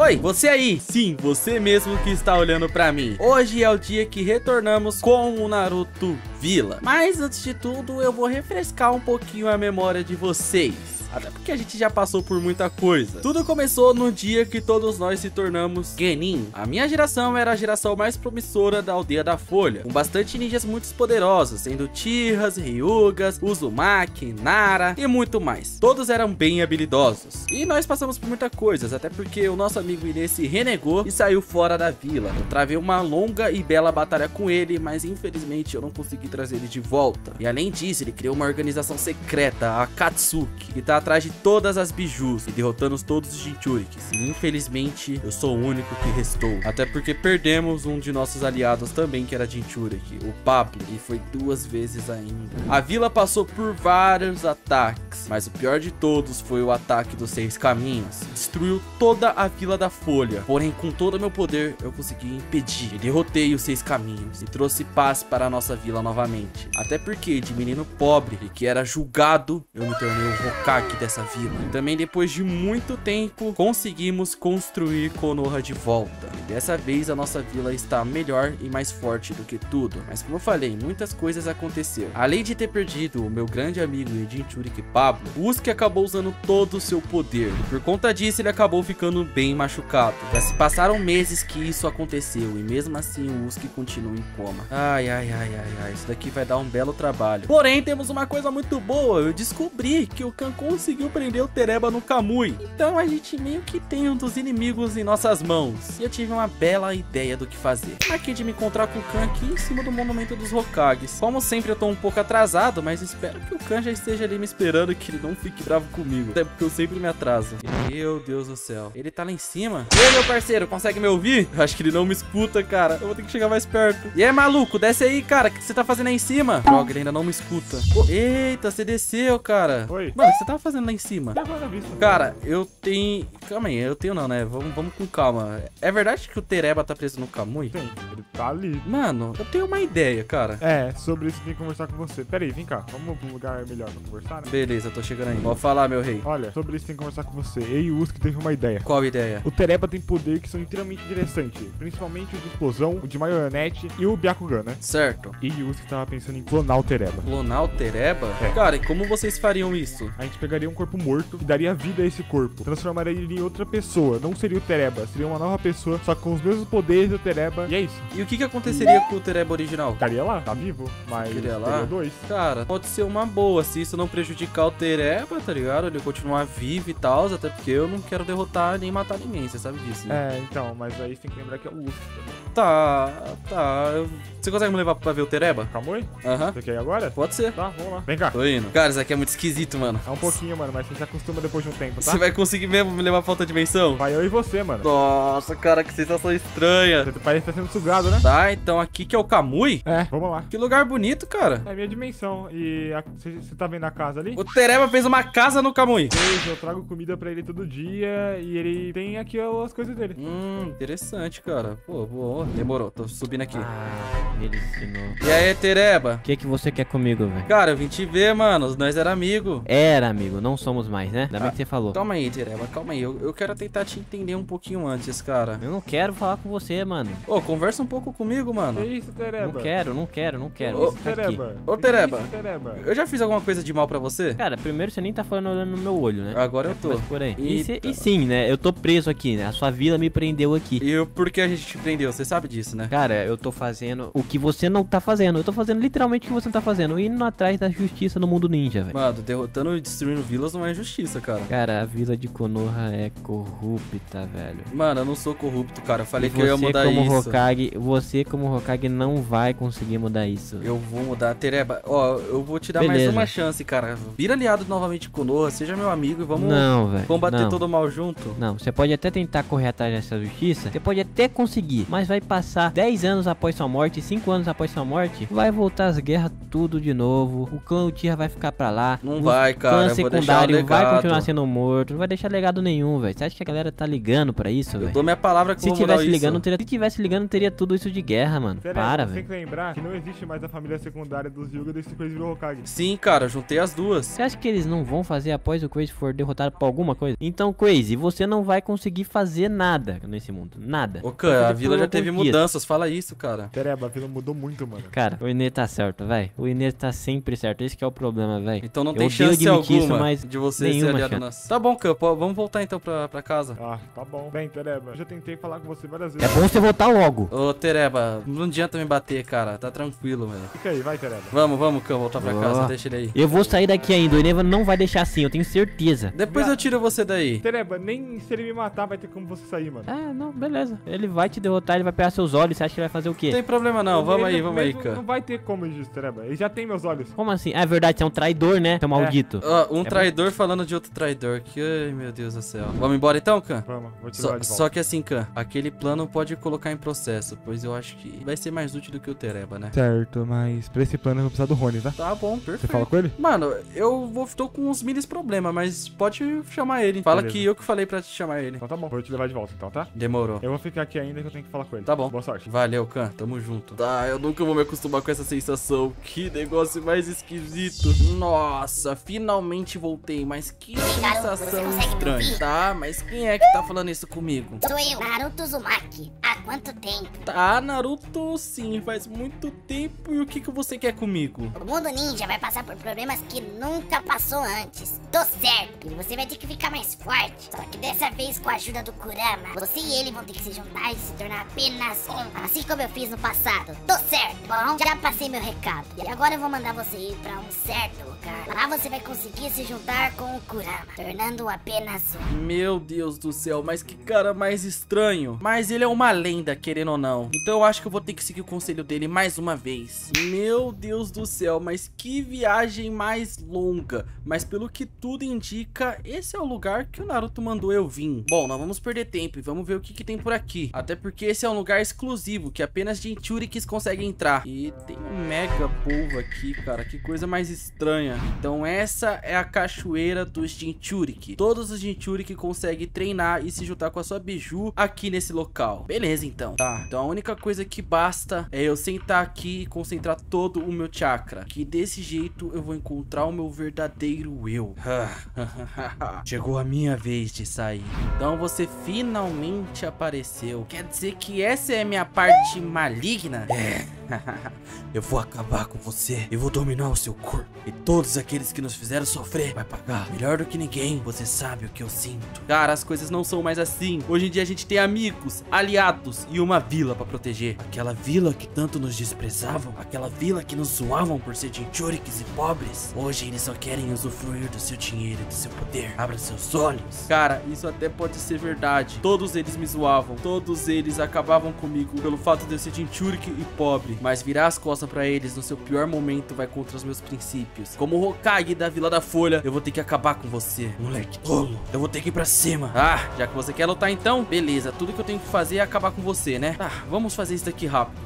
Oi, você aí! Sim, você mesmo que está olhando pra mim. Hoje é o dia que retornamos com o Naruto Vila. Mas antes de tudo, eu vou refrescar um pouquinho a memória de vocês. Até porque a gente já passou por muita coisa. Tudo começou no dia que todos nós se tornamos genin. A minha geração era a geração mais promissora da Aldeia da Folha, com bastante ninjas muito poderosos, sendo Tirras, Ryugas, Uzumaki, Nara e muito mais. Todos eram bem habilidosos. E nós passamos por muita coisa, até porque o nosso amigo Inês se renegou e saiu fora da vila. Eu travei uma longa e bela batalha com ele, mas infelizmente eu não consegui trazer ele de volta. E além disso, ele criou uma organização secreta, a Akatsuki, que tá atrás de todas as bijus e derrotando todos os Jinchuriks. E infelizmente eu sou o único que restou, até porque perdemos um de nossos aliados também, que era Jinchurik, o Pablo, e foi duas vezes ainda. A vila passou por vários ataques, mas o pior de todos foi o ataque dos Seis Caminhos. Destruiu toda a Vila da Folha, porém com todo o meu poder eu consegui impedir e derrotei os Seis Caminhos e trouxe paz para a nossa vila novamente, até porque de menino pobre e que era julgado, eu me tornei um Hokage dessa vila. Também depois de muito tempo conseguimos construir Konoha de volta, e dessa vez a nossa vila está melhor e mais forte do que tudo. Mas como eu falei, muitas coisas aconteceram. Além de ter perdido o meu grande amigo Jinchurik Pablo, Usuki acabou usando todo o seu poder, e por conta disso ele acabou ficando bem machucado. Já se passaram meses que isso aconteceu, e mesmo assim o Usuki continua em coma. Ai, isso daqui vai dar um belo trabalho. Porém temos uma coisa muito boa, eu descobri que o Khan conseguiu prender o Tereba no Kamui. Então a gente meio que tem um dos inimigos em nossas mãos. E eu tive uma bela ideia do que fazer. Marquei de me encontrar com o Khan aqui em cima do monumento dos Hokages. Como sempre eu tô um pouco atrasado, mas espero que o Khan já esteja ali me esperando, que ele não fique bravo comigo, até porque eu sempre me atraso. Meu Deus do céu. Ele tá lá em cima? E aí, meu parceiro, consegue me ouvir? Eu acho que ele não me escuta, cara. Eu vou ter que chegar mais perto. E aí, maluco, desce aí, cara. O que você tá fazendo aí em cima? Droga, ele ainda não me escuta. Eita, você desceu, cara. Oi. Mano, você tava fazendo lá em cima? Cara, eu tenho... Calma aí, eu tenho não, né? Vamos com calma. É verdade que o Tereba tá preso no Kamui? Tem, ele tá ali. Mano, eu tenho uma ideia, cara. É, sobre isso eu vim conversar com você. Pera aí, vem cá. Vamos pra um lugar melhor pra conversar, né? Beleza, eu tô chegando aí. Pode falar, meu rei. Olha, sobre isso tem que conversar com você. Eu e o Usuki teve uma ideia. Qual ideia? O Tereba tem poder que são inteiramente interessantes. Principalmente o de explosão, o de marionete e o Byakugan, né? Certo. E o Usuki tava pensando em clonar o Tereba. Clonar o Tereba? É. Cara, e como vocês fariam isso? A gente pegaria um corpo morto e daria vida a esse corpo. Transformaria ele em outra pessoa. Não seria o Tereba, seria uma nova pessoa, só com os mesmos poderes do Tereba. E é isso. E o que aconteceria com o Tereba original? Estaria lá, tá vivo, mas teria dois. Cara, pode ser uma boa se isso não prejudicar o Tereba, tá ligado? Ele continuar vivo e tal, até porque eu não quero derrotar nem matar ninguém, você sabe disso, né? É, então, mas aí tem que lembrar que é o Usuki também. Tá. Você consegue me levar pra ver o Tereba? Kamui? Aham. Você quer ir agora? Pode ser. Tá, vamos lá. Vem cá. Tô indo. Cara, isso aqui é muito esquisito, mano. É um pouquinho, mano, mas você se acostuma depois de um tempo, tá? Você vai conseguir mesmo me levar pra outra dimensão? Vai eu e você, mano. Nossa, cara, que sensação estranha. Você parece que tá sendo sugado, né? Tá, então aqui que é o Kamui? É, vamos lá. Que lugar bonito, cara. É a minha dimensão. E você tá vendo a casa ali? O Tereba fez uma casa no Kamui. Pois, eu trago comida pra ele todo dia e ele tem aqui as coisas dele. Interessante, cara. Pô, boa. Demorou, tô subindo aqui. Ele ensinou. E aí, Tereba? O que você quer comigo, velho? Cara, eu vim te ver, mano. Nós era amigo. Era amigo, não somos mais, né? Ainda bem que você falou. Calma aí, Tereba, calma aí. Eu quero tentar te entender um pouquinho antes, cara. Eu não quero falar com você, mano. Ô, conversa um pouco comigo, mano. Que isso, Tereba? Não quero. Ô, Tereba. Eu já fiz alguma coisa de mal pra você? Cara, primeiro você nem tá falando olhando no meu olho, né? Agora eu tô. Por aí. E sim, né? Eu tô preso aqui, né? A sua vila me prendeu aqui. E por que a gente te prendeu? Você sabe disso, né? Cara, eu tô fazendo o que você não tá fazendo. Eu tô fazendo literalmente o que você não tá fazendo. Indo atrás da justiça no mundo ninja, velho. Mano, derrotando e destruindo vilas não é justiça, cara. Cara, a vila de Konoha é corrupta, velho. Mano, eu não sou corrupto, cara. Eu falei que eu ia mudar isso. Você como Hokage não vai conseguir mudar isso. Eu vou mudar. Tereba, ó, eu vou te dar mais uma chance, cara. Vira aliado novamente com Konoha, seja meu amigo e vamos combater todo o mal junto. Não, você pode até tentar correr atrás dessa justiça. Você pode até conseguir, mas vai passar 10 anos após sua morte, 5 anos após sua morte, vai voltar as guerras tudo de novo. O clã Uchiha vai ficar pra lá. Não vai, cara. O clã secundário, vai continuar sendo morto, não vai deixar legado nenhum, velho. Você acha que a galera tá ligando pra isso, velho? Eu dou minha palavra que eu vou mudar isso. Se tivesse ligando, teria tudo isso de guerra, mano. Sério, para, velho. Tem que lembrar que não existe mais a família secundária dos Yuga desde que o Kratos virou Hokage. Sim, cara, juntei as duas. Você acha que eles não vão fazer após o Kratos for derrotado por alguma coisa? Então, Kratos, você não vai conseguir fazer nada nesse mundo, nada. Ô, cara, a vila já teve mudanças, fala isso, cara. Tereba, a vila mudou muito, mano. Cara, o Inês tá certo, velho. O Inês tá sempre certo, esse que é o problema, velho. Então não tem chance alguma de você ser aliado na... Tá bom, Campo, vamos voltar então pra casa. Ah, tá bom. Bem, Tereba, eu já tentei falar com você várias vezes. É bom você voltar logo. Ô, Tereba, não adianta me bater, cara, tá tranquilo, velho. Fica aí, vai, Tereba. Vamos, Campo, voltar pra casa, deixa ele aí. Eu vou sair daqui ainda, o Inês não vai deixar assim, eu tenho certeza. Depois eu tiro você daí. Tereba, nem se ele me matar vai ter como você sair, mano. Ah, não, beleza. Ele vai te derrotar, ele vai pegar seus olhos, você acha que ele vai fazer o quê? Não tem problema não, vamos aí, cara. Não vai ter como isso, Tereba, ele já tem meus olhos. Como assim? Ah, é verdade, você é um traidor, né? Você é um maldito. Um traidor falando de outro traidor, que, ai, meu Deus do céu. Vamos embora então, Khan? Vamos, vou te levar de volta. Só que assim, Khan, aquele plano pode colocar em processo, pois eu acho que vai ser mais útil do que o Tereba, né? Certo, mas pra esse plano eu vou precisar do Rony, tá? Tá bom, perfeito. Você fala com ele? Mano, tô com uns minis problemas, mas pode chamar ele. Fala que eu que falei pra te chamar ele. Então tá bom, vou te levar de volta então, tá? Demorou. Eu vou ficar aqui ainda que eu tenho que falar com ele. Tá bom. Boa sorte. Valeu, Khan. Tamo junto. Tá, eu nunca vou me acostumar com essa sensação. Que negócio mais esquisito. Nossa, finalmente voltei. Mas que sensação estranha. Tá, mas quem é que tá falando isso comigo? Sou eu, Naruto Uzumaki. Há quanto tempo? Tá, Naruto, sim. Faz muito tempo. E o que você quer comigo? O mundo ninja vai passar por problemas que nunca passou antes. Tô certo. Você vai ter que ficar mais forte. Só que dessa vez, com a ajuda do Kurama, você e ele vão ter que se juntar e se tornar apenas um, assim como eu fiz no passado. Tô certo, bom? Já passei meu recado. E agora eu vou mandar você ir pra um certo lugar. Lá você vai conseguir se juntar com o Kurama, tornando-o apenas um. Meu Deus do céu, mas que cara mais estranho. Mas ele é uma lenda, querendo ou não. Então eu acho que eu vou ter que seguir o conselho dele mais uma vez. Meu Deus do céu, mas que viagem mais longa. Mas pelo que tudo indica, esse é o lugar que o Naruto mandou eu vir. Bom, nós vamos perder tempo e vamos ver o que tem por aqui. Até porque esse é um lugar exclusivo que apenas Jinchuriks conseguem entrar. E tem um mega povo aqui, cara. Que coisa mais estranha. Então essa é a cachoeira dos Jinchuriki. Todos os Jinchuriki conseguem treinar e se juntar com a sua biju aqui nesse local. Beleza, então. Tá, então a única coisa que basta é eu sentar aqui e concentrar todo o meu chakra. Que desse jeito eu vou encontrar o meu verdadeiro eu. Chegou a minha vez de sair. Então você finalmente apareceu. Quer dizer que essa é a minha parte maligna? É. Eu vou acabar com você. Eu vou dominar o seu corpo. E todos aqueles que nos fizeram sofrer vai pagar. Melhor do que ninguém, você sabe o que eu sinto. Cara, as coisas não são mais assim. Hoje em dia a gente tem amigos, aliados e uma vila pra proteger. Aquela vila que tanto nos desprezavam. Aquela vila que nos zoavam por ser Jinchuriks e pobres. Hoje eles só querem usufruir do seu dinheiro e do seu poder. Abra seus olhos. Cara, isso até pode ser verdade. Todos eles me zoavam. Todos eles acabavam comigo pelo fato de eu ser Jinchurik e pobre. Mas virar as costas pra eles no seu pior momento vai contra os meus princípios. Como o Hokage da Vila da Folha, eu vou ter que acabar com você, moleque tolo. Eu vou ter que ir pra cima. Ah, já que você quer lutar então, beleza. Tudo que eu tenho que fazer é acabar com você, né? Tá, vamos fazer isso daqui rápido.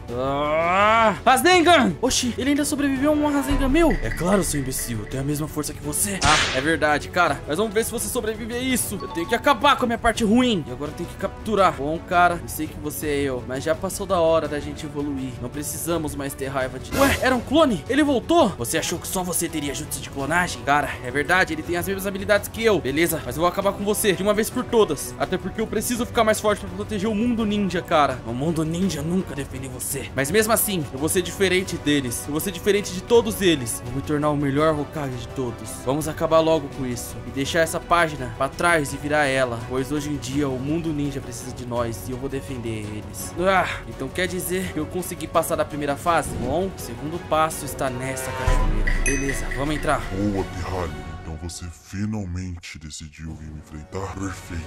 Rasengan! Oxi, ele ainda sobreviveu a um Rasengan meu? É claro, seu imbecil, eu tenho a mesma força que você. Ah, é verdade, cara. Mas vamos ver se você sobrevive a isso. Eu tenho que acabar com a minha parte ruim. E agora eu tenho que capturar. Bom, cara, eu sei que você é eu, mas já passou da hora da gente evoluir. Não precisamos mais ter raiva de... Ué, era um clone? Ele voltou? Você achou que só você teria jutsu de clonagem? Cara, é verdade, ele tem as mesmas habilidades que eu. Beleza, mas eu vou acabar com você de uma vez por todas. Até porque eu preciso ficar mais forte pra proteger o mundo ninja, cara. O mundo ninja nunca defendeu você. Mas mesmo assim, eu vou ser diferente deles. Eu vou ser diferente de todos eles. Vou me tornar o melhor Hokage de todos. Vamos acabar logo com isso. E deixar essa página pra trás e virar ela. Pois hoje em dia, o mundo ninja precisa de nós e eu vou defender eles. Ah, então quer dizer que eu consegui passar da primeira fase? Bom, o segundo passo está nessa cachoeira. Beleza, vamos entrar. Boa, pirralho. Então você finalmente decidiu vir me enfrentar? Perfeito.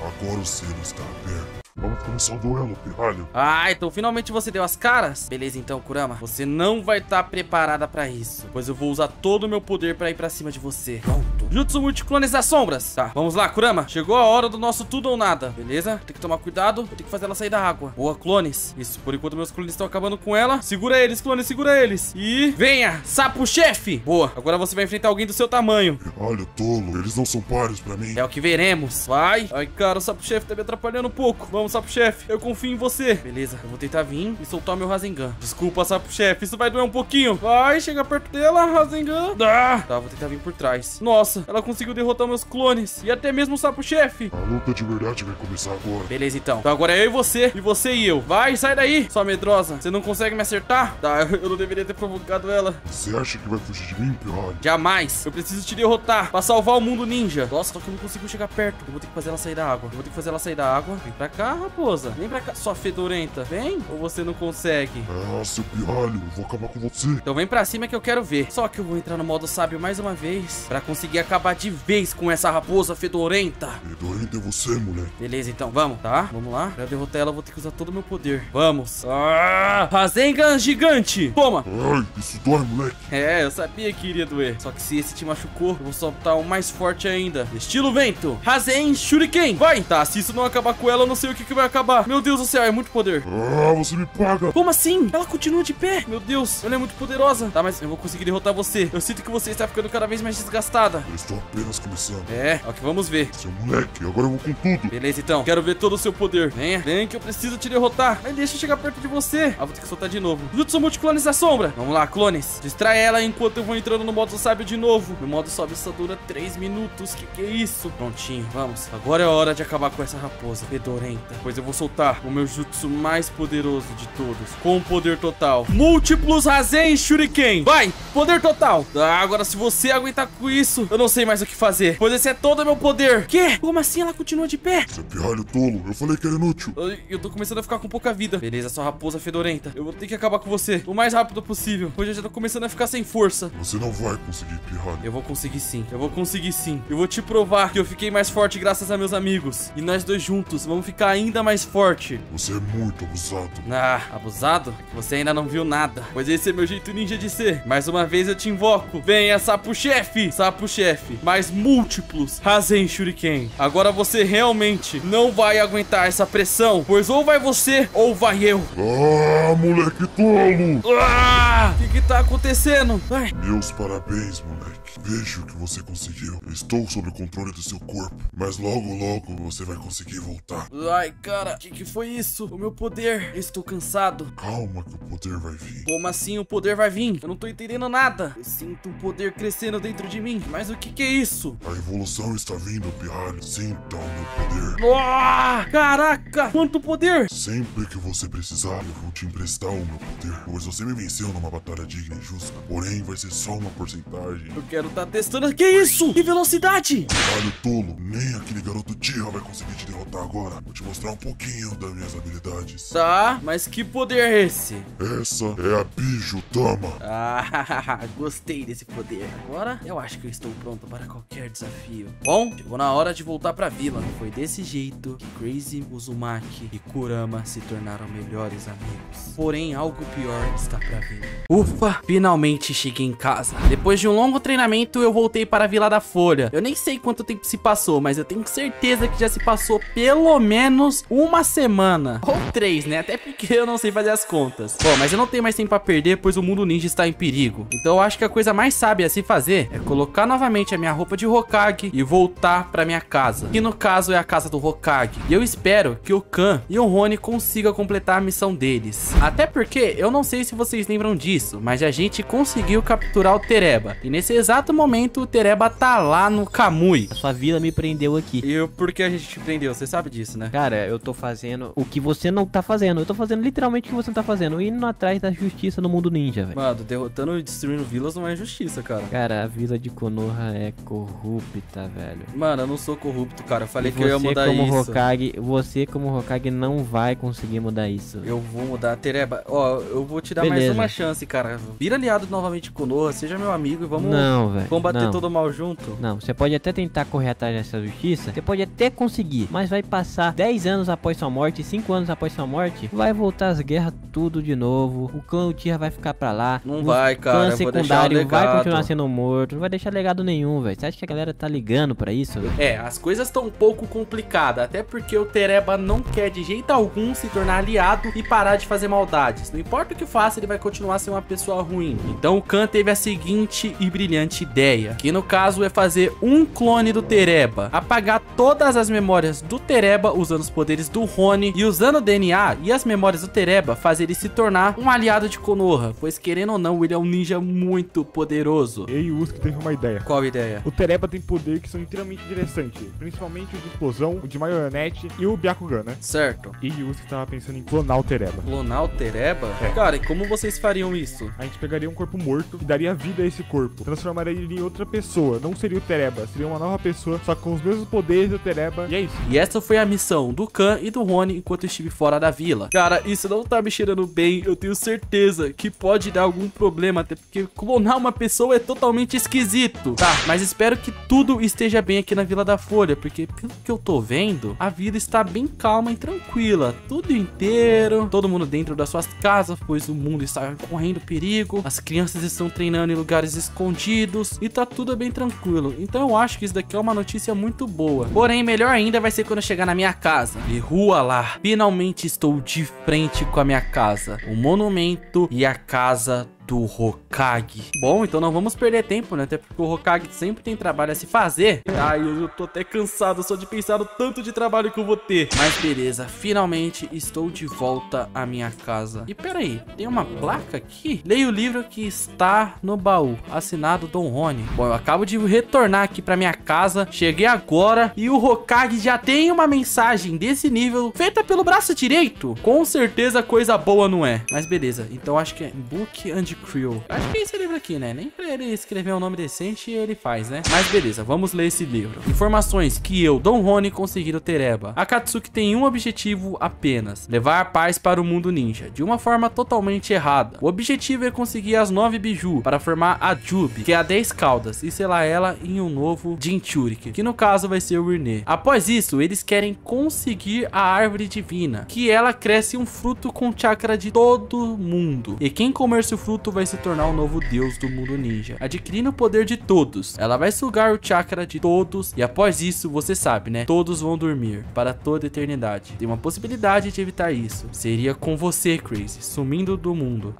Agora o selo está aberto. Vamos começar o duelo, pirralho. Ah, então finalmente você deu as caras? Beleza então, Kurama. Você não vai estar preparada pra isso, pois eu vou usar todo o meu poder pra ir pra cima de você. Pronto. Jutsu Multiclones das Sombras. Tá, vamos lá, Kurama. Chegou a hora do nosso tudo ou nada, beleza? Tem que tomar cuidado. Tem que fazer ela sair da água. Boa, clones. Isso, por enquanto meus clones estão acabando com ela. Segura eles, clones, segura eles. E venha, Sapo-chefe. Boa, agora você vai enfrentar alguém do seu tamanho. Pirralho, tolo. Eles não são pares pra mim. É o que veremos. Vai. Ai, cara, o Sapo-chefe tá me atrapalhando um pouco. Vamos, Sapo-chefe, eu confio em você. Beleza, eu vou tentar vir e soltar meu Rasengan. Desculpa, Sapo-chefe, isso vai doer um pouquinho. Vai, chega perto dela, Rasengan. Ah! Tá, vou tentar vir por trás. Nossa, ela conseguiu derrotar meus clones e até mesmo o Sapo-chefe. A luta de verdade vai começar agora. Beleza, então. Então agora é eu e você e eu. Vai, sai daí, sua medrosa. Você não consegue me acertar? Tá, eu não deveria ter provocado ela. Você acha que vai fugir de mim, pirralho? Jamais. Eu preciso te derrotar pra salvar o mundo ninja. Nossa, só que eu não consigo chegar perto. Eu vou ter que fazer ela sair da água. Eu vou ter que fazer ela sair da água. Vem pra cá, raposa. Vem pra cá, sua fedorenta. Vem? Ou você não consegue? Ah, seu pirralho, eu vou acabar com você. Então vem pra cima que eu quero ver. Só que eu vou entrar no modo sábio mais uma vez pra conseguir acabar de vez com essa raposa fedorenta. Fedorenta é você, mulher. Beleza, então, vamos, tá? Vamos lá. Pra derrotar ela, eu vou ter que usar todo o meu poder. Vamos. Ah, Rasengan gigante. Toma. Ai, isso dói, moleque. É, eu sabia que iria doer. Só que se esse te machucou, eu vou soltar um mais forte ainda. Estilo vento. Rasenshuriken. Vai. Tá, se isso não acabar com ela, eu não sei o que vai acabar. Meu Deus do céu, é muito poder. Ah, você me paga. Como assim? Ela continua de pé. Meu Deus, ela é muito poderosa. Tá, mas eu vou conseguir derrotar você. Eu sinto que você está ficando cada vez mais desgastada. Eu estou apenas começando. É, ok, vamos ver. Seu moleque, agora eu vou com tudo. Beleza, então. Quero ver todo o seu poder. Venha, venha que eu preciso te derrotar. Mas deixa eu chegar perto de você. Ah, vou ter que soltar de novo. Jutsu Multiclones da Sombra. Vamos lá, clones. Distrai ela enquanto eu vou entrando no modo sábio de novo. Meu modo sábio só dura 3 minutos. Que é isso? Prontinho, vamos. Agora é a hora de acabar com essa raposa fedorenta, pois eu vou soltar o meu jutsu mais poderoso de todos, com poder total. Múltiplos Rasenshuriken. Vai, poder total. Ah, agora se você aguentar com isso, eu não sei mais o que fazer, pois esse é todo o meu poder. Quê? Como assim ela continua de pé? Você é pirralho tolo, eu falei que era inútil. Eu tô começando a ficar com pouca vida. Beleza, sua raposa fedorenta, eu vou ter que acabar com você o mais rápido possível, pois eu já tô começando a ficar sem força. Você não vai conseguir, pirralho. Eu vou conseguir sim, eu vou conseguir sim. Eu vou te provar que eu fiquei mais forte graças a meus amigos, e nós dois juntos vamos ficar ainda mais forte. Você é muito abusado. Ah, abusado? Você ainda não viu nada, pois esse é meu jeito ninja de ser. Mais uma vez eu te invoco. Venha, Sapo-chefe. Sapo-chefe, mais múltiplos Rasenshuriken. Agora você realmente não vai aguentar essa pressão, pois ou vai você ou vai eu. Ah, moleque tolo. Ah, o que tá acontecendo? Ai. Meus parabéns, moleque. Vejo que você conseguiu. Eu estou sob o controle do seu corpo, mas logo, logo você vai conseguir voltar. Ai, cara, o que foi isso? O meu poder. Eu estou cansado. Calma que o poder vai vir. Como assim o poder vai vir? Eu não estou entendendo nada. Eu sinto o poder crescendo dentro de mim. Mas o que é isso? A evolução está vindo, pirralho. Sinta o meu poder. Oh, caraca, quanto poder! Sempre que você precisar, eu vou te emprestar o meu poder, pois você me venceu numa batalha digna e justa. Porém, vai ser só uma porcentagem. Eu quero tá testando. Que isso? Que velocidade! Pirralho tolo, nem aquele garoto Tirra vai conseguir te derrotar agora. Vou te mostrar um pouquinho das minhas habilidades. Tá, mas que poder é esse? Essa é a Bijudama. Ah, gostei desse poder. Agora eu acho que eu estou pronto para qualquer desafio. Bom, chegou na hora de voltar pra vila. Foi desse jeito que Crazy, Uzumaki e Kurama se tornaram melhores amigos. Porém, algo pior está pra vir. Ufa, finalmente cheguei em casa. Depois de um longo treinamento, eu voltei para a Vila da Folha. Eu nem sei quanto tempo se passou, mas eu tenho certeza que já se passou pelo menos uma semana. Ou 3, né? Até porque eu não sei fazer as contas. Bom, mas eu não tenho mais tempo a perder, pois o mundo ninja está em perigo. Então eu acho que a coisa mais sábia a se fazer é colocar novamente a minha roupa de Hokage e voltar para minha casa, que no caso é a casa do Hokage. E eu espero que o Khan e o Rony consigam completar a missão deles. Até porque eu não sei se vocês lembram disso, mas a gente conseguiu capturar o Tereba. E nesse exato momento, o Tereba tá lá no Kamui. A sua vila me prendeu aqui. E por que a gente te prendeu? Você sabe disso, né? Cara, eu tô fazendo o que você não tá fazendo. Eu tô fazendo literalmente o que você não tá fazendo, indo atrás da justiça no mundo ninja, velho. Mano, derrotando e destruindo vilas não é justiça, cara. Cara, a vila de Konoha é corrupta, velho. Mano, eu não sou corrupto, cara. Eu falei que eu ia mudar como isso. Hokage, você como Hokage não vai conseguir mudar isso. Eu vou mudar, Tereba. Ó, eu vou te dar mais uma chance, cara. Vira aliado novamente com Konoha, seja meu amigo e vamos... Não. Não, velho. Vamos bater todo mal junto? Não, você pode até tentar correr atrás dessa justiça. Você pode até conseguir. Mas vai passar 10 anos após sua morte, 5 anos após sua morte. Vai voltar as guerras tudo de novo. O clã Uchiha vai ficar pra lá. Não vai, cara. O clã secundário vai continuar sendo morto. Não vai deixar legado nenhum, velho. Você acha que a galera tá ligando pra isso, véio? É, as coisas estão um pouco complicadas. Até porque o Tereba não quer de jeito algum se tornar aliado e parar de fazer maldades. Não importa o que faça, ele vai continuar sendo uma pessoa ruim. Então o Khan teve a seguinte e brilhante ideia, que no caso é fazer um clone do Tereba, apagar todas as memórias do Tereba usando os poderes do Rony e usando o DNA e as memórias do Tereba, fazer ele se tornar um aliado de Konoha, pois querendo ou não, ele é um ninja muito poderoso. Ei, o Usuki teve uma ideia. Qual ideia? O Tereba tem poderes que são inteiramente interessantes, principalmente o de explosão, o de marionete e o Byakugan, né? Certo. E o Usuki tava pensando em clonar o Tereba. Clonar o Tereba? É. Cara, e como vocês fariam isso? A gente pegaria um corpo morto e daria vida a esse corpo. Transformaria ele em outra pessoa. Não seria o Tereba, seria uma nova pessoa, só com os mesmos poderes do Tereba. E é isso. E essa foi a missão do Khan e do Rony enquanto estive fora da vila. Cara, isso não tá me cheirando bem. Eu tenho certeza que pode dar algum problema, até porque clonar uma pessoa é totalmente esquisito. Tá, mas espero que tudo esteja bem aqui na Vila da Folha, porque pelo que eu tô vendo, a vila está bem calma e tranquila. Tudo inteiro, todo mundo dentro das suas casas, pois o mundo está correndo perigo. As crianças estão treinando em lugares escondidos e tá tudo bem tranquilo. Então eu acho que isso daqui é uma notícia muito boa. Porém, melhor ainda vai ser quando eu chegar na minha casa. E rua lá, finalmente estou de frente com a minha casa, o monumento e a casa do Hokage. Bom, então não vamos perder tempo, né? Até porque o Hokage sempre tem trabalho a se fazer. Ai, eu tô até cansado só de pensar no tanto de trabalho que eu vou ter. Mas beleza, finalmente estou de volta à minha casa. E peraí, tem uma placa aqui? Leia o livro que está no baú, assinado Dom Rony. Bom, eu acabo de retornar aqui pra minha casa, cheguei agora e o Hokage já tem uma mensagem desse nível feita pelo braço direito. Com certeza coisa boa, não é? Mas beleza, então acho que é Book and Crew. Acho que é esse livro aqui, né? Nem pra ele escrever um nome decente, ele faz, né? Mas beleza, vamos ler esse livro. Informações que eu, Dom Rony, consegui do Tereba. Akatsuki tem um objetivo apenas: levar a paz para o mundo ninja, de uma forma totalmente errada. O objetivo é conseguir as 9 biju, para formar a Jubi, que é a 10 caudas, e selar ela em um novo Jinchuriks, que no caso vai ser o Rinne. Após isso, eles querem conseguir a Árvore divina, que ela cresce um fruto com chakra de todo mundo, e quem comer esse fruto vai se tornar o novo deus do mundo ninja, adquirindo o poder de todos. Ela vai sugar o chakra de todos e após isso, você sabe, né? Todos vão dormir para toda a eternidade. Tem uma possibilidade de evitar isso. Seria com você, Crazy, sumindo do mundo.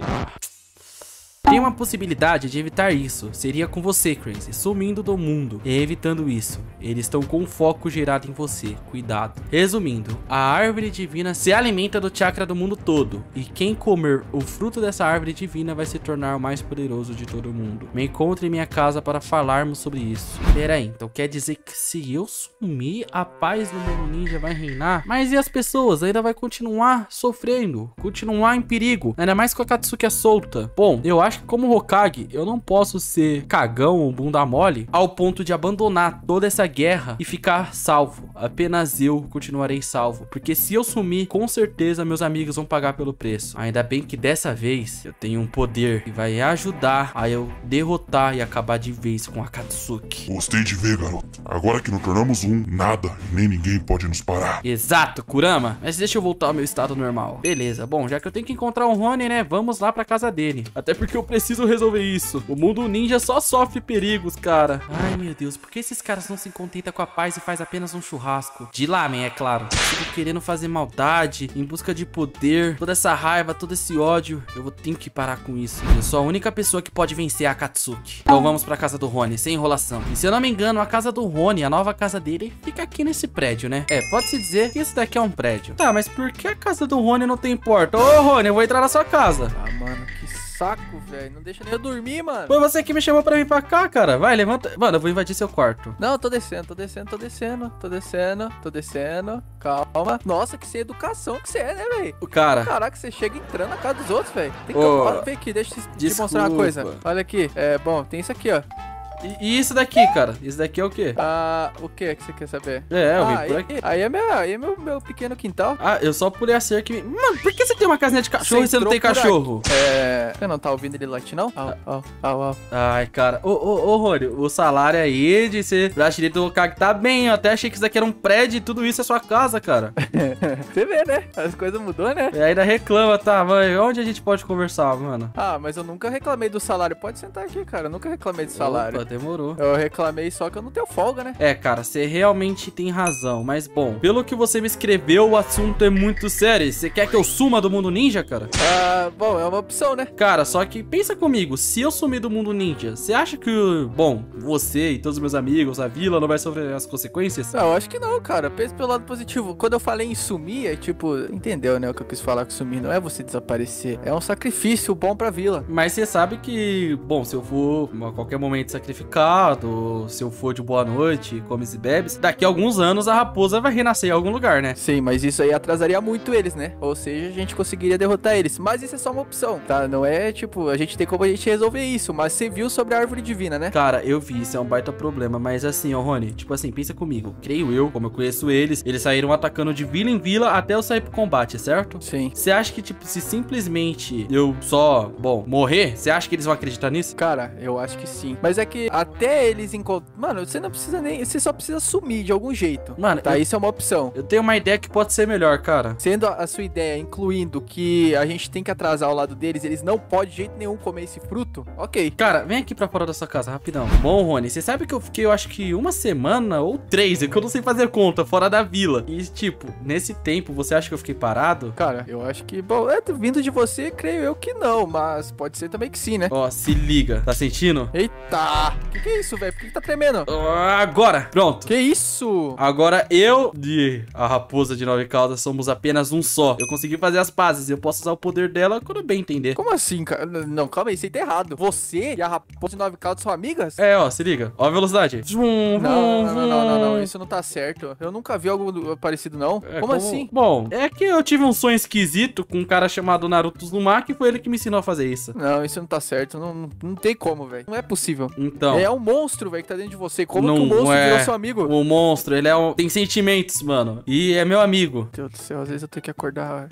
Tem uma possibilidade de evitar isso. Seria com você, Crazy, sumindo do mundo. E evitando isso, eles estão com o foco gerado em você. Cuidado. Resumindo, a árvore divina se alimenta do chakra do mundo todo. E quem comer o fruto dessa árvore divina vai se tornar o mais poderoso de todo mundo. Me encontre em minha casa para falarmos sobre isso. Pera aí, então quer dizer que se eu sumir, a paz do mundo ninja vai reinar? Mas e as pessoas? Ainda vai continuar sofrendo, continuar em perigo, ainda mais com a Akatsuki solta. Bom, eu acho como Hokage, eu não posso ser cagão ou bunda mole ao ponto de abandonar toda essa guerra e ficar salvo. Apenas eu continuarei salvo, porque se eu sumir, com certeza meus amigos vão pagar pelo preço. Ainda bem que dessa vez eu tenho um poder que vai ajudar a eu derrotar e acabar de vez com Akatsuki. Gostei de ver, garoto. Agora que nos tornamos um, nada e nem ninguém pode nos parar. Exato, Kurama. Mas deixa eu voltar ao meu estado normal. Beleza, bom, já que eu tenho que encontrar o Rony, né, vamos lá pra casa dele. Até porque eu preciso resolver isso. O mundo ninja só sofre perigos, cara. Ai, meu Deus, por que esses caras não se contentam com a paz e faz apenas um churrasco? De lamen, é claro. Fico querendo fazer maldade, em busca de poder, toda essa raiva, todo esse ódio. Eu vou ter que parar com isso. Eu sou a única pessoa que pode vencer a Akatsuki. Então vamos pra casa do Rony, sem enrolação. E se eu não me engano, a casa do Rony, a nova casa dele, fica aqui nesse prédio, né? É, pode-se dizer que esse daqui é um prédio. Tá, mas por que a casa do Rony não tem porta? Ô, Rony, eu vou entrar na sua casa. Ah, mano, que saco, velho. Não deixa nem eu dormir, mano. Foi você que me chamou pra vir pra cá, cara. Vai, levanta. Mano, eu vou invadir seu quarto. Não, eu tô descendo. Calma. Nossa, que sem educação que você é, né, velho? O cara. Caraca, você chega entrando na casa dos outros, velho. Tem que... Vem aqui, deixa eu te mostrar uma coisa. Olha aqui. É, bom, tem isso aqui, ó. E isso daqui, cara? Isso daqui é o quê? Ah, o que é que você quer saber? É, eu vim por aqui. Aí é meu pequeno quintal. Ah, eu só pulei a cerca e... Mano, por que você tem uma casinha de cachorro e você não tem cachorro? É... Você não tá ouvindo ele latir, não? Au, au, au. Ai, cara. Ô, Rony, o salário aí de ser braço direito do Hokage tá bem. Eu até achei que isso daqui era um prédio e tudo isso é sua casa, cara. Você vê, né? As coisas mudou, né? E ainda reclama, tá, mano? Onde a gente pode conversar, mano? Ah, mas eu nunca reclamei do salário. Pode sentar aqui, cara. Eu nunca reclamei de salário. Opa, demorou. Eu reclamei só que eu não tenho folga, né? É, cara, você realmente tem razão. Mas, bom, pelo que você me escreveu, o assunto é muito sério. Você quer que eu suma do mundo ninja, cara? Ah, bom, é uma opção, né? Cara, só que pensa comigo. Se eu sumir do mundo ninja, você acha que, bom, você e todos os meus amigos, a vila, não vai sofrer as consequências? Não, eu acho que não, cara. Pensa pelo lado positivo. Quando eu falei em sumir, é tipo... Entendeu, né? O que eu quis falar com sumir não é você desaparecer. É um sacrifício bom pra vila. Mas você sabe que, bom, se eu for a qualquer momento sacrificado, se eu for de boa noite, comes e bebes, daqui a alguns anos a raposa vai renascer em algum lugar, né? Sim, mas isso aí atrasaria muito eles, né? Ou seja, a gente conseguiria derrotar eles. Mas isso é só uma opção, tá? Não é, tipo, a gente tem como a gente resolver isso, mas você viu sobre a árvore divina, né? Cara, eu vi, isso é um baita problema, mas assim, ó, Rony, tipo assim, pensa comigo. Creio eu, como eu conheço eles saíram atacando de vila em vila até eu sair pro combate, certo? Sim. Você acha que, tipo, se simplesmente eu só, bom, morrer, você acha que eles vão acreditar nisso? Cara, eu acho que sim. Mas é que até eles encontram... Mano, você não precisa nem... Você só precisa sumir de algum jeito. Mano, tá? Isso é uma opção. Eu tenho uma ideia que pode ser melhor, cara. Sendo a sua ideia, incluindo que a gente tem que atrasar ao lado deles, eles não podem de jeito nenhum comer esse fruto, ok. Cara, vem aqui pra fora da sua casa, rapidão. Bom, Rony, você sabe que eu fiquei, eu acho que uma semana ou 3, é que eu não sei fazer conta, fora da vila. E, tipo, nesse tempo, você acha que eu fiquei parado? Cara, eu acho que... Bom, é vindo de você, creio eu que não, mas pode ser também que sim, né? Ó, se liga. Tá sentindo? Eita! Que é isso, velho? Por que tá tremendo? Agora! Pronto. Que isso? Agora eu e a raposa de 9 caudas somos apenas um só. Eu consegui fazer as pazes. Eu posso usar o poder dela quando eu bem entender. Como assim, cara? Não, calma aí. Você tá errado. Você e a raposa de 9 caudas são amigas? É, ó. Se liga. Ó a velocidade. Não. Isso não tá certo. Eu nunca vi algo parecido, não. É, como assim? Bom, é que eu tive um sonho esquisito com um cara chamado Naruto Uzumaki, foi ele que me ensinou a fazer isso. Não, isso não tá certo. Não tem como, velho. Não é possível. Então. É um monstro, velho, que tá dentro de você. Como que o monstro virou seu amigo? O monstro, ele é um... tem sentimentos, mano. E é meu amigo. Meu Deus do céu, às vezes eu tenho que acordar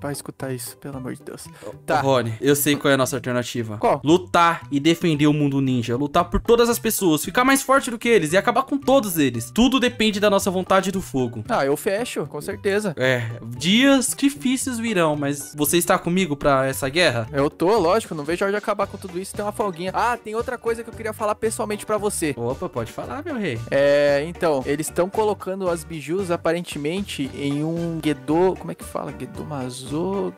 pra escutar isso, pelo amor de Deus. Tá. Rony, eu sei qual é a nossa alternativa. Qual? Lutar e defender o mundo ninja. Lutar por todas as pessoas. Ficar mais forte do que eles e acabar com todos eles. Tudo depende da nossa vontade do fogo. Ah, eu fecho, com certeza. É, dias difíceis virão, mas você está comigo pra essa guerra? Eu tô, lógico. Não vejo a hora de acabar com tudo isso. Tem uma folguinha. Ah, tem outra coisa que eu queria falar pessoalmente pra você. Opa, pode falar, meu rei. É, então, eles estão colocando as bijus, aparentemente, em um Gedo... Como é que fala? Gedomazo...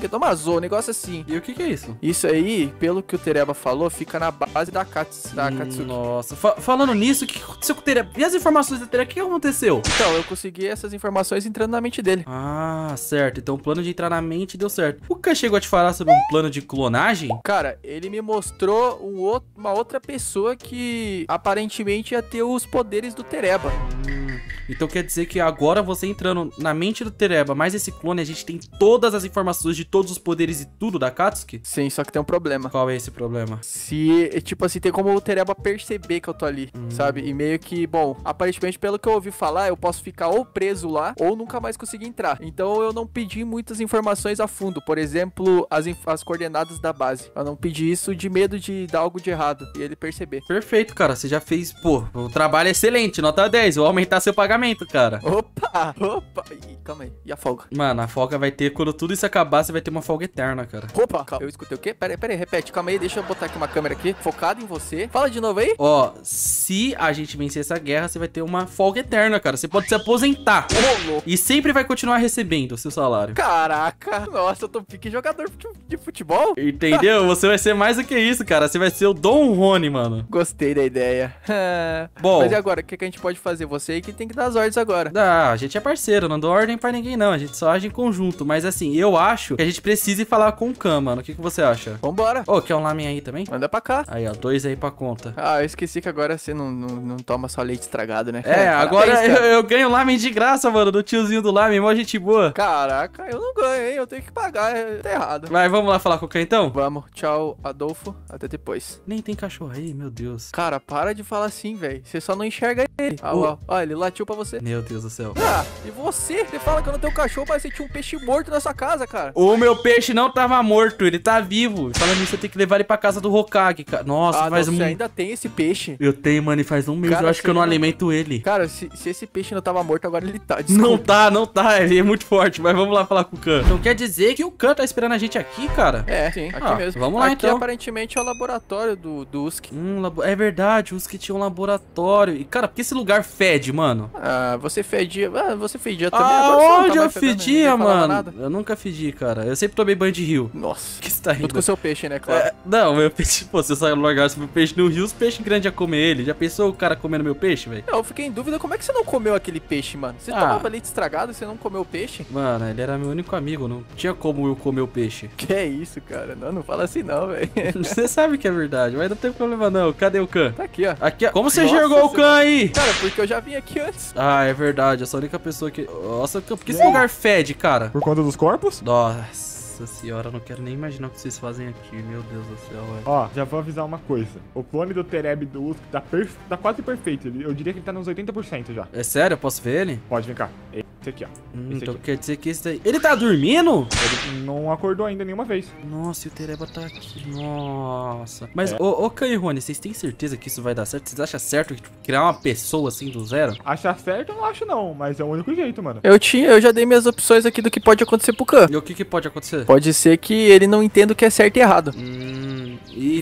Gedomazo, um negócio assim. E o que é isso? Isso aí, pelo que o Tereba falou, fica na base da Akatsuki. Nossa, falando nisso, o que aconteceu com o Tereba? E as informações do Tereba, o que aconteceu? Então, eu consegui essas informações entrando na mente dele. Ah, certo. Então o plano de entrar na mente deu certo. O Khan chegou a te falar sobre um plano de clonagem? Cara, ele me mostrou uma outra pessoa que aparentemente ia ter os poderes do Tereba. Então quer dizer que agora você entrando na mente do Tereba, mais esse clone, a gente tem todas as informações de todos os poderes e tudo da Akatsuki? Sim, só que tem um problema. Qual é esse problema? Se, tipo assim, tem como o Tereba perceber que eu tô ali, sabe? E meio que, bom, aparentemente pelo que eu ouvi falar, eu posso ficar ou preso lá, ou nunca mais conseguir entrar. Então eu não pedi muitas informações a fundo. Por exemplo, as coordenadas da base. Eu não pedi isso de medo de dar algo de errado e ele perceber. Perfeito, cara. Você já fez, pô, um trabalho excelente. Nota 10. Vou aumentar seu pagamento, cara. Opa. Ih, calma aí. E a folga? Mano, a folga vai ter... Quando tudo isso acabar, você vai ter uma folga eterna, cara. Opa, calma. Eu escutei o quê? Pera aí, repete. Calma aí, deixa eu botar aqui uma câmera aqui, focada em você. Fala de novo aí. Ó, se a gente vencer essa guerra, você vai ter uma folga eterna, cara. Você pode se aposentar. Rolou. E sempre vai continuar recebendo o seu salário. Caraca. Nossa, eu tô pique jogador de futebol. Entendeu? Você vai ser mais do que isso, cara. Você vai ser o Don Rony, mano. Gostei da ideia. Bom. Mas e agora? O que a gente pode fazer? Você aí que tem que dar as ordens agora. Ah, a gente é parceiro, não dou ordem pra ninguém não, a gente só age em conjunto. Mas assim, eu acho que a gente precisa ir falar com o Khan, mano. O que, que você acha? Vambora. Ô, quer um lamen aí também? Manda pra cá. Aí, ó, 2 aí pra conta. Ah, eu esqueci que agora você não toma só leite estragado, né? É, agora eu ganho lamen de graça, mano, do tiozinho do lamen, mó gente boa. Caraca, eu não ganho, hein? Eu tenho que pagar, tá errado. Mas vamos lá falar com o Khan então? Vamos, tchau, Adolfo, até depois. Nem tem cachorro aí, meu Deus. Cara, para de falar assim, velho. Você só não enxerga ele. Ah, ó, ele latiu pra você. Meu Deus do céu. Ah, e você? Você fala que eu não tenho cachorro, mas você tinha um peixe morto na sua casa, cara. O meu peixe não tava morto, ele tá vivo. Falando nisso, eu tenho que levar ele pra casa do Hokage, cara. Nossa, faz muito. Você ainda tem esse peixe? Eu tenho, mano, e faz um mês. Cara, eu acho que eu não alimento ele. Cara, se esse peixe não tava morto, agora ele tá. Desculpa. Não tá. Ele é muito forte, mas vamos lá falar com o Khan. Então quer dizer que o Khan tá esperando a gente aqui, cara? É, sim, aqui mesmo. Vamos lá, aqui, então. Aparentemente é o laboratório do Usuki. É verdade, o Usuki tinha um laboratório. E, cara, por que esse lugar fede, mano? Ah, você fedia também. Onde eu fedia, mano? Eu nunca fedi, cara. Eu sempre tomei banho de rio. Nossa. Que você tá rindo? Tudo com o seu peixe, né, claro? É, não, meu peixe, pô, se eu sair no lugar, se meu peixe no rio, os peixes grandes iam comer ele. Já pensou o cara comendo meu peixe, velho? Não, eu fiquei em dúvida, como é que você não comeu aquele peixe, mano? Você tomava leite estragado e você não comeu o peixe? Mano, ele era meu único amigo, não tinha como eu comer o peixe. Que é isso, cara? Não fala assim não, velho. Você sabe que é verdade, mas não tem problema não. Cadê o Khan? Tá aqui, ó. Aqui, ó. Como você enxergou o Khan aí? Cara, porque eu já vim aqui antes. Ah, é verdade, eu sou a única pessoa que... Nossa, Khan, por que esse lugar fede, cara? Por conta dos corpos? Nossa. Nossa senhora, eu não quero nem imaginar o que vocês fazem aqui, meu Deus do céu, velho. Ó, já vou avisar uma coisa. O clone do Tereba do Usuki tá quase perfeito. Eu diria que ele tá nos 80% já. É sério? Eu posso ver ele? Pode, vem cá. Esse aqui, ó. Esse então aqui. Quer dizer que esse daí... Ele tá dormindo? Ele não acordou ainda nenhuma vez. Nossa, e o Tereba tá aqui. Nossa. Mas, ô Khan e Rony, vocês têm certeza que isso vai dar certo? Vocês acham certo criar uma pessoa assim do zero? Achar certo eu não acho não, mas é o único jeito, mano. Eu já dei minhas opções aqui do que pode acontecer pro Khan. E o que pode acontecer? Pode ser que ele não entenda o que é certo e errado.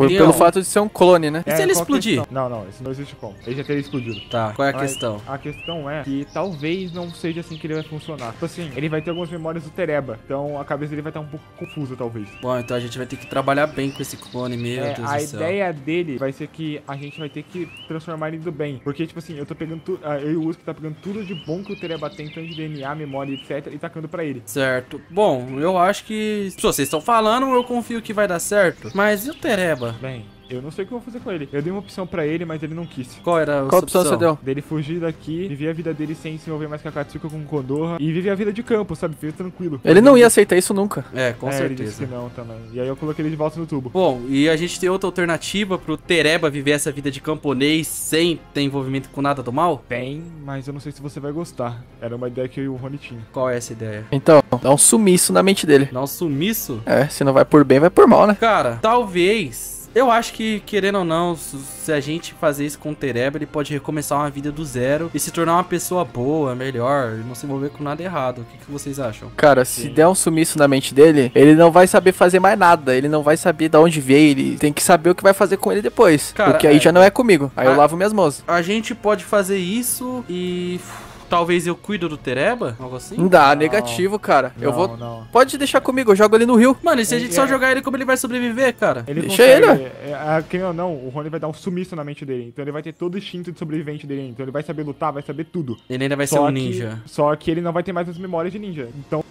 Pelo fato de ser um clone, né? E se ele explodir? Não, isso não existe como. Ele já teria explodido. Tá, qual é a questão? A questão é que talvez não seja assim que ele vai funcionar. Tipo assim, ele vai ter algumas memórias do Tereba. Então a cabeça dele vai estar um pouco confusa, talvez. Bom, então a gente vai ter que trabalhar bem com esse clone, meu Deus do céu. A ideia dele vai ser que a gente vai ter que transformar ele do bem. Porque, tipo assim, eu tô pegando tudo. Eu e o Usuki tá pegando tudo de bom que o Tereba tem, tanto de DNA, memória, etc. e tacando pra ele. Certo. Bom, eu acho que. Se vocês estão falando, eu confio que vai dar certo. Mas e o Tereba? Bem, eu não sei o que eu vou fazer com ele. Eu dei uma opção pra ele, mas ele não quis. Qual era a opção? Qual opção você deu? Dele fugir daqui, viver a vida dele sem se envolver mais com a Akatsuki, com Konoha. E viver a vida de campo, sabe? Fica tranquilo. Ele não ia aceitar isso nunca. É, com certeza. Ele disse que não também. E aí eu coloquei ele de volta no tubo. Bom, e a gente tem outra alternativa pro Tereba viver essa vida de camponês sem ter envolvimento com nada do mal? Tem, mas eu não sei se você vai gostar. Era uma ideia que eu e o Rony tinha. Qual é essa ideia? Então, dá um sumiço na mente dele. Dá um sumiço? É, se não vai por bem, vai por mal, né? Cara, talvez... Eu acho que, querendo ou não, se a gente fazer isso com o Tereba, ele pode recomeçar uma vida do zero e se tornar uma pessoa boa, melhor, e não se envolver com nada errado. O que vocês acham? Cara, se der um sumiço na mente dele, ele não vai saber fazer mais nada, ele não vai saber de onde veio, ele tem que saber o que vai fazer com ele depois. Cara, porque aí já não é comigo, aí eu lavo minhas mãos. A gente pode fazer isso e... Talvez eu cuido do Tereba? Algo assim? Não dá, negativo, cara. Não, eu vou. Não. Pode deixar comigo, eu jogo ele no rio. Mano, e se a gente só jogar ele, como ele vai sobreviver, cara? Deixa ele, né? Quem ou não, o Rony vai dar um sumiço na mente dele. Então ele vai ter todo o instinto de sobrevivente dele. Então ele vai saber lutar, vai saber tudo. Ele ainda vai ser um ninja. Só que ele não vai ter mais as memórias de ninja. Então.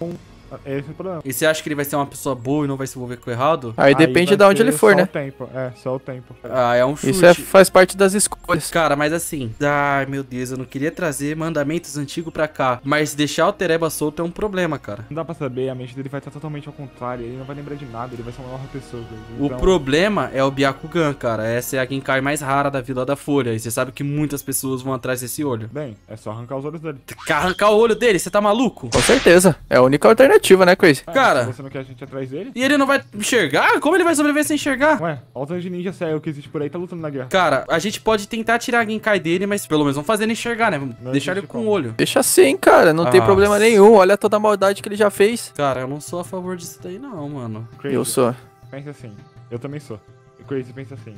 Esse é o problema. E você acha que ele vai ser uma pessoa boa e não vai se envolver com o errado? Aí depende de onde ele for, né? Só o tempo, só o tempo. Ah, é um chute. Isso faz parte das escolhas. Cara, mas assim... Ai, meu Deus, eu não queria trazer mandamentos antigos pra cá. Mas deixar o Tereba solto é um problema, cara. Não dá pra saber, a mente dele vai estar totalmente ao contrário. Ele não vai lembrar de nada, ele vai ser uma nova pessoa. Então... O problema é o Byakugan, cara. Essa é a Genkai mais rara da Vila da Folha. E você sabe que muitas pessoas vão atrás desse olho. Bem, é só arrancar os olhos dele. Arrancar o olho dele? Você tá maluco? Com certeza. É a única alternativa. Né, Crazy? Cara... Você não quer a gente atrás dele? E ele não vai enxergar? Como ele vai sobreviver sem enxergar? Ué, olha o tanto de ninja sério que existe por aí, tá lutando na guerra. Cara, a gente pode tentar tirar a Genkai dele, mas pelo menos vamos fazer ele enxergar, né? Vamos deixar ele com o olho. Deixa assim, cara. Não tem problema nenhum. Olha toda a maldade que ele já fez. Cara, eu não sou a favor disso daí não, mano. Crazy, eu sou. Pensa assim. Eu também sou. Crazy, pensa assim.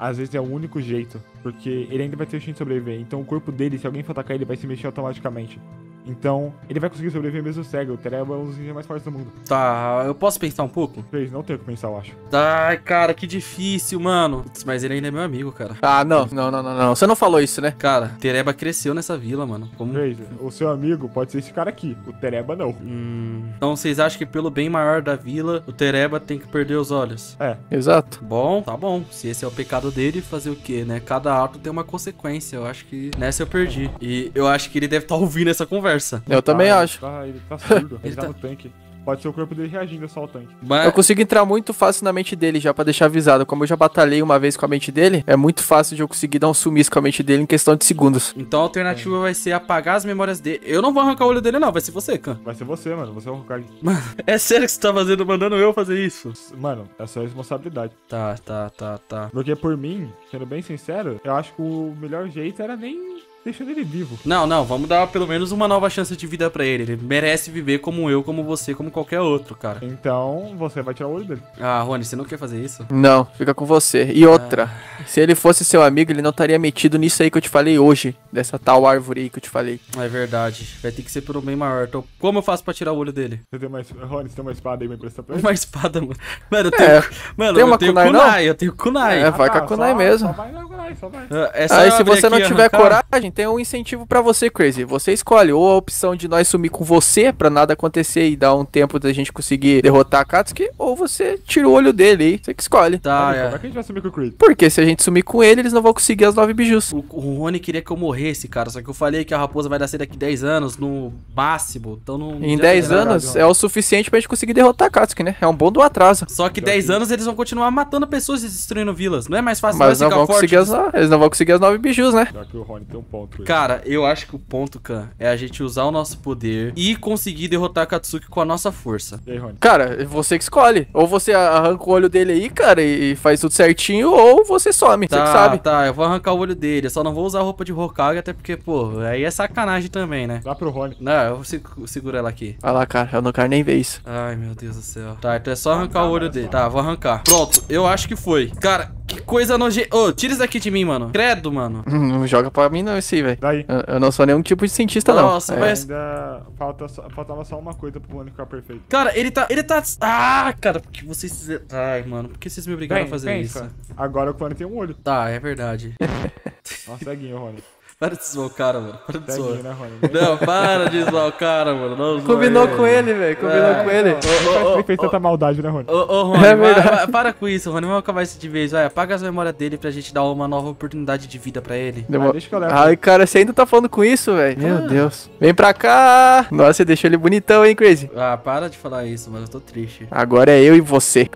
Às vezes é o único jeito, porque ele ainda vai ter o instinto de sobreviver. Então o corpo dele, se alguém for atacar ele, vai se mexer automaticamente. Então, ele vai conseguir sobreviver mesmo cego. O Tereba é um dos ninjas mais fortes do mundo. Tá, eu posso pensar um pouco? Não tenho o que pensar, eu acho. Ai, cara, que difícil, mano. Mas ele ainda é meu amigo, cara. Ah, não. Você não falou isso, né? Cara, Tereba cresceu nessa vila, mano. Como... O seu amigo pode ser esse cara aqui. O Tereba, não. Então, vocês acham que pelo bem maior da vila, o Tereba tem que perder os olhos? É. Exato. Bom, tá bom. Se esse é o pecado dele, fazer o quê, né? Cada ato tem uma consequência. Eu acho que nessa eu perdi. E eu acho que ele deve estar ouvindo essa conversa. Eu também acho. Ele tá surdo. Ele tá no tanque. Pode ser o corpo dele reagindo só ao tanque. Mas... eu consigo entrar muito fácil na mente dele já, pra deixar avisado. Como eu já batalhei uma vez com a mente dele, é muito fácil de eu conseguir dar um sumiço com a mente dele em questão de segundos. Então a alternativa vai ser apagar as memórias dele. Eu não vou arrancar o olho dele, não. Vai ser você, Khan. Vai ser você, mano. Você é o Hokage. Mano, é sério que você tá fazendo, mandando eu fazer isso? Mano, é só responsabilidade. Tá. Porque por mim, sendo bem sincero, eu acho que o melhor jeito era nem... deixando ele vivo. Não, vamos dar pelo menos uma nova chance de vida pra ele. Ele merece viver como eu, como você, como qualquer outro, cara. Então, você vai tirar o olho dele. Ah, Rony, você não quer fazer isso? Não, fica com você. E outra, se ele fosse seu amigo, ele não estaria metido nisso aí que eu te falei hoje. Dessa tal árvore aí que eu te falei. É verdade. Vai ter que ser pelo bem maior. Então, como eu faço pra tirar o olho dele? Rony, você tem uma espada aí, me empresta pra ele? Uma espada, mano. Mano, eu tenho kunai. É, vai com a kunai mesmo. Só vai. Aí, se você não tiver coragem, tem um incentivo pra você, Crazy. Você escolhe ou a opção de nós sumir com você pra nada acontecer e dar um tempo da gente conseguir derrotar a Akatsuki, ou você tira o olho dele aí. Você que escolhe. Como é que a gente vai sumir com o Crazy? Porque se a gente sumir com ele, eles não vão conseguir as 9 bijus. O Rony queria que eu morresse, cara. Só que eu falei que a raposa vai nascer daqui 10 anos no máximo. Então não. Em 10 anos é o suficiente pra gente conseguir derrotar a Akatsuki, né? É um bom do atraso. Só que 10 anos eles vão continuar matando pessoas e destruindo vilas. Não é mais fácil. Mas não vão conseguir as... eles não vão conseguir as 9 bijus, né? Já que o Rony tem um ponto. Cara, eu acho que o ponto, Khan, é a gente usar o nosso poder e conseguir derrotar a Akatsuki com a nossa força. E aí, Rony? Cara, você que escolhe. Ou você arranca o olho dele aí, cara, e faz tudo certinho, ou você some, você que sabe. Tá, eu vou arrancar o olho dele. Eu só não vou usar a roupa de Hokage, até porque, pô, aí é sacanagem também, né? Dá pro Rony. Não, eu vou segurar ela aqui. Vai lá, cara, eu não quero nem ver isso. Ai, meu Deus do céu. Tá, então é só arrancar o olho dele. Tá, vou arrancar. Pronto, eu acho que foi. Cara, que coisa nojenta. Ô, tira isso daqui de mim, mano. Credo, mano. Não joga pra mim, não, esse velho. Daí. Eu não sou nenhum tipo de cientista, não. Nossa, mas... ainda faltava só uma coisa pro Rony ficar perfeito. Cara, ele tá... Ah, cara, porque vocês fizeram... Ai, mano, por que vocês me obrigaram a fazer isso? Agora o Rony tem um olho. Tá, é verdade. Nossa, ceguinho, Rony. Para de zoar o cara, mano. Para de zoar. Né, não, para de zoar o cara, mano. Não combinou ele. Com ele, velho. Combinou com ele. Ele fez tanta maldade, né, Rony? Rony, é para com isso, Rony. Vamos acabar isso de vez. Vai, apaga as memórias dele pra gente dar uma nova oportunidade de vida pra ele. Deixa que eu levo. Ai, cara, você ainda tá falando com isso, velho. Meu Deus. Vem pra cá. Nossa, você deixou ele bonitão, hein, Crazy? Ah, para de falar isso, mano. Eu tô triste. Agora é eu e você.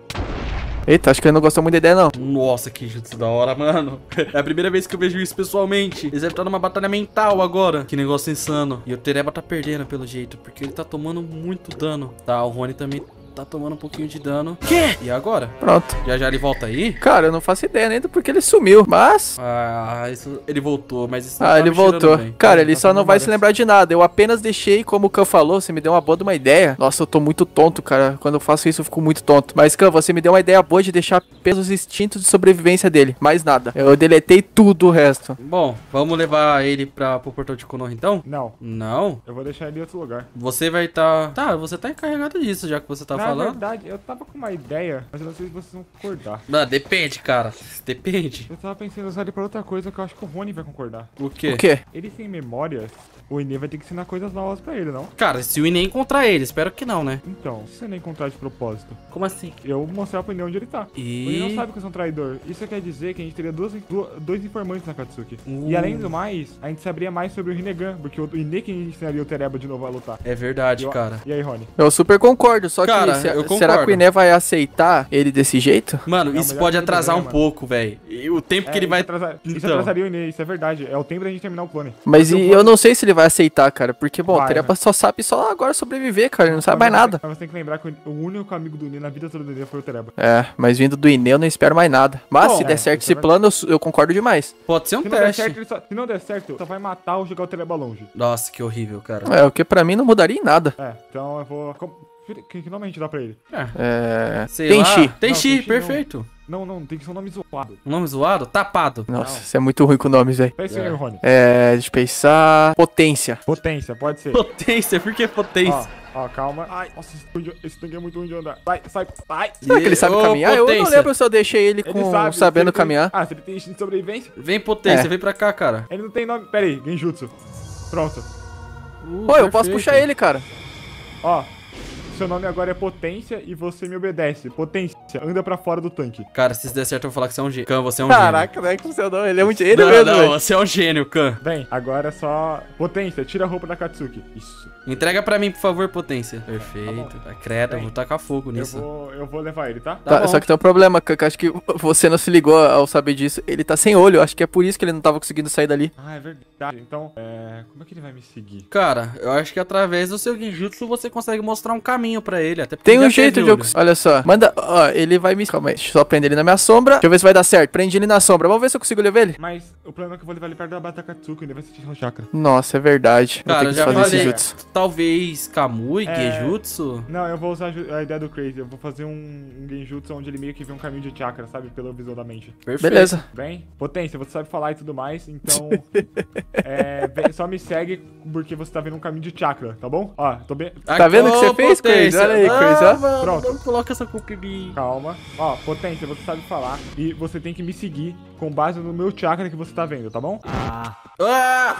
Eita, acho que ele não gostou muito da ideia, não. Nossa, que jutsu da hora, mano. É a primeira vez que eu vejo isso pessoalmente. Eles devem estar numa batalha mental agora. Que negócio insano. E o Tereba tá perdendo, pelo jeito, porque ele tá tomando muito dano. Tá, o Rony também... tá tomando um pouquinho de dano. Quê? E agora? Pronto. Já ele volta aí? Cara, eu não faço ideia nem do porquê ele sumiu, mas... ah, isso... ele voltou, mas isso não ele voltou. Cara, ele só não vai se lembrar de nada. Eu apenas deixei, como o Khan falou, você me deu uma boa de uma ideia. Nossa, eu tô muito tonto, cara. Quando eu faço isso, eu fico muito tonto. Mas, Khan, você me deu uma ideia boa de deixar pelos instintos de sobrevivência dele. Mais nada. Eu deletei tudo o resto. Bom, vamos levar ele pro portão de Konoha, então? Não? Eu vou deixar ele em outro lugar. Você vai estar... Tá, você tá encarregado disso, já que você tá falando? Na verdade, eu tava com uma ideia, mas eu não sei se vocês vão concordar. Não, depende, cara. Depende. Eu tava pensando em usar ele pra outra coisa que eu acho que o Rony vai concordar. O quê? O quê? Ele sem memória, o Inê vai ter que ensinar coisas novas pra ele, não? Cara, se o Inê encontrar ele, espero que não, né? Então, se o Inê encontrar de propósito... Como assim? Eu mostrar pro Inê onde ele tá. E... o Inê não sabe que eu sou um traidor. Isso quer dizer que a gente teria dois informantes na Akatsuki. E além do mais, a gente saberia mais sobre o Rinnegan, porque o Inê que ensinaria o Tereba de novo a lutar. É verdade, cara. E aí, Rony? Eu super concordo, só que... cara, será que o Inê vai aceitar ele desse jeito? Mano, isso pode atrasar um pouco, velho. O tempo que ele vai... Isso atrasaria o Inê, isso é verdade. É o tempo da gente terminar o plano. Mas eu não sei se ele vai aceitar, cara. Porque, bom, o Tereba só sabe agora sobreviver, cara. Ele não sabe mais nada. Mas tem que lembrar que o único amigo do Inê na vida toda do Inê foi o Tereba. É, mas vindo do Inê eu não espero mais nada. Mas se der certo esse plano, eu concordo demais. Pode ser um teste. Se não der certo, só vai matar ou jogar o Tereba longe. Nossa, que horrível, cara. É, o que pra mim não mudaria em nada. É, então eu vou... que nome a gente dá pra ele? Tenchi. Tenchi, perfeito. Não, não, tem que ser um nome zoado. Um nome zoado? Tapado. Nossa, não. Você é muito ruim com nomes, velho. Pensa aí, Rony. É, deixa eu pensar... Potência. Potência, pode ser. Potência, por que potência? Ó, ó, calma. Ai, nossa, esse tanque é muito ruim de andar. Sai, sai, sai. Será que ele sabe caminhar? Potência. Eu não lembro se eu deixei ele, sabendo caminhar. Ah, se ele tem instinto de sobrevivência? Vem potência, vem pra cá, cara. Ele não tem nome... Pera aí, Genjutsu. Pronto. Pô, eu posso puxar ele, cara. Ó. Seu nome agora é Potência e você me obedece. Potência, anda pra fora do tanque. Cara, se isso der certo, eu vou falar que você é um gênio. Khan, você é um gênio. Caraca, não é que você não, ele é um gênio mesmo. Não, não, você é um gênio, Khan. Vem, agora é só... Potência, tira a roupa da Akatsuki. Isso. Entrega pra mim, por favor, Potência. Perfeito. Tá, credo, eu vou tacar fogo nisso. Eu vou levar ele, tá? Tá, só que tem um problema, Khan, que acho que você não se ligou ao saber disso. Ele tá sem olho, acho que é por isso que ele não tava conseguindo sair dali. Ah, é verdade. Então, como é que ele vai me seguir? Cara, eu acho que através do seu Genjutsu você consegue mostrar um caminho pra ele, até porque tem um jeito de eu... Olha só, manda, ó, ele vai me... Calma aí, deixa eu só prender ele na minha sombra. Deixa eu ver se vai dar certo. Prende ele na sombra, vamos ver se eu consigo levar ele. Mas o problema é que eu vou levar ele perto da Batakatsuki, ele vai sentir o chakra. Nossa, é verdade. Cara, eu tenho que fazer esse jutsu. Talvez Kamui, Genjutsu? Não, eu vou usar a ideia do Crazy. Eu vou fazer um Genjutsu onde ele meio que vê um caminho de chakra, sabe? Pela visão da mente. Perfeito. Beleza. Bem, Potência, você sabe falar e tudo mais, então... Bem, só me segue porque você tá vendo um caminho de chakra, tá bom? Ó, tô bem... Tá vendo o que você fez, Crazy? Olha aí, Crazy, ó. Pronto. Não coloca essa culpa em mim. Calma. Ó, Potência, você sabe falar e você tem que me seguir com base no meu chakra que você tá vendo, tá bom?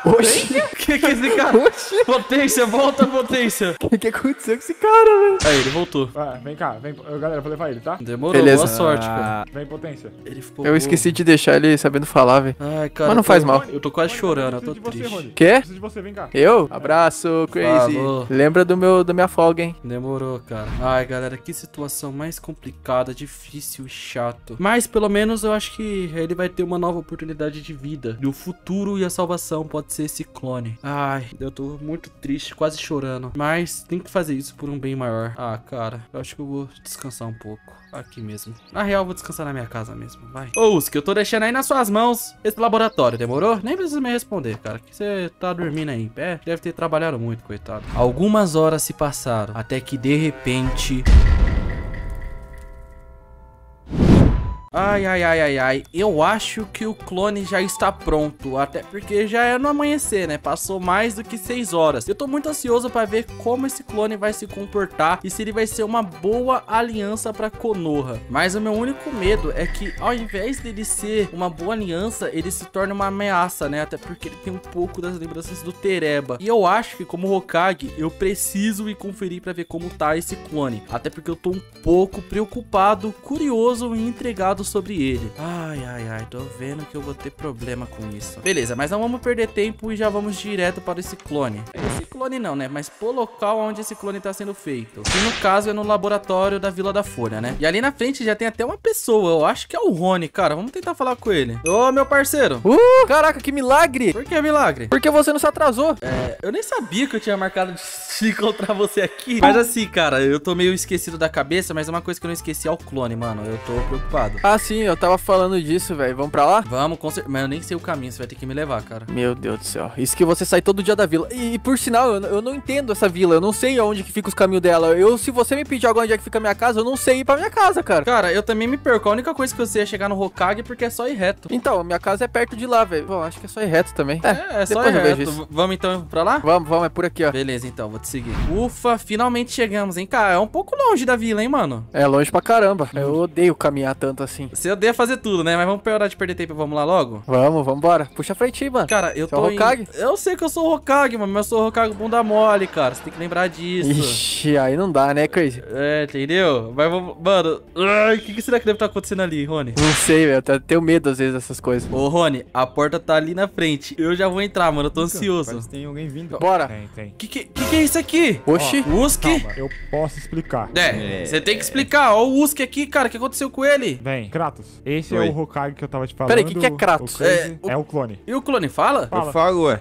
Oxi. Que é esse cara? Oxi. Potência, volta, Potência. Que aconteceu com esse cara, velho? Aí, ele voltou. Vem cá, vem. Galera, eu vou levar ele, tá? Demorou. Beleza. Boa sorte, cara. Vem, Potência. Ele ficou... Eu esqueci de deixar ele sabendo falar, velho. Ai, cara. Mas não faz mal. Eu tô quase chorando, eu tô triste. Quê? Preciso de você, vem cá. Eu? Abraço, Crazy. Falou. Lembra da minha folga, hein? Demorou, cara. Ai, galera, que situação mais complicada, difícil e chato. Mas, pelo menos, eu acho que ele vai ter uma nova oportunidade de vida. E o futuro e a salvação pode ser esse clone. Ai, eu tô muito triste, quase chorando. Mas tem que fazer isso por um bem maior. Ah, cara, eu acho que eu vou descansar um pouco aqui mesmo. Na real, eu vou descansar na minha casa mesmo, vai. Ô, Usuki, eu tô deixando aí nas suas mãos esse laboratório, demorou? Nem precisa me responder, cara, que você tá dormindo aí em pé. Deve ter trabalhado muito, coitado. Algumas horas se passaram, até que, de repente... Ai, ai, ai, ai, ai, eu acho que o clone já está pronto, até porque já é no amanhecer, né? Passou mais do que 6 horas. Eu tô muito ansioso pra ver como esse clone vai se comportar e se ele vai ser uma boa aliança pra Konoha. Mas o meu único medo é que, ao invés dele ser uma boa aliança, ele se torne uma ameaça, né? Até porque ele tem um pouco das lembranças do Tereba. E eu acho que, como Hokage, eu preciso ir conferir pra ver como tá esse clone. Até porque eu tô um pouco preocupado, curioso e intrigado sobre ele. Ai, ai, ai, tô vendo que eu vou ter problema com isso. Beleza, mas não vamos perder tempo e já vamos direto para esse clone. Esse clone não, né? Mas pro local onde esse clone tá sendo feito. Que no caso é no laboratório da Vila da Folha, né? E ali na frente já tem até uma pessoa. Eu acho que é o Rony, cara. Vamos tentar falar com ele. Ô, meu parceiro. Caraca, que milagre. Por que milagre? Porque você não se atrasou. Eu nem sabia que eu tinha marcado de encontrar você aqui. Mas assim, cara, eu tô meio esquecido da cabeça, mas uma coisa que eu não esqueci é o clone, mano. Eu tô preocupado. Ah, sim, eu tava falando disso, velho. Vamos pra lá? Vamos, com certeza. Mas eu nem sei o caminho, você vai ter que me levar, cara. Meu Deus do céu. Isso que você sai todo dia da vila. E por sinal, eu não entendo essa vila. Eu não sei aonde que fica os caminhos dela. Se você me pedir agora onde é que fica a minha casa, eu não sei ir pra minha casa, cara. Cara, eu também me perco. A única coisa que eu sei é chegar no Hokage porque é só ir reto. Então, minha casa é perto de lá, velho. Bom, acho que é só ir reto também. É só ir reto. Vamos então pra lá? Vamos, é por aqui, ó. Beleza, então, vou te seguir. Ufa, finalmente chegamos, hein, cara. É um pouco longe da vila, hein, mano. É longe pra caramba. Eu odeio caminhar tanto assim. Você odeia fazer tudo, né? Mas vamos parar de perder tempo. Vamos lá logo? Vamos embora. Puxa a frente aí, mano. Cara, eu tô Hokage? Eu sei que eu sou o Hokage, mano. Mas eu sou o Hokage bunda mole, cara. Você tem que lembrar disso. Ixi, aí não dá, né, Crazy? Entendeu? Mas vamos... Mano... O que será que deve estar acontecendo ali, Rony? Não sei, velho. Eu tenho medo, às vezes, dessas coisas. Ô, Rony, a porta tá ali na frente. Eu já vou entrar, mano. Eu tô ansioso. Parece que tem alguém vindo. Bora. Tem. Que é isso aqui? Oxi. Usuki? Calma, eu posso explicar. Você tem que explicar. Ó o Usuki aqui, cara. O que aconteceu com ele? Vem. Kratos, esse é o Hokage que eu tava te falando. Peraí, o que é Kratos? É o clone. E o clone fala? Eu falo, ué.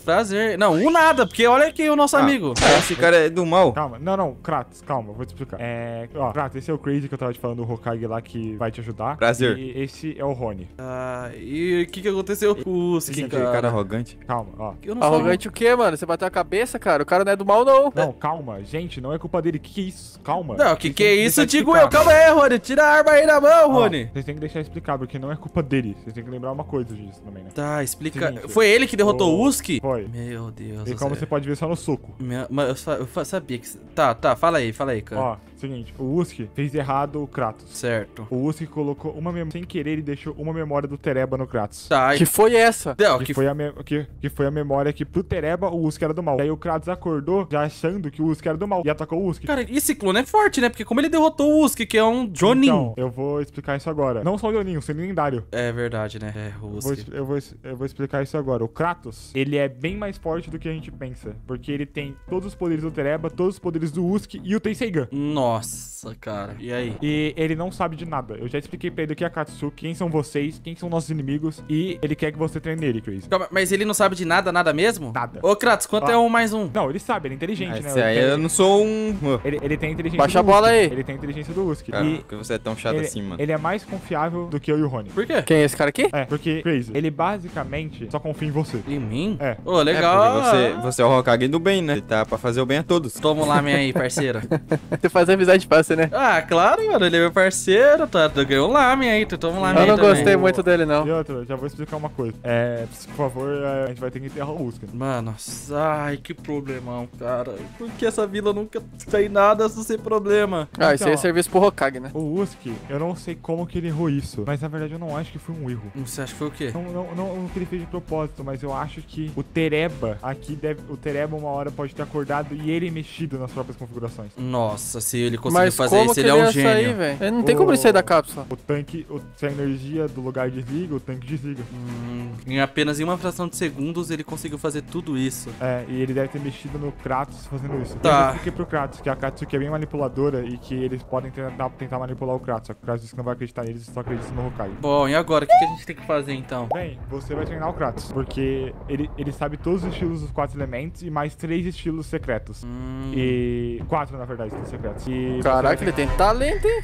prazer. Não, o nada, porque olha aqui o nosso amigo. Esse cara é do mal. Calma, não, Kratos, calma, vou te explicar. Ó, Kratos, esse é o Crazy que eu tava te falando, o Hokage lá que vai te ajudar. Prazer. E esse é o Rony. Ah, e o que aconteceu com o Usuki, cara? Cara arrogante. Calma, ó. Eu não arrogante o quê, mano? Você bateu a cabeça, cara? O cara não é do mal, não. Não, calma, gente, não é culpa dele. Que é isso? Calma. Não, que é isso? Digo eu. Calma aí, Rony. Tira a arma aí na mão, Rony. Vocês têm que deixar explicado, porque não é culpa dele. Vocês têm que lembrar uma coisa disso também, né? Tá, explica. Seguinte, foi ele que derrotou o Usuki? Foi. Meu Deus. E como você pode ver só no soco. Mas eu sabia que... Tá, fala aí, cara. Ó, seguinte, o Usuki fez errado o Kratos. Certo. O Usuki colocou uma memória... Sem querer, ele deixou uma memória do Tereba no Kratos. Tá. Que foi essa? Não, que foi a memória que pro Tereba o Usuki era do mal. E aí o Kratos acordou já achando que o Usuki era do mal e atacou o Usuki. Cara, esse clone é forte, né? Porque como ele derrotou o Usuki, que é um Jonin. Então, eu vou explicar isso agora. Não só o Jonin, o Sannin lendário. É verdade, né? É, o Usuki. Eu vou explicar isso agora. O Kratos, ele é bem mais forte do que a gente pensa. Porque ele tem todos os poderes do Tereba, todos os poderes do Usuki e o Tenseigan. Nossa, cara. E aí? E ele não sabe de nada. Eu já expliquei pra ele o que é Akatsuki, quem são vocês, quem são nossos inimigos. E ele quer que você treine ele, Crazy. Calma, mas ele não sabe de nada mesmo? Nada. Ô, Kratos, quanto é um mais um? Não, ele sabe, ele é inteligente, né? Eu não sou um... Ele tem inteligência do Usuki. Baixa a bola aí. Ele tem inteligência do Usuki. Cara, por que você é tão chato assim, mano? Ele é mais confiável do que eu e o Rony. Por quê? Quem é esse cara aqui? É, porque, Crazy, ele basicamente só confia em você. Em mim? É. Ô, legal. Você é o Hokage do bem, né? Ele tá pra fazer o bem a todos. Toma lá, minha aí, parceira. Você faz amizade fácil, né? Ah, claro, mano. Ele é meu parceiro. Tá, ganhou lá, minha aí. Toma lá, minha aí. Eu não gostei muito dele, não. E outra, já vou explicar uma coisa. Por favor, a gente vai ter que enterrar o Usuki. Mano, ai, que problemão, cara. Por que essa vila nunca tem nada sem problema? Ah, isso aí é serviço pro Hokage, né? O Usuki, eu não sei como que ele errou isso, mas na verdade eu não acho que foi um erro. Você acha que foi o quê? Não que ele fez de propósito, mas eu acho que o Tereba aqui deve... O Tereba uma hora pode ter acordado e ele mexido nas próprias configurações. Nossa, se ele conseguiu fazer isso, ele é um gênio. Ele não tem como ele sair da cápsula. O tanque, se a energia do lugar desliga, o tanque desliga. Em apenas uma fração de segundos ele conseguiu fazer tudo isso. É, e ele deve ter mexido no Kratos fazendo isso. Tá. Eu expliquei pro Kratos que a Akatsuki é bem manipuladora e que eles podem tentar manipular o Kratos. Só que o Kratos não vai acreditar neles, só acredita no Hokage. Bom, e agora? O que a gente tem que fazer então? Bem, você vai treinar o Kratos, porque ele sabe todos os estilos dos 4 elementos e mais 3 estilos secretos. E 4, na verdade, estilos secretos. E caraca, ele tem talento, hein?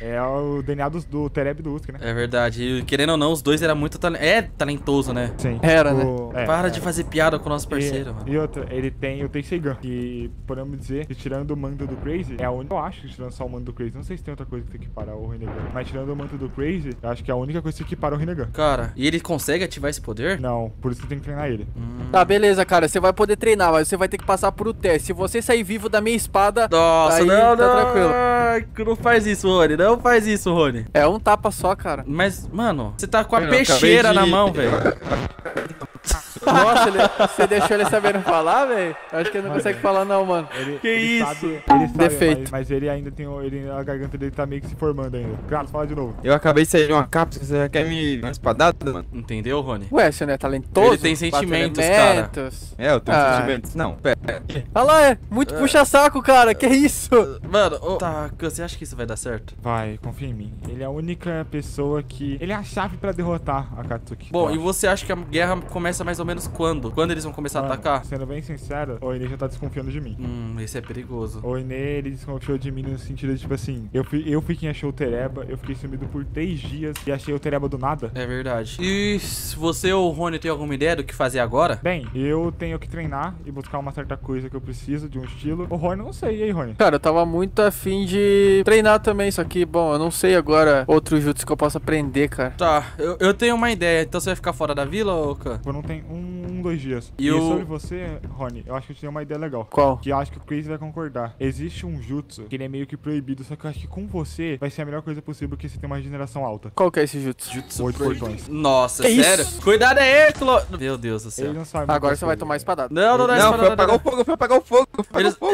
É o DNA do Tereba e do Usuki, né? É verdade. E querendo ou não, os dois eram muito talentoso, né? Sim. Né? Para de fazer piada com o nosso parceiro, mano. E outra, ele tem o Tenseigan, que podemos dizer que tirando o manto do Crazy, é a única... Eu acho que tirando só o manto do Crazy, não sei se tem outra coisa que tem que parar o Rinnegan. Mas tirando o manto do Crazy, eu acho que é a única coisa que tem que parar o Rinnegan. Cara, e ele consegue ativar esse poder? Não, por isso que tem que treinar ele. Tá, beleza, cara. Você vai poder treinar, mas você vai ter que passar por um teste. Se você sair vivo da minha espada... Nossa, aí tá tranquilo. Não faz isso, Rony. Não faz isso, Rony. É um tapa só, cara. Mas, mano, você tá com a peixeira na mão, velho. Nossa, você deixou ele sabendo falar, velho? Acho que ele não consegue falar não, mano. Ele isso? Ele sabe, defeito. Mas ele ainda tem... a garganta dele tá meio que se formando ainda. Kratos, fala de novo. Eu acabei de sair de uma cápsula, você quer me dar uma espadada, mano? Entendeu, Rony? Ué, você não é talentoso? Ele tem sentimentos, cara. Eu tenho sentimentos. Não, pera. Olha lá, é muito puxa-saco, cara. Que isso? Mano, tá, você acha que isso vai dar certo? Vai, confia em mim. Ele é a única pessoa que... Ele é a chave pra derrotar a Akatsuki. Bom, e você acha que a guerra começa mais ou menos quando? Quando eles vão começar a atacar? Sendo bem sincero, o Inês já tá desconfiando de mim. Esse é perigoso. O Inês, ele desconfiou de mim no sentido de, tipo assim, eu fui quem achou o Tereba, eu fiquei sumido por 3 dias e achei o Tereba do nada. É verdade. E você ou o Rony tem alguma ideia do que fazer agora? Bem, eu tenho que treinar e buscar uma certa coisa que eu preciso, de um estilo. O Rony, não sei. E aí, Rony? Cara, eu tava muito afim de treinar também, só que, bom, eu não sei agora outro jutsu que eu posso aprender, cara. Tá, eu tenho uma ideia. Então você vai ficar fora da vila, ou Khan? Eu não tenho 1, 2 dias. E sobre você, Rony, eu acho que eu tinha uma ideia legal. Qual? Que eu acho que o Crazy vai concordar. Existe um jutsu que ele é meio que proibido, só que eu acho que com você vai ser a melhor coisa possível, porque você tem uma regeneração alta. Qual que é esse jutsu? Jutsu 8 portões. Nossa, que sério? Isso? Cuidado aí, meu Deus do céu. Ele não sabe. Agora você vai tomar espadada. Não, dá espadada. Não, foi apagar o fogo.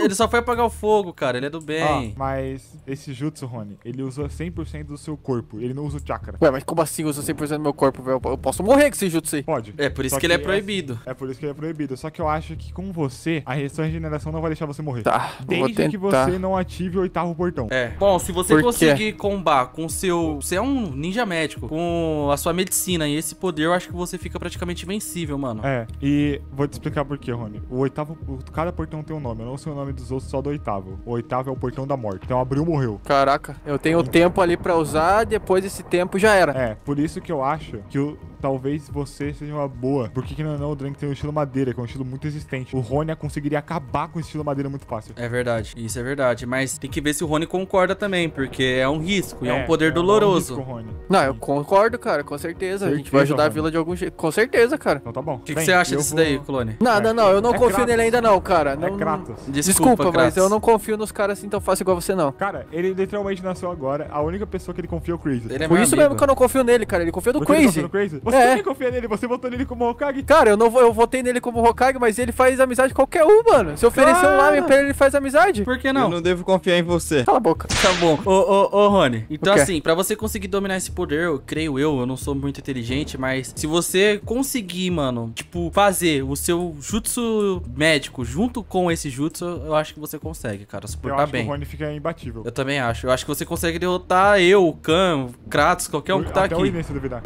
Ele só foi apagar o fogo, cara. Ele é do bem. Mas esse jutsu, Rony, ele usa 100% do seu corpo. Ele não usa o chakra. Ué, mas como assim usa 100% do meu corpo, velho? Eu posso morrer com esse jutsu aí. Pode. É, por isso que ele é proibido. É por isso que ele é proibido. Só que eu acho que com você, a sua regeneração não vai deixar você morrer. Tá, desde que você não ative o oitavo portão. É. Bom, se você conseguir combar com seu... Você é um ninja médico. Com a sua medicina e esse poder, eu acho que você fica praticamente vencível, mano. É. E vou te explicar por quê, Rony. O oitavo... Cada portão tem um nome. Eu não sei o nome dos outros, só do oitavo. O oitavo é o portão da morte. Então abriu, morreu. Caraca. Eu tenho tempo ali pra usar, depois desse tempo já era. É. Por isso que eu acho que o... Talvez você seja uma boa. Porque que não, o Drank tem um estilo madeira, que é um estilo muito resistente. O Rony conseguiria acabar com o estilo madeira muito fácil. É verdade, isso é verdade. Mas tem que ver se o Rony concorda também, porque é um risco, e é um poder doloroso. É um risco, Rony. Não, eu concordo, cara, com certeza. A gente vai ajudar a vila de algum jeito. Com certeza, cara. Então tá bom. O que você acha disso daí, Clone? Nada, não. Eu não confio nele ainda não, cara. Não, é Kratos. Desculpa, mas eu não confio nos caras assim tão fácil igual você, não. Cara, ele literalmente nasceu agora. A única pessoa que ele confia é o Crazy. Ele é por isso mesmo que eu não confio nele, cara. Ele confia no Crazy. Você nem confia nele, você votou nele como Hokage. Cara, eu votei nele como Hokage, mas ele faz amizade com qualquer um, mano. Se oferecer um lábio pra ele, ele faz amizade. Por que não? Eu não devo confiar em você. Cala a boca. Tá bom. Ô, Rony. Então assim, pra você conseguir dominar esse poder, eu creio eu não sou muito inteligente, mas se você conseguir, mano, tipo, fazer o seu jutsu médico junto com esse jutsu, eu acho que você consegue, cara, suportar bem. Eu acho que o Rony fica imbatível. Eu também acho. Eu acho que você consegue derrotar o Khan, Kratos, qualquer um que tá aqui.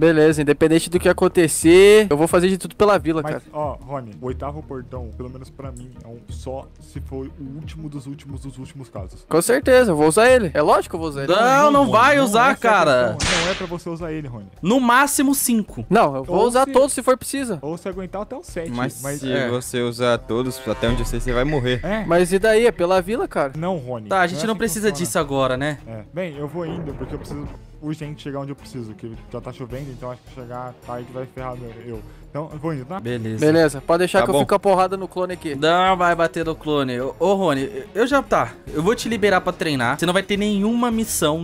Beleza, independente do que acontecer, eu vou fazer de tudo pela vila, cara. Ó, Rony, o oitavo portão, pelo menos pra mim, é um só se for o último dos últimos casos. Com certeza, eu vou usar ele. É lógico que eu vou usar ele. Não, não vai usar, cara. Não é pra você usar ele, Rony. No máximo 5. Não, eu vou usar todos se for preciso. Ou se aguentar até o 7. Mas se você usar todos, até onde eu sei, você vai morrer. É. Mas e daí? É pela vila, cara? Não, Rony. Tá, a gente não precisa disso agora, né? É. Bem, eu vou indo, porque eu preciso... urgente chegar onde eu preciso, que já tá chovendo, então acho que chegar tarde vai ferrar eu. Então, eu vou indo, tá? Beleza. Beleza, pode deixar que eu fico a porrada no clone aqui. Não vai bater no clone. Ô, Rony, eu já eu vou te liberar pra treinar. Você não vai ter nenhuma missão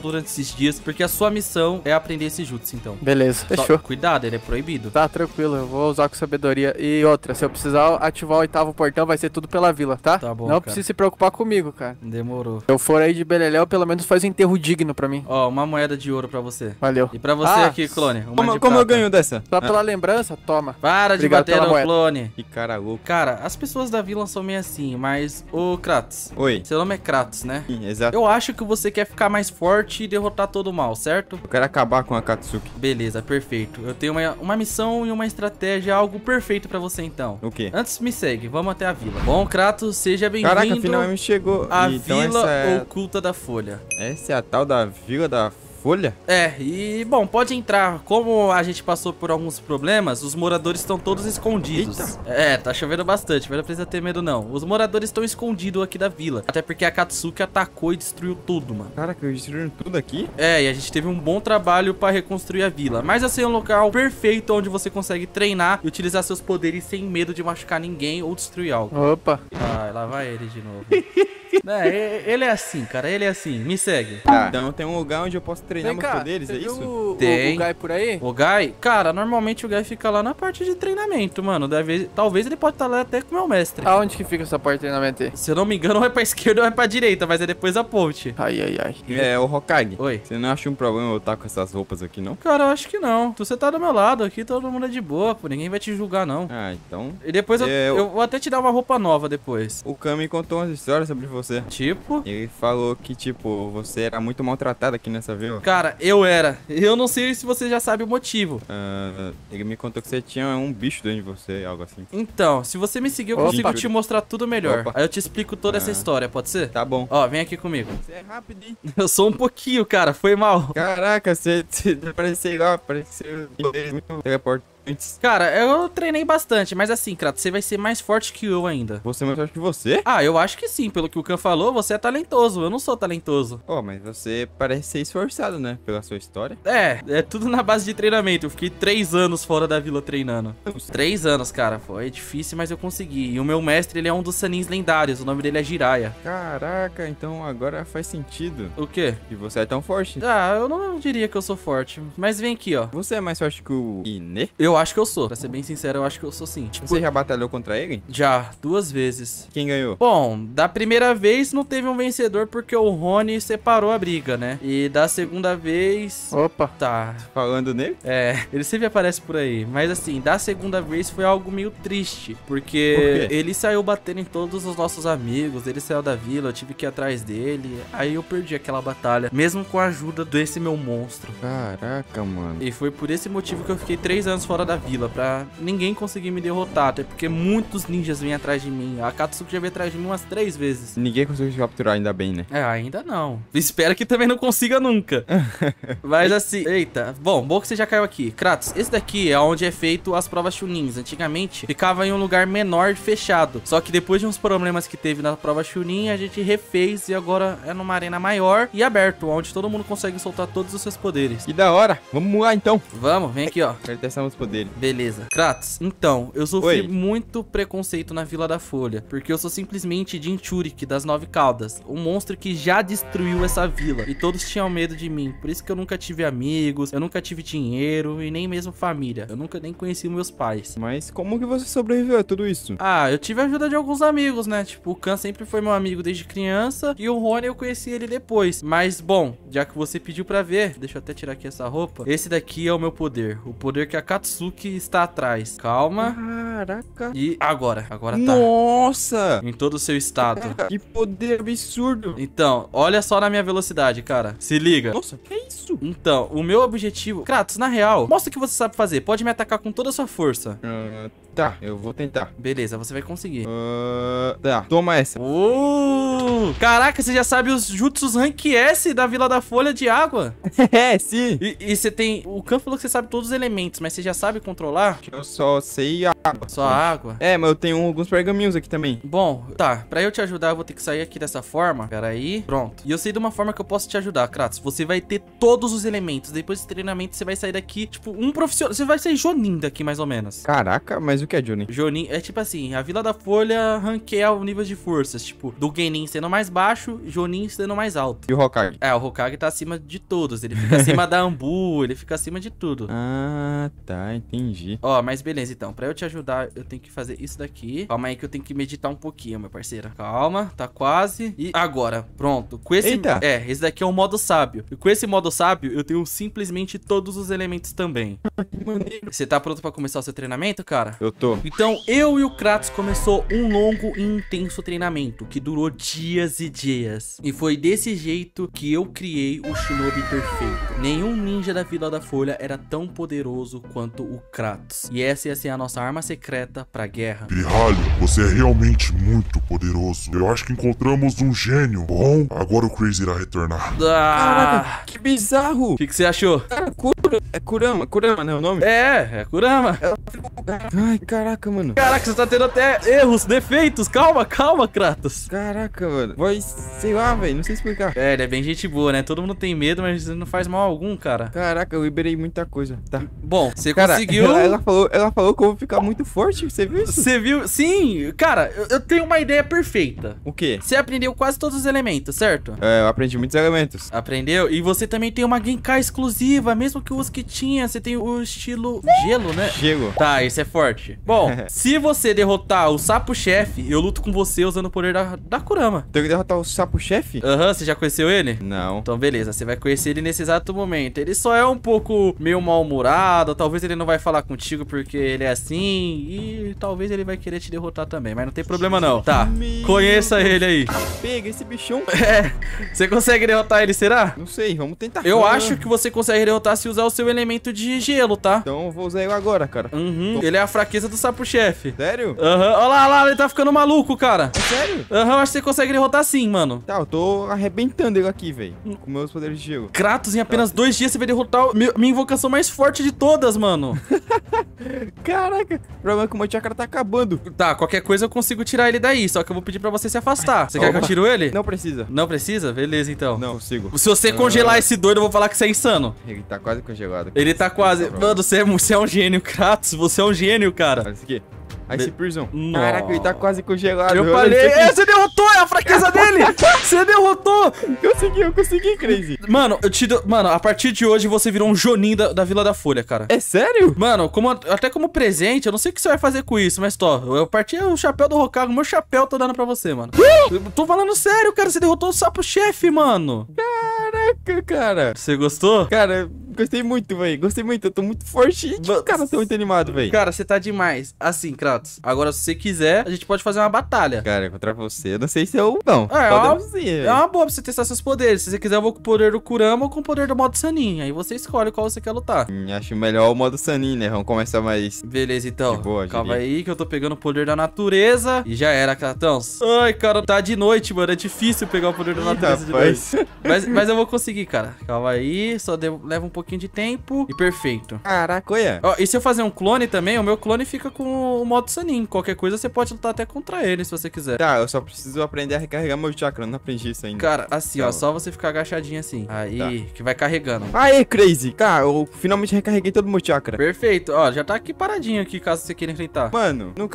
durante esses dias, porque a sua missão é aprender esse jutsu, então. Beleza, fechou. Cuidado, ele é proibido. Tá, tranquilo, eu vou usar com sabedoria. E outra, se eu precisar ativar o oitavo portão, vai ser tudo pela vila, tá? Tá bom, não precisa se preocupar comigo, cara. Demorou. Se eu for aí de beleléu, pelo menos faz um enterro digno pra mim. Ó, uma moeda de ouro pra você. Valeu. E pra você aqui, clone. Como eu ganho dessa? Só pela lembrança? Toma. Para de bater no clone. Que cara louco. Cara, as pessoas da vila são meio assim, mas... Ô, Kratos. Oi. Seu nome é Kratos, né? Sim, exato. Eu acho que você quer ficar mais forte e derrotar todo o mal, certo? Eu quero acabar com a Akatsuki. Beleza, perfeito. Eu tenho uma missão e uma estratégia, algo perfeito pra você, então. O quê? Antes, me segue. Vamos até a vila. Bom, Kratos, seja bem-vindo. Caraca, finalmente chegou. A Vila Oculta da Folha. Essa é a tal da Vila da Folha? É, e bom, pode entrar. Como a gente passou por alguns problemas, os moradores estão todos escondidos. Eita. É, tá chovendo bastante, mas não precisa ter medo não. Os moradores estão escondidos aqui da vila. Até porque a Akatsuki atacou e destruiu tudo, mano. Caraca, destruíram tudo aqui? É, e a gente teve um bom trabalho pra reconstruir a vila. Mas assim é um local perfeito onde você consegue treinar e utilizar seus poderes sem medo de machucar ninguém ou destruir algo. Opa! Ah, lá vai ele de novo. É, ele é assim, cara, ele é assim. Me segue. Ah, então tem um lugar onde eu posso treinar meus poderes, é isso? Tem. O Gai por aí? O Gai? Cara, normalmente o Gai fica lá na parte de treinamento, mano. Talvez ele pode estar lá até com o meu mestre. Aonde que fica essa parte de treinamento aí? Se eu não me engano, ou é pra esquerda ou é pra direita, mas é depois da ponte. Ai. É, o Hokage. Oi. Você não acha um problema eu estar com essas roupas aqui, não? Cara, eu acho que não. Você tá do meu lado aqui, todo mundo é de boa, pô. Ninguém vai te julgar, não. Ah, então... E depois eu vou até te dar uma roupa nova depois. O Kami contou umas histórias sobre você. Tipo? Ele falou que, tipo, você era muito maltratado aqui nessa vila. Cara, eu era. Eu não sei se você já sabe o motivo. Ele me contou que você tinha um bicho dentro de você, algo assim. Então, se você me seguir, eu consigo te mostrar tudo melhor. Aí eu te explico toda essa história, pode ser? Tá bom. Ó, vem aqui comigo. Você é rápido, hein? Eu sou um pouquinho, cara. Foi mal. Caraca, você pareceu muito teleportado. Cara, eu treinei bastante, mas assim, Kratos, você vai ser mais forte que eu ainda. Você é mais forte que você? Ah, eu acho que sim. Pelo que o Khan falou, você é talentoso. Eu não sou talentoso. Oh, mas você parece ser esforçado, né? Pela sua história. É tudo na base de treinamento. Eu fiquei 3 anos fora da vila treinando. 3 anos, cara. Foi difícil, mas eu consegui. E o meu mestre, ele é um dos Sannins lendários. O nome dele é Jiraiya. Caraca, então agora faz sentido. O quê? Que você é tão forte. Ah, eu não diria que eu sou forte. Mas vem aqui, ó. Você é mais forte que o Inê? Eu Eu acho que eu sou. Pra ser bem sincero, eu acho que eu sou sim. Tipo, você já batalhou contra ele? Já, 2 vezes. Quem ganhou? Bom, da primeira vez não teve um vencedor porque o Rony separou a briga, né? E da segunda vez... Opa! Tá. Falando nele? É, ele sempre aparece por aí. Mas assim, da segunda vez foi algo meio triste. Porque ele saiu batendo em todos os nossos amigos. Ele saiu da vila, eu tive que ir atrás dele. Aí eu perdi aquela batalha. Mesmo com a ajuda desse meu monstro. Caraca, mano. E foi por esse motivo que eu fiquei 3 anos fora da vila. Pra ninguém conseguir me derrotar. Até porque muitos ninjas vêm atrás de mim. A Akatsuki já veio atrás de mim umas 3 vezes. Ninguém conseguiu te capturar, ainda bem, né? É, ainda não. Espero que também não consiga nunca. Mas assim... Eita. Bom que você já caiu aqui. Kratos, esse daqui é onde é feito as provas shunins. Antigamente, ficava em um lugar menor, fechado. Só que depois de uns problemas que teve na prova shunin, a gente refez e agora é numa arena maior e aberto, onde todo mundo consegue soltar todos os seus poderes. Que da hora. Vamos lá, então. Vamos, vem aqui, ó. Quero testar meus poderes. Beleza. Kratos, então, eu sofri muito preconceito na Vila da Folha, porque eu sou simplesmente Jinchuriks das 9 caudas, um monstro que já destruiu essa vila, e todos tinham medo de mim. Por isso que eu nunca tive amigos, eu nunca tive dinheiro e nem mesmo família. Eu nunca nem conheci meus pais. Mas como que você sobreviveu a tudo isso? Ah, eu tive a ajuda de alguns amigos, né? Tipo, o Khan sempre foi meu amigo desde criança e o Rony eu conheci ele depois. Mas, bom, já que você pediu pra ver, deixa eu até tirar aqui essa roupa. Esse daqui é o meu poder. O poder que a Akatsuki está atrás. Calma. Caraca. E agora? Agora tá. Nossa! Em todo o seu estado. Caraca, que poder absurdo. Então, olha só na minha velocidade, cara. Se liga. Nossa, que isso? Então, o meu objetivo... Kratos, na real, mostra o que você sabe fazer. Pode me atacar com toda a sua força. Tá, eu vou tentar. Beleza, você vai conseguir. Tá, toma essa. Caraca, você já sabe os jutsus rank S da Vila da Folha de Água? É, sim. E você tem... O Khan falou que você sabe todos os elementos, mas você já sabe controlar? Eu só sei a água. Só a água? É, mas eu tenho alguns pergaminhos aqui também. Bom, tá. Pra eu te ajudar, eu vou ter que sair aqui dessa forma. Pera aí. Pronto. E eu sei de uma forma que eu posso te ajudar, Kratos. Você vai ter todos os elementos. Depois desse treinamento, você vai sair daqui, tipo, um profissional. Você vai ser Jonin daqui, mais ou menos. Caraca, mas o que é Jonin? Jonin é tipo assim, a Vila da Folha ranqueia o nível de forças, tipo, do Genin sendo mais baixo, Jonin sendo mais alto. E o Hokage? É, o Hokage tá acima de todos, ele fica acima da Ambu, ele fica acima de tudo. Ah, tá, entendi. Ó, mas beleza, então, pra eu te ajudar, eu tenho que fazer isso daqui. Calma aí que eu tenho que meditar um pouquinho, meu parceiro. Calma, tá quase. E agora, pronto. Com esse... Eita! É, esse daqui é o modo sábio. E com esse modo sábio, eu tenho simplesmente todos os elementos também. Maneiro. Você tá pronto pra começar o seu treinamento, cara? Eu tô. Então, eu e o Kratos começou um longo e intenso treinamento, que durou dias e dias. E foi desse jeito que eu criei o Shinobi perfeito. Nenhum ninja da Vila da Folha era tão poderoso quanto o Kratos. E essa ia ser a nossa arma secreta pra guerra. Pirralho, você é realmente muito poderoso. Eu acho que encontramos um gênio. Bom, agora o Chris irá retornar. Caraca, que bizarro. O que você achou? É Kurama, Kurama, não é o nome? É Kurama. Ai, caraca, mano. Caraca, você tá tendo até erros, defeitos. Calma, calma, Kratos. Caraca, mano. Vai, sei lá, velho, não sei explicar. É, ele é bem gente boa, né? Todo mundo tem medo, mas não faz mal algum, cara. Caraca, eu liberei muita coisa. Tá. Bom, você conseguiu... Ela falou que eu vou ficar muito forte, você viu isso? Você viu? Sim, cara, eu tenho uma ideia perfeita. O quê? Você aprendeu quase todos os elementos, certo? É, eu aprendi muitos elementos. Aprendeu? E você também tem uma Genkai exclusiva, mesmo que o Usuki tinha. Você tem o estilo gelo, né? Gelo. Tá, isso é forte. Bom, se você derrotar o Sapo-chefe, eu luto com você usando o poder da Kurama. Tem que derrotar o Sapo-chefe? Aham, você já conheceu ele? Não. Então, beleza, você vai conhecer ele nesse exato momento. Ele só é um pouco meio mal-humorado, talvez ele não vai falar contigo porque ele é assim, e talvez ele vai querer te derrotar também, mas não tem problema não. Tá, conheça ele aí. Pega esse bichão. É, você consegue derrotar ele, será? Não sei, vamos tentar. Eu acho que você consegue derrotar se usar o seu elemento de gelo, tá? Então eu vou usar ele agora, cara. Uhum, ele é a fraqueza do Sapo-chefe. Sério? Aham, olha lá, ele tá ficando maluco, cara. É sério? Aham, acho que você consegue derrotar sim, mano. Tá, eu tô arrebentando ele aqui, velho, com meus poderes de gelo. Kratos, em apenas 2 dias você vai derrotar minha invocação mais forte de todas, mano. Caraca, o problema é que o meu chakra tá acabando. Tá, qualquer coisa eu consigo tirar ele daí, só que eu vou pedir pra você se afastar. Você quer que eu tiro ele? Não precisa. Não precisa? Beleza, então. Não consigo. Se você congelar esse doido, eu vou falar que você é insano. Ele tá quase congelado. Ele tá quase... Mano, você é um gênio, Kratos. Você é um gênio, cara. Olha isso aqui. Ice Prisão. Caraca, ele tá quase congelado. Eu falei, você derrotou, é a fraqueza dele. Você derrotou. Eu consegui, Crazy. Mano, eu te dou... Mano, a partir de hoje você virou um Jonin da Vila da Folha, cara. É sério? Mano, até como presente, eu não sei o que você vai fazer com isso, mas tô, eu parti o chapéu do Hokage, meu chapéu tô dando pra você, mano. Eu tô falando sério, cara, você derrotou o Sapo-chefe, mano. Caraca, cara. Você gostou? Cara... Gostei muito, velho. Gostei muito. Eu tô muito forte. Cara, eu tô muito animado, velho. Cara, você tá demais. Assim, Kratos. Agora, se você quiser, a gente pode fazer uma batalha. Cara, contra você. Eu não sei se eu... Não. É uma boa pra você testar seus poderes. Se você quiser, eu vou com o poder do Kurama ou com o poder do modo Sannin. Aí você escolhe qual você quer lutar. Acho melhor o modo Sannin, né? Vamos começar mais... Beleza, então. Boa, calma aí que eu tô pegando o poder da natureza. E já era, Kratons. Ai, cara, tá de noite, mano. É difícil pegar o poder da natureza de noite. Mas eu vou conseguir, cara. Calma aí. Só leva um pouquinho de tempo e perfeito. Caraca, olha. Ó, e se eu fazer um clone também, o meu clone fica com o modo Sannin. Qualquer coisa você pode lutar até contra ele, se você quiser. Tá, eu só preciso aprender a recarregar meu chakra, não aprendi isso ainda. Cara, assim, ó, só você ficar agachadinho assim. Aí, que vai carregando. Aê, Crazy. Cara, eu finalmente recarreguei todo o meu chakra. Perfeito. Ó, já tá aqui paradinho aqui, caso você queira enfrentar. Mano, eu não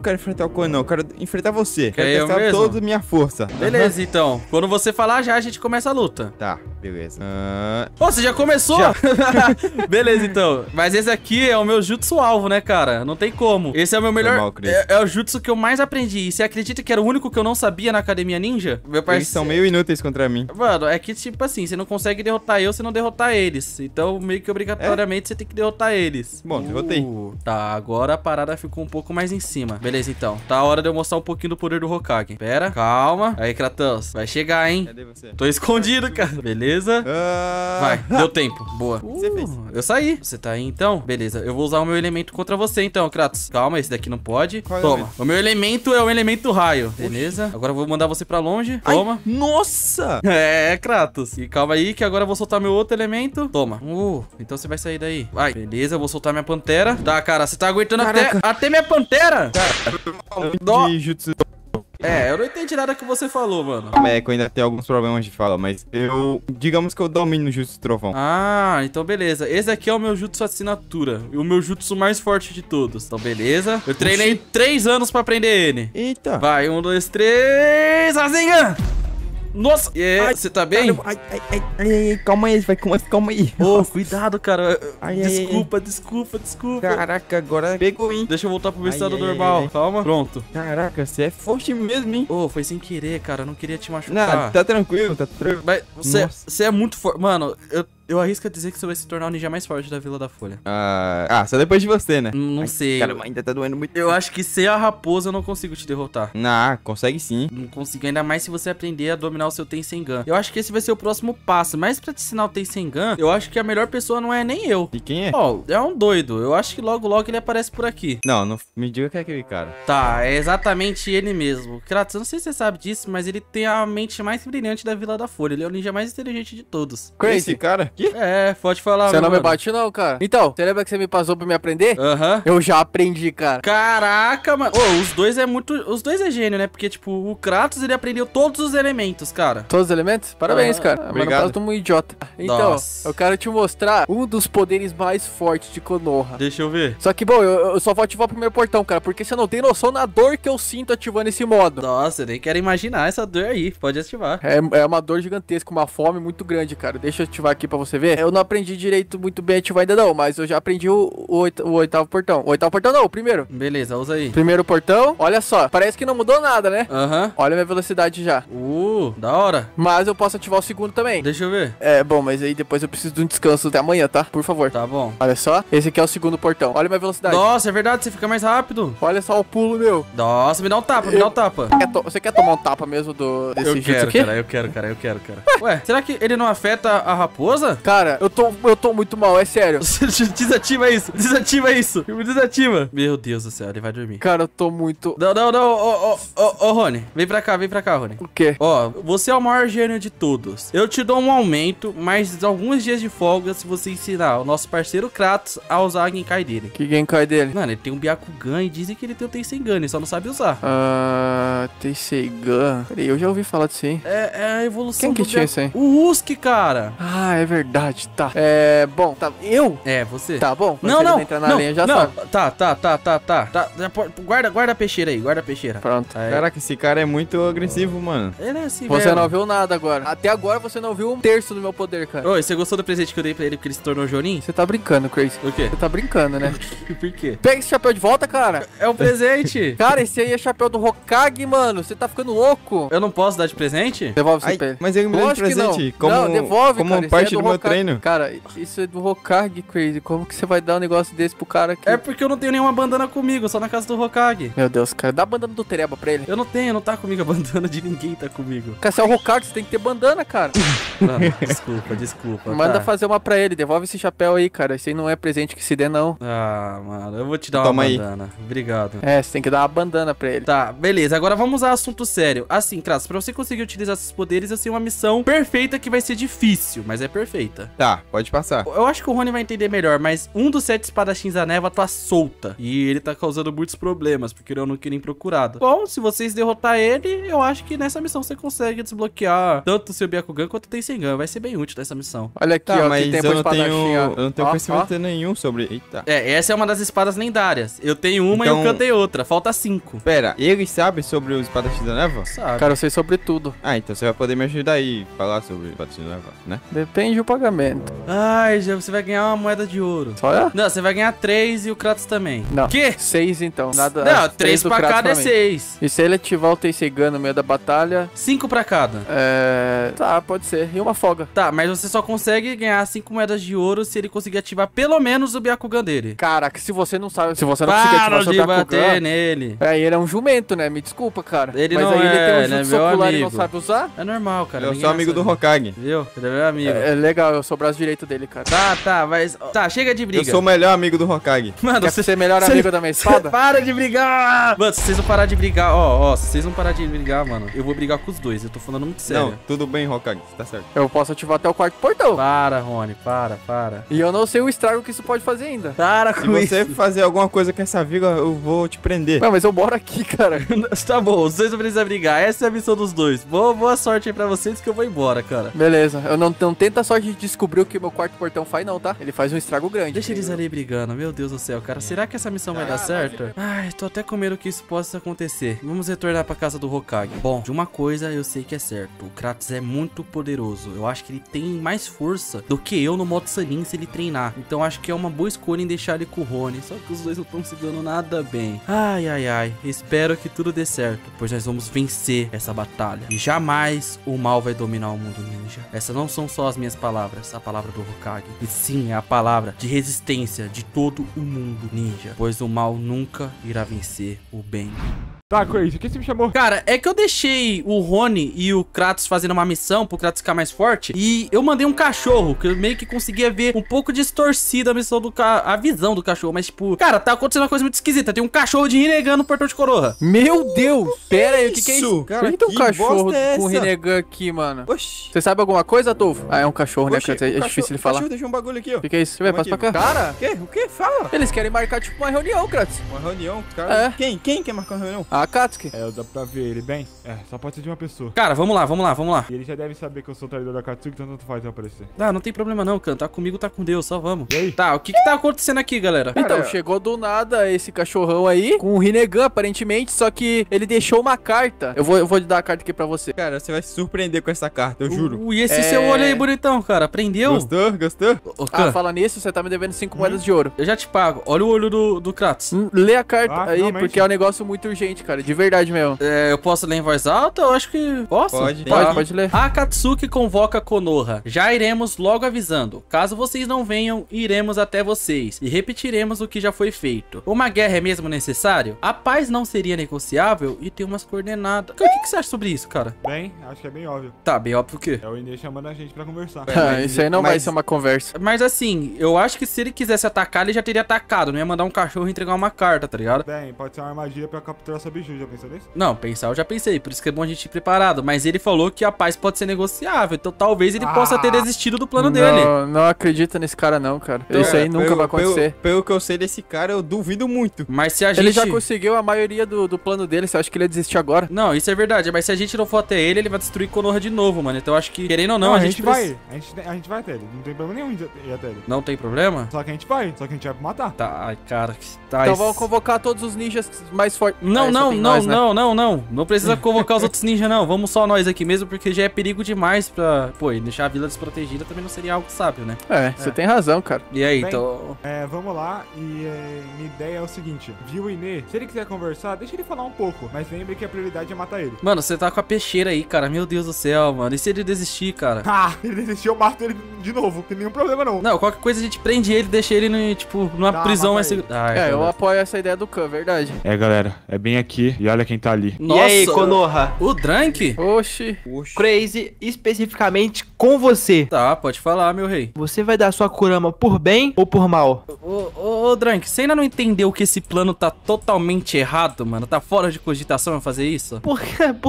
quero enfrentar o Khan, não. Eu quero enfrentar você. Quero testar toda a minha força. Beleza, então. Quando você falar, já a gente começa a luta. Tá, beleza. Pô, você já começou? Beleza, então. Mas esse aqui é o meu jutsu alvo, né, cara? Não tem como. Esse é o meu melhor... É o jutsu que eu mais aprendi. E você acredita que era o único que eu não sabia na academia ninja? Meu parceiro... Eles são meio inúteis contra mim. Mano, é que tipo assim, você não consegue derrotar eu se não derrotar eles. Então, meio que obrigatoriamente, você tem que derrotar eles. Bom, derrotei. Tá, agora a parada ficou um pouco mais em cima. Beleza, então. Tá a hora de eu mostrar um pouquinho do poder do Hokage. Pera, calma. Aí, Kratos. Vai chegar, hein? Cadê você? Tô escondido, cara. Beleza? Vai, deu tempo. Boa. Você fez. Eu saí. Você tá aí, então? Beleza. Eu vou usar o meu elemento contra você, então, Kratos. Calma, esse daqui não pode. Qual Toma. É o meu elemento é o elemento raio. Oxi. Beleza. Agora eu vou mandar você pra longe. Toma. Ai, nossa! É, Kratos. E calma aí, que agora eu vou soltar meu outro elemento. Toma. Então você vai sair daí. Vai. Beleza, eu vou soltar minha pantera. Tá, cara, você tá aguentando até minha pantera. Cara, eu não entendi nada que você falou, mano. É que eu ainda tenho alguns problemas de fala, mas eu... Digamos que eu domino o jutsu trovão. Ah, então beleza. Esse aqui é o meu jutsu assinatura. E o meu jutsu mais forte de todos. Então beleza. Eu treinei 3 anos pra aprender ele. Eita. Vai, 1, 2, 3... Rasengan! Nossa, você tá bem? Ai, calma aí, calma aí. Ô, cuidado, cara. Desculpa. Caraca, agora pegou, hein? Deixa eu voltar pro meu estado normal. Calma. Pronto. Caraca, você é forte mesmo, hein? Ô, foi sem querer, cara. Eu não queria te machucar. Não, tá tranquilo, tá tranquilo. Mas você é muito forte. Mano, eu arrisco a dizer que você vai se tornar o ninja mais forte da Vila da Folha. Só depois de você, né? Não sei. Cara, ainda tá doendo muito. Eu acho que ser a raposa eu não consigo te derrotar. Não, consegue sim. Não consigo, ainda mais se você aprender a dominar o seu Tenseigan. Eu acho que esse vai ser o próximo passo. Mas pra te ensinar o Tenseigan, eu acho que a melhor pessoa não é nem eu. E quem é? Ó, é um doido. Eu acho que logo, logo ele aparece por aqui. Não me diga que é aquele cara. Tá, é exatamente ele mesmo. Kratos, eu não sei se você sabe disso, mas ele tem a mente mais brilhante da Vila da Folha. Ele é o ninja mais inteligente de todos. Crazy, cara. Que? É, pode falar. Você não me bate não, cara. Então, você lembra que você me passou pra me aprender? Aham. Eu já aprendi, cara. Caraca, mano. Ô, Os dois é gênio, né? Porque, tipo, o Kratos, ele aprendeu todos os elementos, cara. Todos os elementos? Parabéns, cara. Obrigado. Mas eu tô um idiota. Então, eu quero te mostrar um dos poderes mais fortes de Konoha. Deixa eu ver. Só que, bom, eu só vou ativar o primeiro portão, cara, porque você não tem noção da dor que eu sinto ativando esse modo. Nossa, eu nem quero imaginar essa dor aí. Pode ativar. É uma dor gigantesca, uma fome muito grande, cara. Deixa eu ativar aqui pra você ver. Eu não aprendi direito muito bem ativar ainda não, mas eu já aprendi o oitavo portão. O oitavo portão não, o primeiro. Beleza, usa aí. Primeiro portão, olha só. Parece que não mudou nada, né? Aham. Olha a minha velocidade já. Da hora. Mas eu posso ativar o segundo também. Deixa eu ver. É, bom, mas aí depois eu preciso de um descanso até amanhã, tá? Por favor. Tá bom. Olha só, esse aqui é o segundo portão. Olha a minha velocidade. Nossa, é verdade, você fica mais rápido. Olha só o pulo meu. Nossa, me dá um tapa, me dá um tapa. Você quer tomar um tapa mesmo desse jeito aqui? Eu quero, cara. Ué, será que ele não afeta a raposa? Cara, eu tô muito mal, é sério. Desativa isso. Me desativa. Meu Deus do céu, ele vai dormir. Cara, eu tô muito... Não. Ô, Rony. Vem pra cá, Rony. O quê? Ó, você é o maior gênio de todos. Eu te dou um aumento, mas alguns dias de folga se você ensinar o nosso parceiro Kratos a usar a Genkai dele. Que Genkai dele? Mano, ele tem um Byakugan e dizem que ele tem o Tenseigan, ele só não sabe usar. Tenseigan. Peraí, eu já ouvi falar disso aí. É a evolução Quem que tinha isso aí? O Usuki, cara. Ah, é verdade. verdade, tá. É, bom, tá. Eu? É, você. Tá bom. Não, não. Entrar na linha, já sabe. Tá. Guarda a peixeira aí, guarda a peixeira. Pronto. Aí. Caraca, esse cara é muito agressivo, mano. Ele é assim, velho. Você não ouviu nada agora. Até agora você não ouviu um terço do meu poder, cara. Oi, você gostou do presente que eu dei pra ele porque ele se tornou Jonin? Você tá brincando, Crazy. O quê? Você tá brincando, né? Por quê? Pega esse chapéu de volta, cara. É um presente. Cara, esse aí é chapéu do Hokage, mano. Você tá ficando louco. Eu não posso dar de presente? Devolve isso pra ele. Mas eu me dou de presente. Não. Não, devolve, como cara, parte é do meu treino. Cara, isso é do Hokage, Crazy. Como que você vai dar um negócio desse pro cara aqui? É porque eu não tenho nenhuma bandana comigo, só na casa do Hokage. Meu Deus, cara. Dá a bandana do Tereba pra ele. Eu não tenho, não tá comigo a bandana de ninguém, tá comigo. Cara, se é o Hokage, você tem que ter bandana, cara. Mano, desculpa. Manda fazer uma pra ele, devolve esse chapéu aí, cara. Esse aí não é presente que se dê, não. Ah, mano, eu vou te dar uma bandana. Aí. Obrigado. É, você tem que dar uma bandana pra ele. Tá, beleza. Agora vamos a assunto sério. Assim, Kratos, pra você conseguir utilizar esses poderes, eu sei uma missão perfeita que vai ser difícil, mas é perfeita. Tá, pode passar. Eu acho que o Rony vai entender melhor, mas um dos 7 espadachins da névoa tá solta. E ele tá causando muitos problemas, porque eu não queria ir procurado. Bom, se vocês derrotar ele, eu acho que nessa missão você consegue desbloquear tanto o seu Byakugan quanto o Tenseigan. Vai ser bem útil nessa missão. Olha aqui, ó, mas eu não tenho conhecimento nenhum sobre... Eita. É, essa é uma das espadas lendárias. Eu tenho uma e eu cantei outra. Falta 5. Pera, ele sabe sobre os espadachins da névoa? Sabe. Cara, eu sei sobre tudo. Ah, então você vai poder me ajudar aí, falar sobre espadachins da névoa, né? Depende do pagamento. Ai, já você vai ganhar uma moeda de ouro. Só é? Não, você vai ganhar 3 e o Kratos também. Não. Quê? 6 então. Nada. Não, 3 pra cada é 6. E se ele ativar o Tenseigan no meio da batalha? 5 pra cada. É... Tá, pode ser. E uma folga. Tá, mas você só consegue ganhar 5 moedas de ouro se ele conseguir ativar pelo menos o Byakugan dele. Caraca, se você não sabe, se você não conseguir ativar o seu Byakugan... bater nele. É, ele é um jumento, né? Me desculpa, cara. Ele mas não aí é, ele tem um jutsu popular e não sabe usar? É normal, cara. Eu sou amigo do Hokage. Viu? Ele é meu amigo. É legal, eu sou o braço direito dele, cara. Tá, mas... Tá, chega de briga. Eu sou o melhor amigo do Hokage. Mano, quer ser melhor amigo da minha espada? Para de brigar! Mano, se vocês não parar de brigar... Ó, se vocês não parar de brigar, mano, eu vou brigar com os dois. Eu tô falando muito sério. Não, tudo bem, Hokage. Tá certo. Eu posso ativar até o quarto portão. Para, Rony. Para. E eu não sei o estrago que isso pode fazer ainda. Para com isso. Se você fazer alguma coisa com essa viga, eu vou te prender. Não, mas eu moro aqui, cara. Tá bom, os dois não precisam brigar. Essa é a missão dos dois. Boa sorte aí pra vocês que eu vou embora, cara. Beleza. Eu não tenta só de descobrir o que meu quarto portão faz, não, tá? Ele faz um estrago grande. Deixa eles ali brigando. Meu Deus do céu, cara. Será que essa missão vai dar certo? Ai, tô até com medo que isso possa acontecer. Vamos retornar pra casa do Hokage. Bom, de uma coisa eu sei que é certo. O Kratos é muito poderoso. Eu acho que ele tem mais força do que eu no modo Sannin se ele treinar. Então acho que é uma boa escolha em deixar ele com o Rony. Só que os dois não estão se dando nada bem. Ai. Espero que tudo dê certo, pois nós vamos vencer essa batalha. E jamais o mal vai dominar o mundo ninja. Essas não são só as minhas palavras, a palavra do Hokage. E sim, é a palavra de resistência de todo o mundo ninja. Pois o mal nunca irá vencer o bem. Tá, Crazy, o que você me chamou? Cara, é que eu deixei o Rony e o Kratos fazendo uma missão pro Kratos ficar mais forte. E eu mandei um cachorro, que eu meio que conseguia ver um pouco distorcida a missão do a visão do cachorro. Mas, tipo, cara, tá acontecendo uma coisa muito esquisita. Tem um cachorro de Rinnegan no portão de Konoha. Meu Deus! Pera aí, o que é isso? Cara, que tem um cachorro com Rinnegan aqui, mano. Oxi. Você sabe alguma coisa, Tolfo? Ah, é um cachorro, né? É difícil ele falar. Deixa um bagulho aqui, ó. O que é isso? Vem, passa pra cá. Cara, o que? Fala. Eles querem marcar, tipo, uma reunião, Kratos. Uma reunião? Cara, quem quer marcar uma reunião? Akatsuki. É, dá pra ver ele bem? É, só pode ser de uma pessoa. Cara, vamos lá. E ele já deve saber que eu sou o traidor da Akatsuki, então tanto faz eu aparecer. Ah, não tem problema não, cara. Tá comigo, tá com Deus, só vamos. E aí? Tá, o que tá acontecendo aqui, galera? Então, chegou do nada esse cachorrão aí, com o Rinnegan, aparentemente, só que ele deixou uma carta. Eu vou dar a carta aqui pra você. Cara, você vai se surpreender com essa carta, eu juro. E esse seu olho aí, bonitão, cara, prendeu? Gostou? Ah, fala nisso, você tá me devendo 5 moedas de ouro. Eu já te pago. Olha o olho do Kratos. Lê a carta aí, realmente. Porque é um negócio muito urgente, cara, de verdade mesmo. É, eu posso ler em voz alta? Eu acho que posso. Pode ler. Akatsuki convoca Konoha. Já iremos logo avisando. Caso vocês não venham, iremos até vocês e repetiremos o que já foi feito. Uma guerra é mesmo necessário? A paz não seria negociável e tem umas coordenadas. O que você acha sobre isso, cara? Bem, acho que é bem óbvio. Tá, bem óbvio o quê? É o Inês chamando a gente pra conversar. Isso aí não vai ser uma conversa. Mas assim, eu acho que se ele quisesse atacar, ele já teria atacado. Não ia mandar um cachorro entregar uma carta, tá ligado? Bem, pode ser uma armadilha pra capturar essa Biju, já pensou nisso? Não, pensar eu já pensei, por isso que é bom a gente ir preparado. Mas ele falou que a paz pode ser negociável, então talvez ele possa ter desistido do plano dele. Não acredito nesse cara não, cara. Então, isso aí nunca vai acontecer. Pelo que eu sei desse cara, eu duvido muito. Mas se a gente... Ele já conseguiu a maioria do plano dele, você acha que ele ia desistir agora? Não, isso é verdade, mas se a gente não for até ele, ele vai destruir Konoha de novo, mano. Então eu acho que, querendo ou não, a gente vai. A gente vai até ele, não tem problema nenhum ir até ele. Não tem problema? Só que a gente vai, pra matar. Tá, cara, que tá... Então vamos convocar todos os ninjas mais fortes. Não precisa convocar os outros ninjas, não. Vamos só nós aqui mesmo, porque já é perigo demais pra... Pô, e deixar a vila desprotegida também não seria algo sábio, né? É, você tem razão, cara. E aí, bem, então... vamos lá, e minha ideia é o seguinte. Viu, Inê? Se ele quiser conversar, deixa ele falar um pouco, mas lembre que a prioridade é matar ele. Mano, você tá com a peixeira aí, cara. Meu Deus do céu, mano. E se ele desistir, cara? Ah, ele desistir, eu mato ele de novo. Não tem nenhum problema, não. Não, qualquer coisa a gente prende ele, deixa ele, no, tipo, numa prisão mais segura. Eu apoio essa ideia do Khan, verdade. É, galera, é bem aqui e olha quem tá ali. Nossa. E aí, Konoha? O Drank? Oxi. Crazy, especificamente com você. Tá, pode falar, meu rei. Você vai dar sua Kurama por bem ou por mal? Ô, Drank, você ainda não entendeu que esse plano tá totalmente errado, mano? Tá fora de cogitação eu fazer isso? Por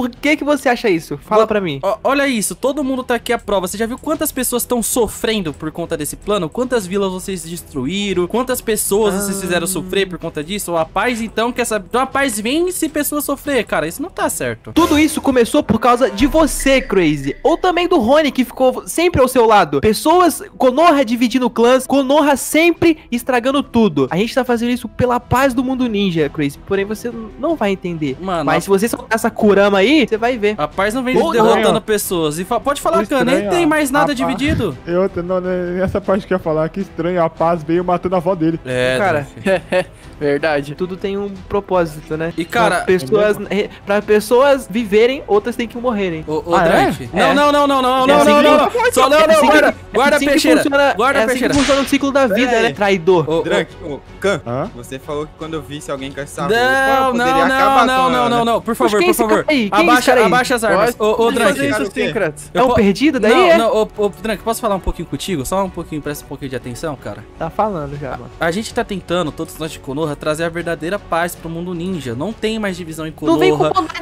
que você acha isso? Fala pra mim. Olha isso, todo mundo tá aqui à prova. Você já viu quantas pessoas estão sofrendo por conta desse plano? Quantas vilas vocês destruíram? Quantas pessoas vocês fizeram sofrer por conta disso? A paz, então, quer saber? Então a paz vem se pessoas sofrer, cara. Isso não tá certo. Tudo isso começou por causa de você, Crazy. Ou também do Rony, que ficou sempre ao seu lado. Pessoas, Konoha dividindo clãs, Konoha sempre estragando tudo. A gente tá fazendo isso pela paz do mundo ninja, Crazy. Porém, você não vai entender. Mano, mas se você soltar essa Kurama aí, você vai ver. A paz não vem derrotando pessoas. E pode falar, Khan, nem tem mais nada dividido. Nessa parte que eu ia falar, que estranho, a paz veio matando a avó dele. É, cara. Verdade. Tudo tem um propósito, né? E, cara... Pra pessoas viverem, outras têm que morrerem. Drank? Não. Só não, guarda a peixeira. Guarda a peixeira. Funciona o ciclo da vida, né? Traidor. Drank, Khan, você falou que quando eu visse alguém com essa roupa, poderia acabar com ela. Não. Por favor. Abaixa as armas. Ô, Drank. É um perdido daí? Não, Drank, posso falar um pouquinho contigo? Só um pouquinho, presta um pouquinho de atenção, cara. Tá falando já, mano. A gente tá tentando, todos nós de Konoha, trazer a verdadeira paz pro mundo ninja. Não tem mais divisão em Konoha.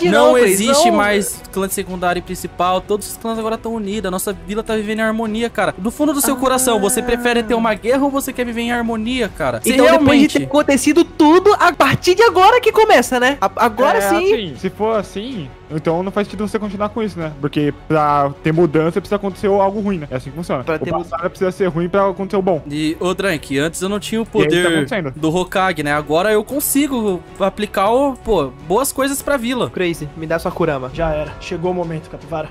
Não existe mais clã de secundário e principal. Todos os clãs agora estão unidos. A nossa vila tá vivendo em harmonia, cara. Do fundo do seu coração, você prefere ter uma guerra ou você quer viver em harmonia, cara? Então, depois de ter acontecido tudo, a partir de agora que começa, né? Agora sim. Assim, se for assim, então não faz sentido você continuar com isso, né? Porque pra ter mudança precisa acontecer algo ruim, né? É assim que funciona. O passado precisa ser ruim pra acontecer o bom. E, ô Drank, antes eu não tinha o poder do Hokage, né? Agora eu consigo aplicar, boas coisas pra vila. Crazy, me dá sua Kurama. Já era. Chegou o momento, capivara.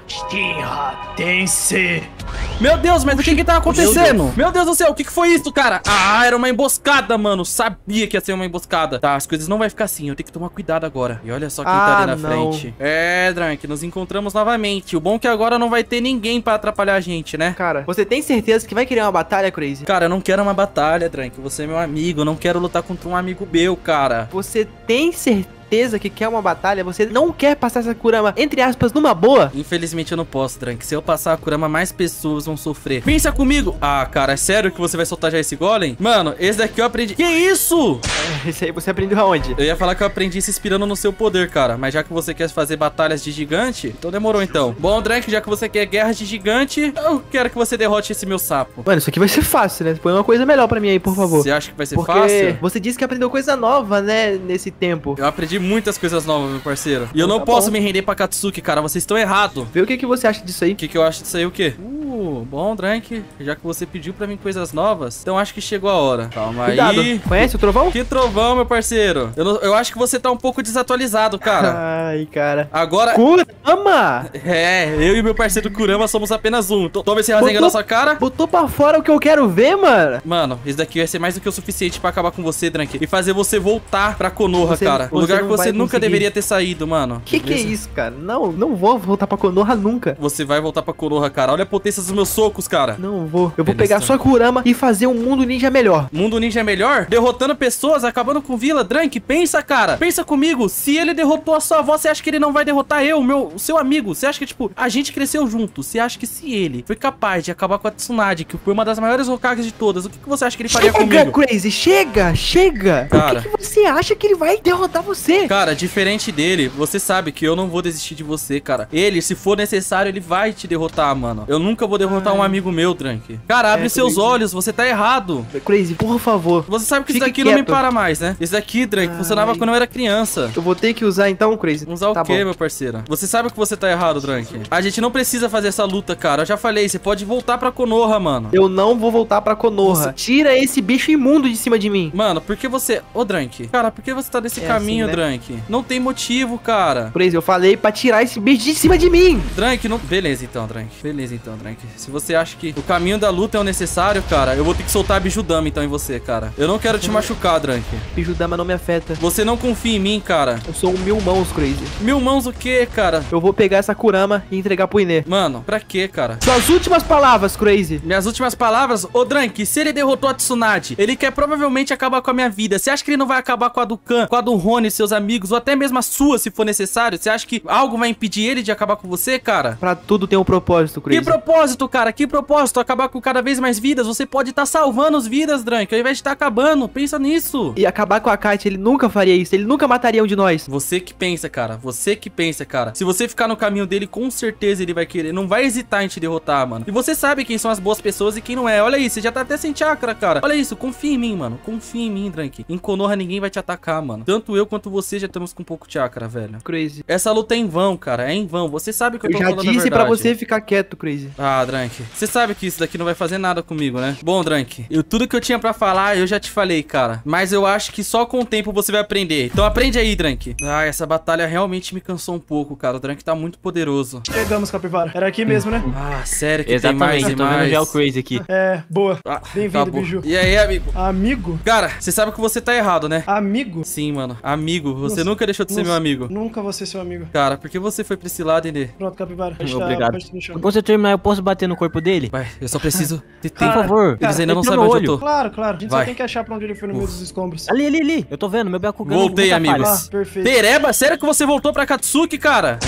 Meu Deus, mas o que tá acontecendo? Meu Deus do céu, o que foi isso, cara? Ah, era uma emboscada, mano. Sabia que ia ser uma emboscada. Tá, as coisas não vai ficar assim. Eu tenho que tomar cuidado agora. E olha só quem tá ali na frente. É, Drank, nos encontramos novamente. O bom é que agora não vai ter ninguém pra atrapalhar a gente, né? Cara, você tem certeza que vai querer uma batalha, Crazy? Cara, eu não quero uma batalha, Drank. Você é meu amigo. Eu não quero lutar contra um amigo meu, cara. Você tem certeza que quer uma batalha? Você não quer passar essa Kurama, entre aspas, numa boa? Infelizmente eu não posso, Drank. Se eu passar a Kurama, mais pessoas vão sofrer. Pensa comigo. Ah, cara, é sério que você vai soltar já esse golem? Mano, esse daqui eu aprendi... Que isso? Esse aí você aprendeu aonde? Eu ia falar que eu aprendi se inspirando no seu poder, cara. Mas já que você quer fazer batalhas de gigante, então demorou então. Bom, Drank, já que você quer guerras de gigante, eu quero que você derrote esse meu sapo. Mano, isso aqui vai ser fácil, né? Põe uma coisa melhor pra mim aí, por favor. Você acha que vai ser fácil? Você disse que aprendeu coisa nova, né? Nesse tempo. Eu aprendi muitas coisas novas, meu parceiro. E eu não posso me render pra Akatsuki, cara. Vocês estão errados. Vê o que você acha disso aí. O que eu acho disso aí, o quê? Bom, Drank, já que você pediu pra mim coisas novas, então acho que chegou a hora. Calma aí. Conhece o trovão? Que trovão, meu parceiro? Eu acho que você tá um pouco desatualizado, cara. Ai, cara. Agora... Kurama! É, eu e meu parceiro Kurama somos apenas um. Toma esse Rasengan na sua cara. Botou pra fora o que eu quero ver, mano. Mano, isso daqui vai ser mais do que o suficiente pra acabar com você, Drank. E fazer você voltar pra Konoha, cara. O lugar que você nunca deveria ter saído, mano. Que é isso, cara? Não vou voltar pra Konoha nunca. Você vai voltar pra Konoha, cara. Olha a potência dos meus socos, cara. Não vou. Eu vou pegar só Kurama e fazer um mundo ninja melhor. Mundo ninja melhor? Derrotando pessoas, acabando com vila? Drank, pensa, cara. Pensa comigo. Se ele derrotou a sua avó, você acha que ele não vai derrotar eu, o seu amigo? Você acha que, tipo, a gente cresceu junto? Você acha que se ele foi capaz de acabar com a Tsunade, que foi uma das maiores Hokages de todas, o que você acha que ele faria comigo? Chega, Crazy. Chega, chega. Cara, o que você acha que ele vai derrotar você? Cara, diferente dele, você sabe que eu não vou desistir de você, cara. Ele, se for necessário, ele vai te derrotar, mano. Eu nunca vou derrotar um amigo meu, Drank. Cara, abre seus olhos, você tá errado. Crazy, por favor. Você sabe que isso daqui não me para mais, né? Isso daqui, Drank, funcionava quando eu era criança. Eu vou ter que usar então, Crazy. Usar o quê, meu parceiro? Você sabe que você tá errado, Drank. A gente não precisa fazer essa luta, cara. Eu já falei, você pode voltar pra Konoha, mano. Eu não vou voltar pra Konoha. Você tira esse bicho imundo de cima de mim. Mano, por que você... Ô, Drank, cara, por que você tá nesse caminho, assim, né, Drank? Não tem motivo, cara. Crazy, eu falei pra tirar esse bicho de cima de mim. Drank, não... Beleza, então, Drank. Beleza, então, Drank. Se você acha que o caminho da luta é o necessário, cara, eu vou ter que soltar a Bijudama, então, em você, cara. Eu não quero te machucar, Drank. Bijudama não me afeta. Você não confia em mim, cara. Eu sou um Mil Mãos, Crazy. Mil Mãos o quê, cara? Eu vou pegar essa Kurama e entregar pro Inê. Mano, pra quê, cara? Suas últimas palavras, Crazy. Minhas últimas palavras? Ô, Drank, se ele derrotou a Tsunade, ele quer provavelmente acabar com a minha vida. Você acha que ele não vai acabar com a do Khan, com a do Rony, seus amigos, ou até mesmo a sua, se for necessário? Você acha que algo vai impedir ele de acabar com você, cara? Pra tudo tem um propósito, Crazy. Que propósito, cara? Que propósito? Acabar com cada vez mais vidas? Você pode estar salvando as vidas, Drank, ao invés de estar acabando. Pensa nisso. E acabar com a Kite, ele nunca faria isso. Ele nunca mataria um de nós. Você que pensa, cara. Você que pensa, cara. Se você ficar no caminho dele, com certeza ele vai querer. Não vai hesitar em te derrotar, mano. E você sabe quem são as boas pessoas e quem não é. Olha isso, você já tá até sem chakra, cara. Olha isso, confia em mim, mano. Confia em mim, Drank. Em Konoha ninguém vai te atacar, mano. Tanto eu quanto você já estamos com pouco chakra, velho. Crazy. Essa luta é em vão, cara. É em vão. Você sabe que eu tô falando a verdade. Eu já disse pra você ficar quieto, Crazy. Ah, Drank. Você sabe que isso daqui não vai fazer nada comigo, né? Bom, Drank, tudo que eu tinha pra falar, eu já te falei, cara. Mas eu acho que só com o tempo você vai aprender. Então aprende aí, Drank. Ah, essa batalha realmente me cansou um pouco, cara. O Drank tá muito poderoso. Chegamos, Capivara. Era aqui mesmo, né? Ah, sério que exatamente, tem mais e mais. Tô vendo já o Crazy aqui. É, boa. Ah, bem-vindo, Biju. E aí, amigo? Amigo? Cara, você sabe que você tá errado, né? Amigo? Sim, mano. Amigo. Você nunca deixou de ser meu amigo. Nunca vou ser seu amigo. Cara, por que você foi pra esse lado, Inê? Pronto, Capivara. Obrigado. Depois você terminar, eu posso bater no corpo dele? Vai, eu só preciso... Por favor. Eles ainda não sabem onde eu tô. Claro, claro. A gente só tem que achar pra onde ele foi no meio dos escombros. Ali, ali, ali. Eu tô vendo, meu Byakugan. Voltei, amigos. Perfeito. Tereba, sério que você voltou pra Akatsuki, cara?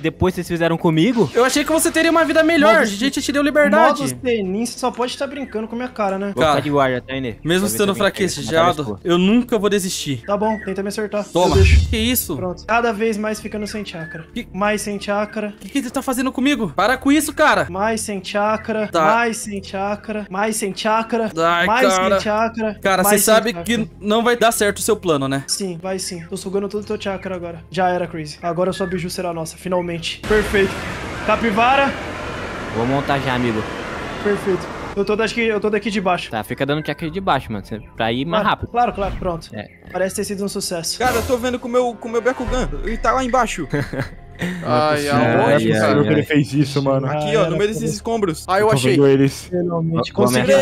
Depois vocês fizeram comigo? Eu achei que você teria uma vida melhor. A gente te deu liberdade. Você só pode estar brincando com a minha cara, né? Cara, de guarda, tá, Inê? Mesmo estando fraquejado, eu nunca vou desistir. Tá bom, tenta me acertar. Toma. Que isso? Pronto. Cada vez mais ficando sem chakra. Mais sem chakra. O que você tá fazendo comigo? Para com isso, cara. Mais sem chakra. Mais sem chakra. Mais sem chakra. Mais sem chakra. Cara, você sabe que não vai dar certo o seu plano, né? Sim, vai sim. Tô sugando todo o teu chakra agora. Já era, Crazy. Agora a sua biju será nossa, finalmente. Perfeito. Capivara. Vou montar já, amigo. Perfeito. Eu tô daqui de baixo. Tá, fica dando check de baixo, mano. Pra ir mais rápido. Claro, claro, pronto. Parece ter sido um sucesso. Cara, eu tô vendo com o meu Byakugan. Ele tá lá embaixo. Ai, ai, ele fez isso, mano. Aqui, ó, no meio desses escombros. Ah, eu achei. Finalmente, conseguimos.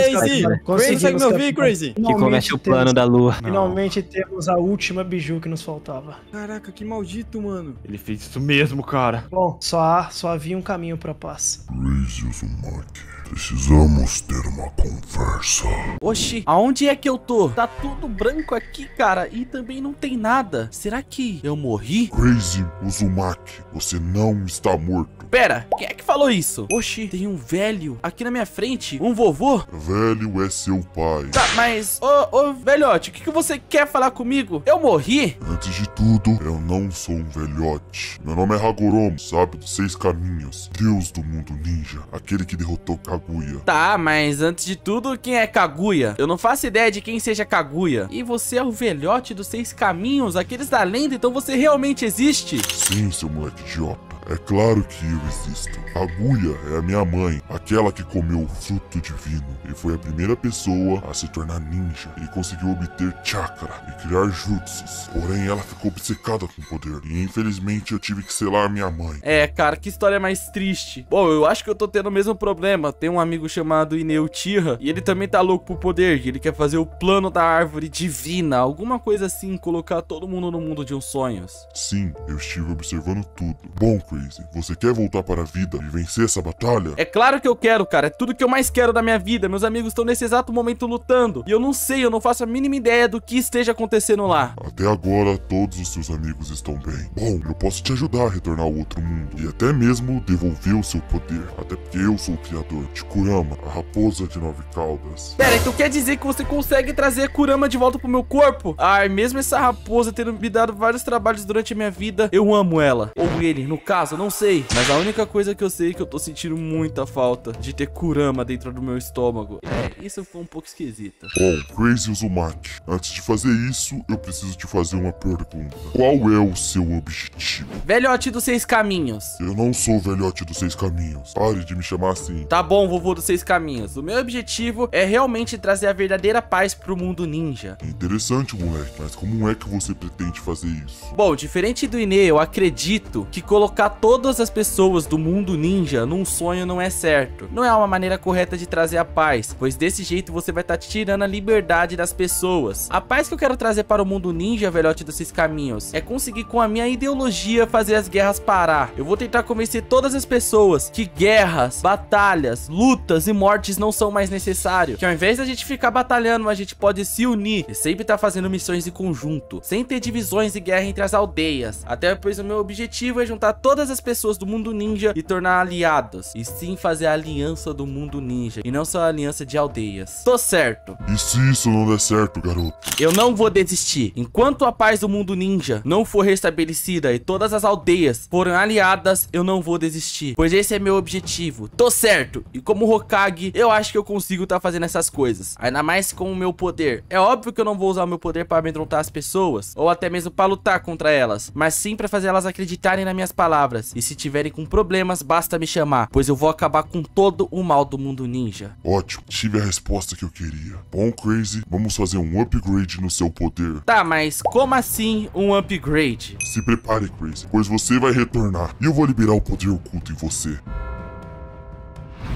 Crazy, Crazy. Que começa o plano da lua. Finalmente temos a última biju que nos faltava. Caraca, que maldito, mano. Ele fez isso mesmo, cara. Bom, só havia um caminho pra paz. Crazy Uzumaki. Precisamos ter uma conversa. Oxi, aonde é que eu tô? Tá tudo branco aqui, cara. E também não tem nada. Será que eu morri? Crazy Uzumaki, você não está morto. Pera, quem é que falou isso? Oxi, tem um velho aqui na minha frente. Um vovô? Velho é seu pai. Tá, mas... Ô, velhote, o que você quer falar comigo? Eu morri? Antes de tudo, eu não sou um velhote. Meu nome é Hagoromo, sábio dos 6 caminhos. Deus do mundo ninja. Aquele que derrotou Kaguya. Tá, mas antes de tudo, quem é Kaguya? Eu não faço ideia de quem seja Kaguya. E você é o velhote dos 6 caminhos, aqueles da lenda, então você realmente existe? Sim, seu moleque idiota. É claro que eu existo. Kaguya é a minha mãe, aquela que comeu o fruto divino. E foi a primeira pessoa a se tornar ninja. E conseguiu obter chakra e criar jutsus. Porém, ela ficou obcecada com o poder. E infelizmente eu tive que selar minha mãe. É, cara, que história mais triste. Bom, eu acho que eu tô tendo o mesmo problema. Tem um amigo chamado Ineu Tirra. E ele também tá louco pro poder. Ele quer fazer o plano da árvore divina. Alguma coisa assim, colocar todo mundo no mundo de uns sonhos. Sim, eu estive observando tudo. Bom, Crazy. Você quer voltar para a vida e vencer essa batalha? É claro que eu quero, cara. É tudo que eu mais quero da minha vida. Meus amigos estão nesse exato momento lutando. E eu não sei, eu não faço a mínima ideia do que esteja acontecendo lá. Até agora, todos os seus amigos estão bem. Bom, eu posso te ajudar a retornar ao outro mundo. E até mesmo devolver o seu poder. Até porque eu sou o criador de Kurama, a raposa de 9 caudas. Pera, então quer dizer que você consegue trazer Kurama de volta pro meu corpo? Ai, mesmo essa raposa tendo me dado vários trabalhos durante a minha vida, eu amo ela. Ou ele, no caso, não sei. Mas a única coisa que eu sei é que eu tô sentindo muita falta de ter Kurama dentro do meu estômago. É, isso ficou um pouco esquisito. Bom, Crazy Uzumaki, antes de fazer isso, eu preciso te fazer uma pergunta. Qual é o seu objetivo? Velhote dos 6 Caminhos. Eu não sou o velhote dos 6 Caminhos. Pare de me chamar assim. Tá bom, vovô dos 6 Caminhos. O meu objetivo é realmente trazer a verdadeira paz pro mundo ninja. Interessante, moleque. Mas como é que você pretende fazer isso? Bom, diferente do Inê, eu acredito que colocar todas as pessoas do mundo ninja num sonho não é certo. Não é uma maneira correta de trazer a paz, pois desse jeito você vai estar tirando a liberdade das pessoas. A paz que eu quero trazer para o mundo ninja, velhote dos 6 Caminhos, é conseguir com a minha ideologia fazer as guerras parar. Eu vou tentar convencer todas as pessoas que guerras, batalhas, lutas e mortes não são mais necessário. Que ao invés da gente ficar batalhando, a gente pode se unir e sempre estar fazendo missões em conjunto, sem ter divisões e guerra entre as aldeias. Até pois o meu objetivo é juntar todas as pessoas do mundo ninja e tornar aliados. E sim fazer a aliança do mundo ninja e não só a aliança de aldeias. Tô certo. E se isso não der certo, garoto? Eu não vou desistir. Enquanto a paz do mundo ninja não for restabelecida e todas as aldeias forem aliadas, eu não vou desistir, pois esse é meu objetivo. Tô certo. E como Hokage, eu acho que eu consigo estar fazendo essas coisas, ainda mais com o meu poder. É óbvio que eu não vou usar o meu poder para amedrontar as pessoas, ou até mesmo para lutar contra elas, mas sim para fazer elas acreditarem nas minhas palavras. E se tiverem com problemas, basta me chamar, pois eu vou acabar com todo o mal do mundo ninja. Ótimo, tive a resposta que eu queria. Bom, Crazy, vamos fazer um upgrade no seu poder. Tá, mas como assim um upgrade? Se prepare, Crazy, pois você vai retornar e eu vou liberar o poder oculto em você.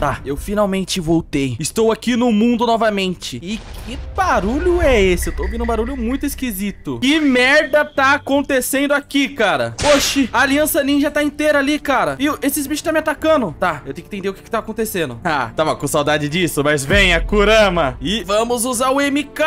Tá, eu finalmente voltei. Estou aqui no mundo novamente. E que barulho é esse? Eu tô ouvindo um barulho muito esquisito. Que merda tá acontecendo aqui, cara? Oxi, a aliança ninja tá inteira ali, cara. E esses bichos tá me atacando. Tá, eu tenho que entender o que tá acontecendo. Ah, tava com saudade disso, mas venha, Kurama. E vamos usar o MK.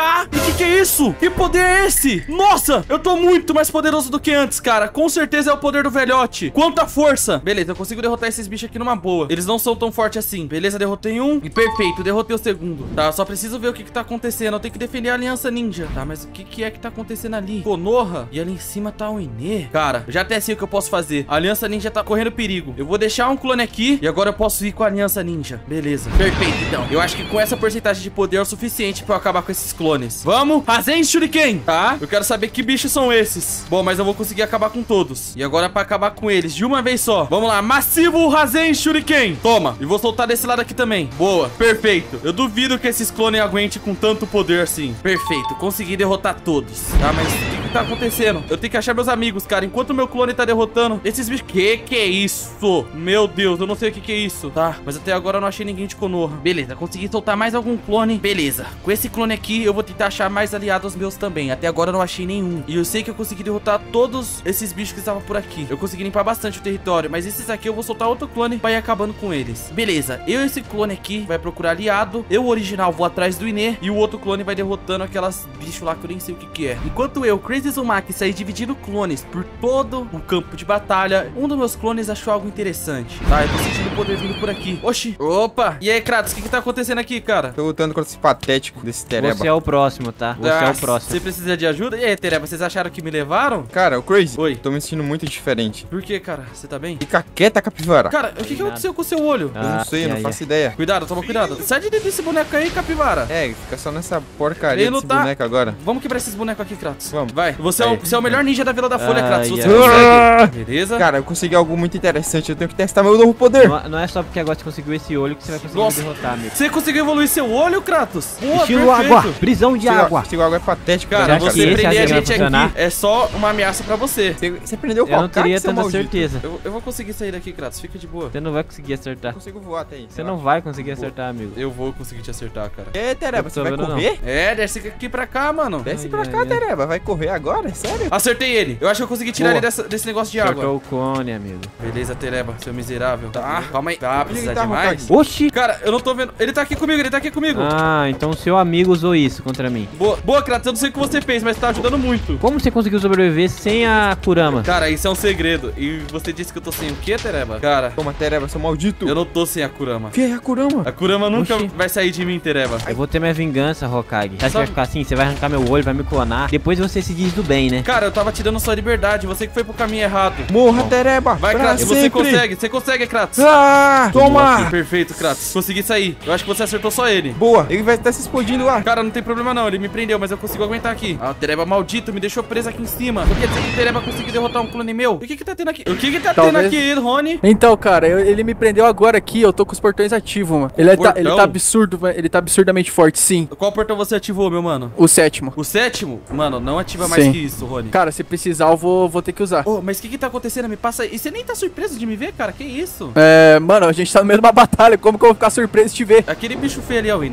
E que é isso? Que poder é esse? Nossa, eu tô muito mais poderoso do que antes, cara. Com certeza é o poder do velhote. Quanta força. Beleza, eu consigo derrotar esses bichos aqui numa boa. Eles não são tão fortes assim. Beleza, derrotei um. E perfeito, derrotei o segundo. Tá, só preciso ver o que tá acontecendo. Eu tenho que defender a aliança ninja. Tá, mas o que é que tá acontecendo ali? Konoha? E ali em cima tá o Inê. Cara, já até sei o que eu posso fazer. A aliança ninja tá correndo perigo. Eu vou deixar um clone aqui e agora eu posso ir com a aliança ninja. Beleza. Perfeito, então. Eu acho que com essa porcentagem de poder é o suficiente pra eu acabar com esses clones. Vamos! Rasenshuriken! Tá? Eu quero saber que bichos são esses. Bom, mas eu vou conseguir acabar com todos. E agora é pra acabar com eles de uma vez só. Vamos lá. Massivo Rasenshuriken! Toma! E vou soltar desse lado aqui também. Boa, perfeito. Eu duvido que esses clones aguentem com tanto poder assim. Perfeito, consegui derrotar todos. Tá, mas o que tá acontecendo? Eu tenho que achar meus amigos, cara. Enquanto o meu clone tá derrotando esses bichos... Que é isso? Meu Deus, eu não sei o que é isso. Tá, mas até agora eu não achei ninguém de Konoha. Beleza, consegui soltar mais algum clone. Beleza, com esse clone aqui eu vou tentar achar mais aliados meus também. Até agora eu não achei nenhum. E eu sei que eu consegui derrotar todos esses bichos que estavam por aqui. Eu consegui limpar bastante o território, mas esses aqui eu vou soltar outro clone pra ir acabando com eles. Beleza. Eu e esse clone aqui vai procurar aliado. Eu, o original, vou atrás do Inê. E o outro clone vai derrotando aquelas bichos lá que eu nem sei o que é. Enquanto eu, Crazy Uzumaki, saí dividindo clones por todo o campo de batalha, um dos meus clones achou algo interessante. Tá, eu tô sentindo o poder vindo por aqui. Oxi. Opa. E aí, Kratos, o que tá acontecendo aqui, cara? Tô lutando contra esse patético desse Tereba. Você é o próximo, tá? Você é o próximo. Você precisa de ajuda? E aí, Tereba, vocês acharam que me levaram? Cara, o Crazy. Oi. Tô me sentindo muito diferente. Por que, cara? Você tá bem? Fica quieta, capivara. Cara, o que aconteceu com o seu olho? Ah. Eu não faço ideia. Cuidado, toma cuidado. Sai de dentro desse boneco aí, capivara. É, fica só nessa porcaria desse boneco agora. Vamos quebrar esses bonecos aqui, Kratos. Vamos. Vai. Você é o melhor ninja da Vila da Folha, Kratos. Você consegue. Beleza? Cara, eu consegui algo muito interessante. Eu tenho que testar meu novo poder. Não é só porque agora você conseguiu esse olho que você vai conseguir derrotar, amigo. Você conseguiu evoluir seu olho, Kratos? Estilo água. Prisão de água. Estilo água é patético. Cara, você prender a gente aqui é só uma ameaça pra você. Você prendeu o Kratos? Eu não teria tanta certeza. Eu vou conseguir sair daqui, Kratos. Fica de boa. Você não vai conseguir acertar. Consigo voar. Você não vai conseguir acertar, amigo. Eu vou conseguir te acertar, cara. É, Tereba, você vai correr? Não. É, desce aqui pra cá, mano. Desce pra cá, Tereba. Vai correr agora? Sério? Acertei ele. Eu acho que eu consegui tirar ele desse negócio de água. É o cone, amigo. Beleza, Tereba, seu miserável. Tá, calma aí. Tá, precisa de mais. Oxi. Cara, eu não tô vendo. Ele tá aqui comigo, ele tá aqui comigo. Ah, então seu amigo usou isso contra mim. Boa, Kratos, eu não sei o que você fez, mas tá ajudando muito. Como você conseguiu sobreviver sem a Kurama? Cara, isso é um segredo. E você disse que eu tô sem o quê, Tereba? Cara. Toma, Tereba, seu maldito. Eu não tô sem a Kurama. Que é a Kurama? A Kurama nunca vai sair de mim, Tereba. Eu vou ter minha vingança, Hokage. Você acha que vai ficar assim? Você vai arrancar meu olho, vai me clonar. Depois você se diz do bem, né? Cara, eu tava te dando sua liberdade. Você que foi pro caminho errado. Morra, Tereba. Vai, Kratos. Você consegue. Você consegue, Kratos. Ah, toma. Perfeito, Kratos. Consegui sair. Eu acho que você acertou só ele. Boa. Ele vai estar se explodindo lá. Cara, não tem problema não. Ele me prendeu, mas eu consigo aguentar aqui. Ah, Tereba maldito. Me deixou preso aqui em cima. Só quer dizer que Tereba conseguiu derrotar um clone meu. O que que tá tendo aqui? O que que tá tendo aqui, Rony? Então, cara, ele me prendeu agora aqui. Eu tô com os portões ativos, mano. Ele tá absurdo, mano. Ele tá absurdamente forte, sim. Qual portão você ativou, meu mano? O sétimo. O sétimo? Mano, não ativa mais que isso, Rony. Cara, se precisar, eu vou ter que usar. Oh, mas o que que tá acontecendo? Me passa aí. E você nem tá surpreso de me ver, cara? Que isso? É, mano, a gente tá no meio de uma batalha. Como que eu vou ficar surpreso de te ver? Aquele bicho feio ali é o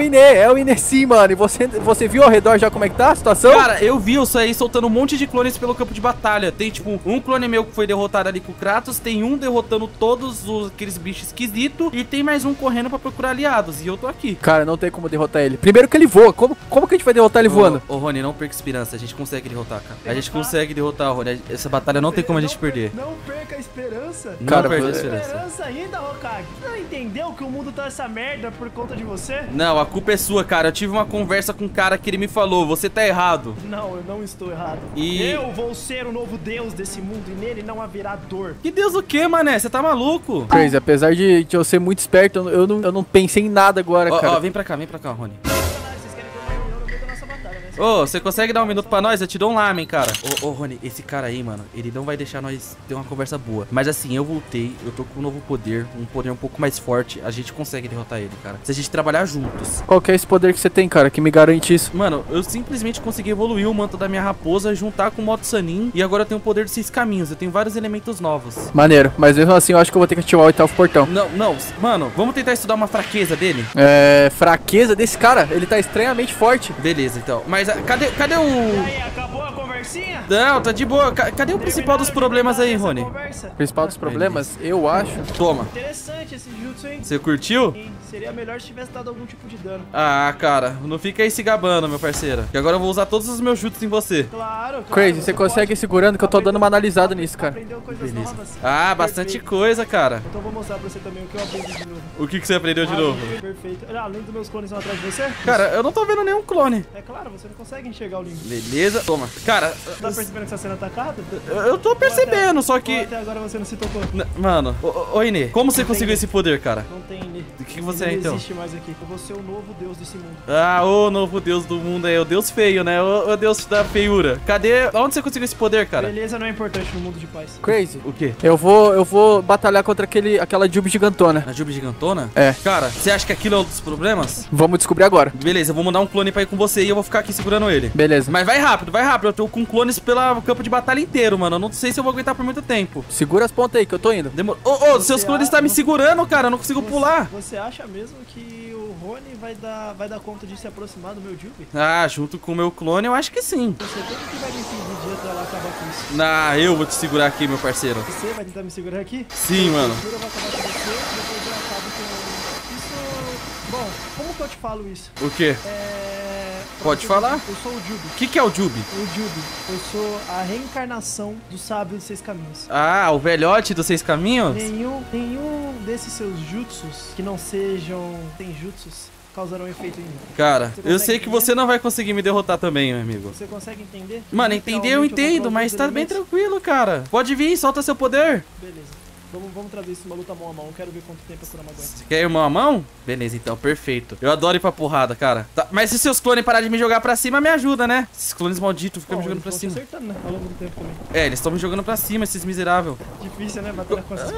Inê? É o Inê sim, mano. E você viu ao redor já como é que tá a situação? Cara, eu vi isso aí soltando um monte de clones pelo campo de batalha. Tem, tipo, um clone meu que foi derrotado ali com o Kratos. Tem um derrotando todos aqueles bichos esquisitos. E tem mais um correndo pra procurar aliados. E eu tô aqui. Cara, não tem como derrotar ele. Primeiro que ele voa. Como que a gente vai derrotar ele voando? Ô, Rony, não perca esperança. A gente consegue derrotar, cara. A gente consegue derrotar, Rony. Essa batalha não tem como a gente perder. Não perca a esperança. Cara, não perca a esperança ainda, Hokage. Você não entendeu que o mundo tá essa merda por conta de você? Não, a culpa é sua, cara. Eu tive uma conversa com um cara que ele me falou. Você tá errado. Não, eu não estou errado. E eu vou ser o novo deus desse mundo e nele não haverá dor. Que deus o quê, mané? Você tá maluco? Crazy, apesar de eu ser muito esperto, eu não pensei em nada agora, cara. Ó, vem pra cá, Rony. Ô, você consegue dar um minuto pra nós? Eu te dou um lamen, cara. Ô, Rony, esse cara aí, mano, ele não vai deixar nós ter uma conversa boa. Mas assim, eu voltei, eu tô com um novo poder, um poder um pouco mais forte. A gente consegue derrotar ele, cara. Se a gente trabalhar juntos. Qual que é esse poder que você tem, cara, que me garante isso? Mano, eu simplesmente consegui evoluir o manto da minha raposa, juntar com o modo Sannin. E agora eu tenho o poder de 6 caminhos. Eu tenho vários elementos novos. Maneiro, mas mesmo assim eu acho que eu vou ter que ativar o 8º portão. Não, mano, vamos tentar estudar uma fraqueza dele? Fraqueza desse cara? Ele tá estranhamente forte. Beleza, então. Mas cadê o... E aí, acabou a conversinha? Não, tá de boa. Cadê o principal dos problemas aí, Rony? Principal dos problemas? Eu acho. Toma. Interessante esse jutsu, hein? Você curtiu? Sim, seria melhor se tivesse dado algum tipo de dano. Ah, cara, não fica aí se gabando, meu parceiro. Que agora eu vou usar todos os meus jutsus em você. Claro. Crazy, você consegue ir segurando que eu tô dando uma analisada nisso, cara. Aprendeu coisas novas. Ah, bastante coisa, cara. Então vou mostrar pra você também o que eu aprendi de novo. O que você aprendeu de novo? Perfeito. Além dos meus clones atrás de você? Cara, eu não tô vendo nenhum clone. É claro, você não consegue enxergar o limite. Beleza, toma. Cara... Tá percebendo que você tá sendo atacado? Eu tô percebendo, só que... Até agora você não se tocou. Mano, ô Inê, como você conseguiu esse poder, cara? Não tem Inê. O que você é, então? Não existe mais aqui. Eu vou ser o novo deus desse mundo. Ah, o novo deus do mundo é o deus feio, né? O deus da feiura. Cadê... Onde você conseguiu esse poder, cara? Beleza não é importante no mundo de paz. Crazy. O quê? Eu vou batalhar contra aquela Jubi gigantona. A Jubi gigantona? É. Cara, você acha que aquilo é um dos problemas? Vamos descobrir agora. Beleza, eu vou mandar um clone pra ir com você e eu vou ficar aqui segurando ele. Beleza. Mas vai rápido, vai rápido. Eu tô com clones pelo campo de batalha inteiro, mano. Eu não sei se eu vou aguentar por muito tempo. Segura as pontas aí que eu tô indo. Seus clones tá me segurando, cara. Eu não consigo pular. Você acha mesmo que o Rony vai dar conta de se aproximar do meu Jubi? Ah, junto com o meu clone, eu acho que sim. Você tem que vai me impedir até lá acabar com isso. Ah, eu vou te segurar aqui, meu parceiro. Você vai tentar me segurar aqui? Sim, mano. Eu vou acabar com você, depois eu acabo com... Isso... Bom, como que eu te falo isso? O quê? Pode falar? Eu sou o Jubi. O que é o Jubi? O Jubi. Eu sou a reencarnação do sábio dos 6 caminhos. Ah, o velhote dos 6 caminhos? Nenhum desses seus jutsus que não sejam tenjutsus causarão efeito em mim. Cara, eu sei que você não vai conseguir me derrotar também, meu amigo. Você consegue entender? Mano, entender eu entendo, mas tá bem tranquilo, cara. Pode vir, solta seu poder. Beleza. Vamos trazer isso uma luta mão a mão. Quero ver quanto tempo a Kurama aguenta. Você quer ir mão a mão? Beleza, então. Perfeito. Eu adoro ir pra porrada, cara. Tá, mas se seus clones pararem de me jogar pra cima, me ajuda, né? Esses clones malditos ficam me jogando pra cima. Acertando, né? Ao longo do tempo também. É, eles estão me jogando pra cima, esses miseráveis. Difícil, né? Bater na consciência.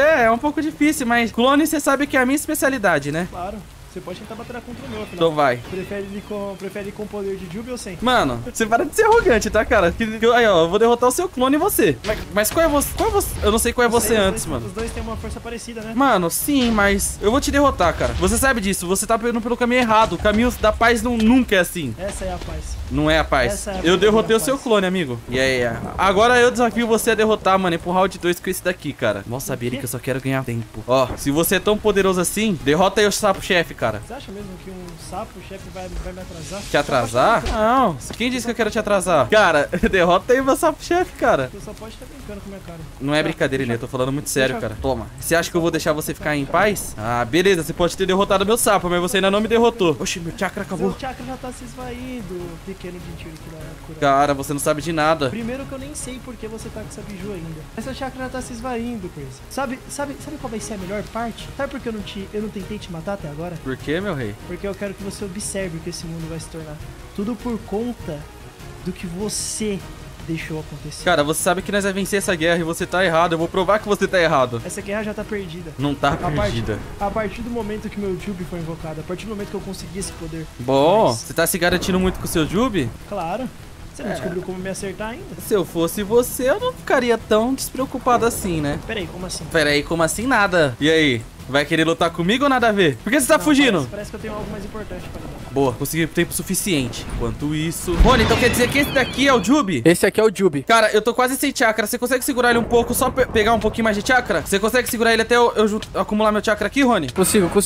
É um pouco difícil, mas clone você sabe que é a minha especialidade, né? Claro. Você pode tentar batalhar contra o meu, afinal. Então vai. Prefere ir com o poder de Jubi ou sem? Mano, você para de ser arrogante, tá, cara? Aí, ó, eu vou derrotar o seu clone e você. Mas qual é você? Eu não sei qual é você antes, mano. Os dois têm uma força parecida, né? Mano, sim, mas eu vou te derrotar, cara. Você sabe disso, você tá indo pelo caminho errado. O caminho da paz nunca é assim. Essa é a paz. Não é a paz. Essa é a eu derrotei o seu clone, amigo. E aí. Agora eu desafio você a derrotar, mano, e pro round 2 com esse daqui, cara. Nossa, Birica, eu só quero ganhar tempo. Ó, se você é tão poderoso assim, derrota aí o sapo-chefe, cara. Você acha mesmo que um sapo-chefe vai me atrasar? Te atrasar? Não. Quem disse que eu quero te atrasar? Cara, derrota aí o meu sapo-chefe, cara. Você só pode estar brincando com a minha cara. Não é brincadeira, Inês. Eu tô falando muito sério, cara. Toma. Você acha que eu vou deixar você ficar em paz? Ah, beleza. Você pode ter derrotado meu sapo, mas você ainda não me derrotou. Oxi, meu chakra acabou. Meu chakra já tá se esvaindo, pequeno Jinchuriks da Kurama. Cara, você não sabe de nada. Primeiro que eu nem sei por que você tá com essa biju ainda. Essa chakra já tá se esvaindo, Chris. Sabe qual vai ser a melhor parte? Sabe por que eu não tentei te matar até agora? Por que, meu rei? Porque eu quero que você observe o que esse mundo vai se tornar. Tudo por conta do que você deixou acontecer. Cara, você sabe que nós vamos vencer essa guerra e você tá errado. Eu vou provar que você tá errado. Essa guerra já tá perdida. Não tá perdida. A partir do momento que meu Jubi foi invocado, a partir do momento que eu consegui esse poder. Bom, você tá se garantindo muito com o seu Jubi? Claro. Você não descobriu como me acertar ainda? Se eu fosse você, eu não ficaria tão despreocupado assim, né? Peraí, como assim? Peraí, como assim nada? E aí? Vai querer lutar comigo ou nada a ver? Por que você tá fugindo? Parece que eu tenho algo mais importante pra lutar. Boa, consegui tempo suficiente. Enquanto isso... Rony, então quer dizer que esse daqui é o Jubi? Esse aqui é o Jubi. Cara, eu tô quase sem chakra. Você consegue segurar ele um pouco, só pegar um pouquinho mais de chakra? Você consegue segurar ele até eu acumular meu chakra aqui, Rony? Consigo. Tá.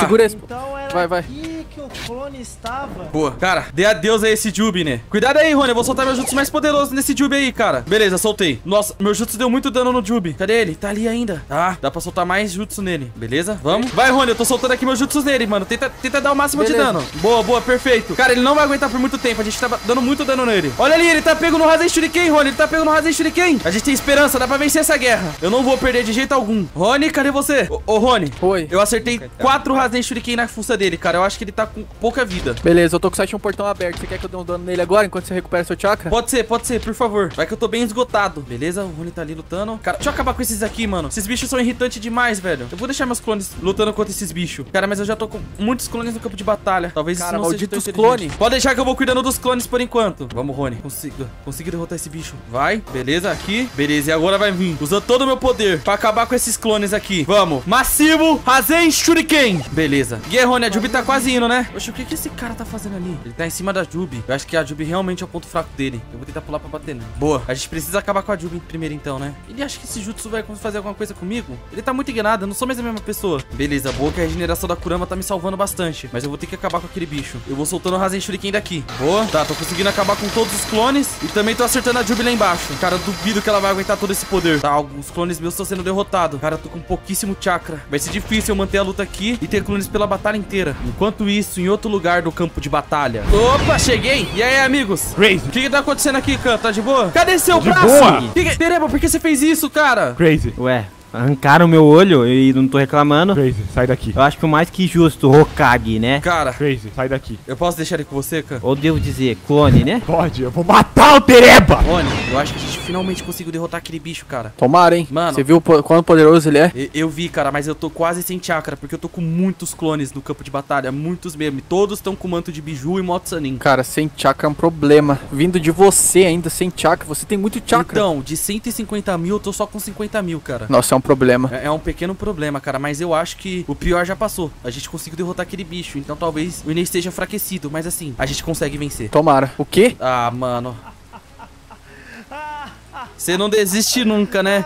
Segura esse... Então era aqui que o clone estava. Boa. Cara, dê adeus a esse Jubi, né? Cuidado aí, Rony. Eu vou soltar meu jutsu mais poderoso nesse Jubi aí, cara. Beleza, soltei. Nossa, meu jutsu deu muito dano no Jubi. Cadê ele? Tá ali ainda. Tá, dá pra soltar mais jutsu nele. Beleza, vamos. Vai, Rony, eu tô soltando aqui meus jutsus nele, mano. Tenta dar o máximo de dano. Boa, perfeito. Cara, ele não vai aguentar por muito tempo. A gente tá dando muito dano nele. Olha ali, ele tá pego no Rasenshuriken, Rony. Ele tá pego no Rasenshuriken. A gente tem esperança, dá pra vencer essa guerra. Eu não vou perder de jeito algum. Rony, cadê você? Ô, Rony. Oi. Eu acertei 4 Rasenshuriken na fuça dele, cara. Eu acho que ele tá com pouca vida. Beleza, eu tô com o site um portão aberto. Você quer que eu dê um dano nele agora, enquanto você recupera seu chakra? Pode ser, por favor. Vai que eu tô bem esgotado. Beleza, o Rony tá ali lutando. Cara, deixa eu acabar com esses aqui, mano. Esses bichos são irritantes demais, velho. Eu vou deixar meus clones lutando contra esses bichos. Cara, mas eu já tô com muitos clones no campo de batalha. Talvez isso não seja tão inteligente. Clones. Pode deixar que eu vou cuidando dos clones por enquanto. Vamos, Rony. Consigo derrotar esse bicho. Vai. Beleza, aqui. Beleza, e agora vai vir. Usando todo o meu poder pra acabar com esses clones aqui. Vamos. Massivo Rasenshuriken. Beleza. E aí, Rony, a Jubi tá quase indo, né? Oxe, o que esse cara tá fazendo ali? Ele tá em cima da Jubi. Eu acho que a Jubi realmente é o ponto fraco dele. Eu vou tentar pular pra bater, né? Boa. A gente precisa acabar com a Jubi primeiro, então, né? Ele acha que esse jutsu vai fazer alguma coisa comigo? Ele tá muito ignorado. Eu não sou mais a mesma pessoa. Beleza, boa, que a regeneração da Kurama tá me salvando bastante. Mas eu vou ter que acabar com aquele bicho. Eu vou soltando o Rasenshuriken daqui. Boa. Tá, tô conseguindo acabar com todos os clones. E também tô acertando a Jubi lá embaixo. Cara, eu duvido que ela vai aguentar todo esse poder. Tá, alguns clones meus estão sendo derrotados. Cara, eu tô com pouquíssimo chakra. Vai ser difícil eu manter a luta aqui e ter clones pela batalha inteira. Enquanto isso, em outro lugar do campo de batalha. Opa, cheguei. E aí, amigos? Crazy. O que tá acontecendo aqui, Khan? Tá de boa? Cadê seu braço? Tereba, por que você fez isso, cara? Crazy. Ué. Arrancaram meu olho e não tô reclamando. Crazy, sai daqui. Eu acho que o mais que justo, Hokage, né? Cara, Crazy, sai daqui. Eu posso deixar ele com você, cara? Ou devo dizer, clone, né? Pode, eu vou matar o Tereba! Rony, eu acho que a gente finalmente conseguiu derrotar aquele bicho, cara. Tomara, hein? Mano, você viu quão poderoso ele é? Eu vi, cara, mas eu tô quase sem chakra, porque eu tô com muitos clones no campo de batalha, muitos mesmo. E todos estão com manto de biju e moto Sannin. Cara, sem chakra é um problema. Vindo de você ainda, sem chakra, você tem muito chakra. Então, de 150 mil, eu tô só com 50 mil, cara. Nossa, é um problema. É um pequeno problema, cara, mas eu acho que o pior já passou. A gente conseguiu derrotar aquele bicho, então talvez o Inês esteja enfraquecido, mas assim, a gente consegue vencer. Tomara. O quê? Ah, mano. Você não desiste nunca, né?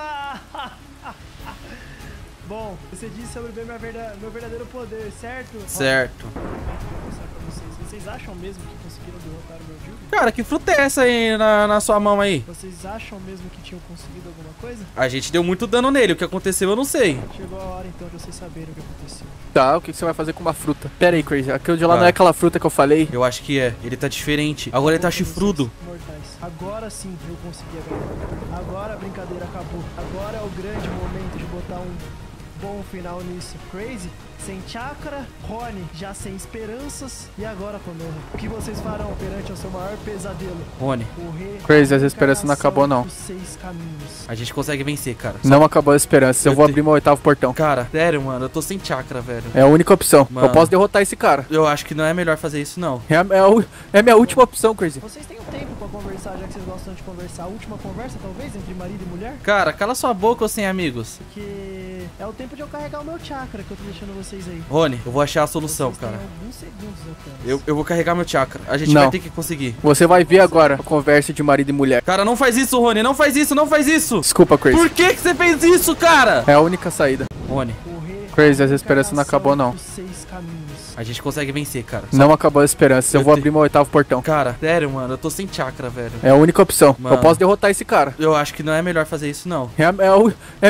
Bom, você disse sobre meu verdadeiro poder, certo? Certo. Vocês acham mesmo que conseguiram derrotar o meu Jubi? Cara, que fruta é essa aí na sua mão aí? Vocês acham mesmo que tinham conseguido alguma coisa? A gente deu muito dano nele, o que aconteceu eu não sei. Chegou a hora então de vocês saberem o que aconteceu. Tá, o que você vai fazer com uma fruta? Pera aí, Crazy, aquele de lá não é aquela fruta que eu falei? Eu acho que é, ele tá diferente. Agora ele tá chifrudo. Agora sim eu consegui agradar. Agora a brincadeira acabou. Agora é o grande momento de botar um bom final nisso. Crazy? sem chakra, Rony já sem esperanças e agora Konoha. O que vocês farão perante o seu maior pesadelo? Rony. Crazy, as esperanças não acabou não. Seis caminhos. A gente consegue vencer, cara. Não acabou a esperança, eu vou abrir meu oitavo portão. Cara, sério, mano, eu tô sem chakra, velho. É a única opção, mano. Eu posso derrotar esse cara. Eu acho que não é melhor fazer isso, não. É a minha última opção, Crazy. Vocês têm um tempo pra conversar, já que vocês gostam de conversar. A última conversa, talvez, entre marido e mulher? Cara, cala sua boca ou sem amigos. Porque é o tempo de eu carregar o meu chakra que eu tô deixando vocês aí. Rony, eu vou achar a solução, vocês cara. Eu vou carregar meu chakra. A gente não vai ter que conseguir. Você vai ver agora a conversa de marido e mulher. Cara, não faz isso, Rony. Não faz isso, não faz isso. Desculpa, Crazy. Por que você fez isso, cara? É a única saída. Rony. Crazy, as esperanças não acabou, não. A gente consegue vencer, cara. Não acabou a esperança, eu vou abrir meu oitavo portão. Cara, sério, mano, eu tô sem chakra, velho. É a única opção, mano. Eu posso derrotar esse cara. Eu acho que não é melhor fazer isso, não. É a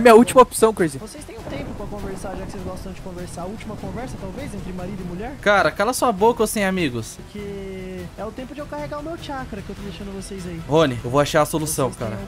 minha última opção, Crazy. Vocês têm um tempo pra conversar, já que vocês gostam de conversar. A última conversa, talvez, entre marido e mulher? Cara, cala sua boca ou sem amigos. Porque é o tempo de eu carregar o meu chakra que eu tô deixando vocês aí. Rony, eu vou achar a solução, cara.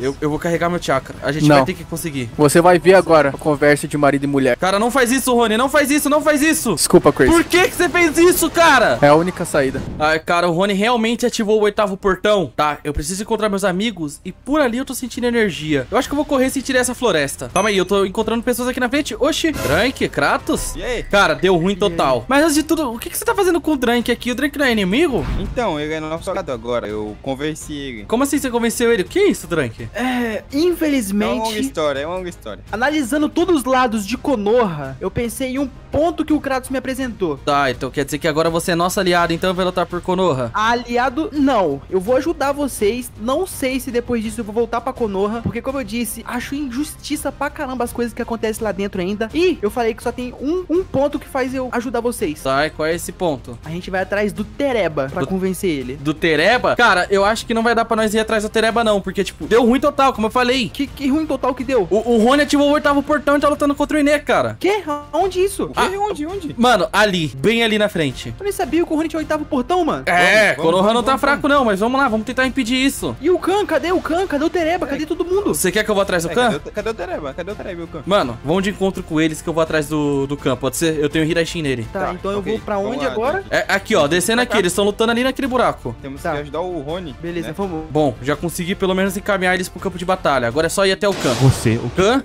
Eu vou carregar meu chakra. A gente vai ter que conseguir. Você vai ver agora a conversa de marido e mulher. Cara, não faz isso, Rony. Não faz isso, não faz isso. Desculpa, Crazy. Por que você fez isso, cara? É a única saída. Ai, cara, o Rony realmente ativou o oitavo portão. Tá, eu preciso encontrar meus amigos e por ali eu tô sentindo energia. Eu acho que eu vou correr sem tirar essa floresta. Calma aí, eu tô encontrando pessoas aqui na frente. Oxi, Drank, Kratos. E aí? Cara, deu ruim total. Mas antes de tudo, o que você tá fazendo com o Drank aqui? O Drank não é inimigo? Então, ele é nosso aliado agora. Eu convenci ele. Como assim você convenceu ele? O que é isso, Drank? É, infelizmente... É uma longa história, é uma longa história. Analisando todos os lados de Konoha, eu pensei em um ponto que o Kratos me apresentou. Tá, então quer dizer que agora você é nosso aliado, então vai lutar por Konoha? Aliado, não. Eu vou ajudar vocês. Não sei se depois disso eu vou voltar pra Konoha, porque como eu disse, acho injustiça pra caramba as coisas que acontecem lá dentro ainda. E eu falei que só tem um ponto que faz eu ajudar vocês. Tá, e qual é esse ponto? A gente vai atrás do Tereba pra convencer ele. Do Tereba? Cara, eu acho que não vai dar pra nós ir atrás do Tereba não, porque tipo, deu ruim total, como eu falei. Que ruim total que deu? O Rony ativou o oitavo portão e tá lutando contra o Inês, cara. Que? Onde isso? Ah, onde? Mano, ali, bem ali na frente. Eu nem sabia que o Rony tinha o oitavo portão, mano. É, Konoha não tá fraco não, mas vamos lá, vamos tentar impedir isso. E o Khan, cadê o Khan? Cadê o Tereba? Cadê todo mundo? Você quer que eu vou atrás do Khan? Cadê o Tereba? Cadê o Tereba e o Khan? Mano, vamos de encontro com eles que eu vou atrás do Khan, pode ser? Eu tenho Hiraishin nele. Tá, então eu vou pra onde agora? É, aqui ó, descendo aqui, eles estão lutando ali naquele buraco. Temos que ajudar o Rony. Beleza, vamos. Bom, já consegui pelo menos encaminhar eles pro campo de batalha, agora é só ir até o Khan. Você, o Khan?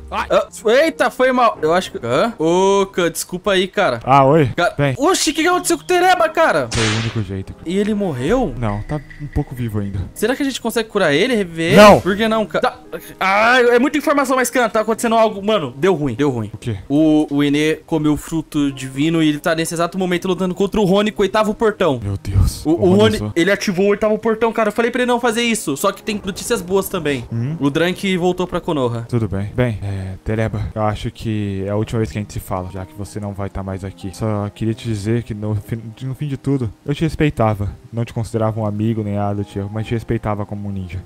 Eita, foi mal. Eu acho que... Khan? Ô, Khan, desculpa aí, cara. Ah, oi. Vem. Oxi, o que aconteceu com o Tereba, cara? Foi o único jeito. E ele morreu? Não, tá um pouco vivo ainda. Será que a gente consegue curar ele, reviver ele? Não. Por que não, cara? Ah, é muita informação, mas, cara, tá acontecendo algo. Mano, deu ruim, deu ruim. O quê? O Inê comeu o fruto divino e ele tá nesse exato momento lutando contra o Rony com o oitavo portão. Meu Deus. O Rony, ele ativou o oitavo portão, cara. Eu falei pra ele não fazer isso. Só que tem notícias boas também. O Drank voltou pra Konoha. Tudo bem. Bem, Tereba, eu acho que é a última vez que a gente se fala, já que você não vai estar mais aqui. Só queria te dizer que no fim de tudo, eu te respeitava. Não te considerava um amigo nem nada, tio, mas te respeitava como um ninja.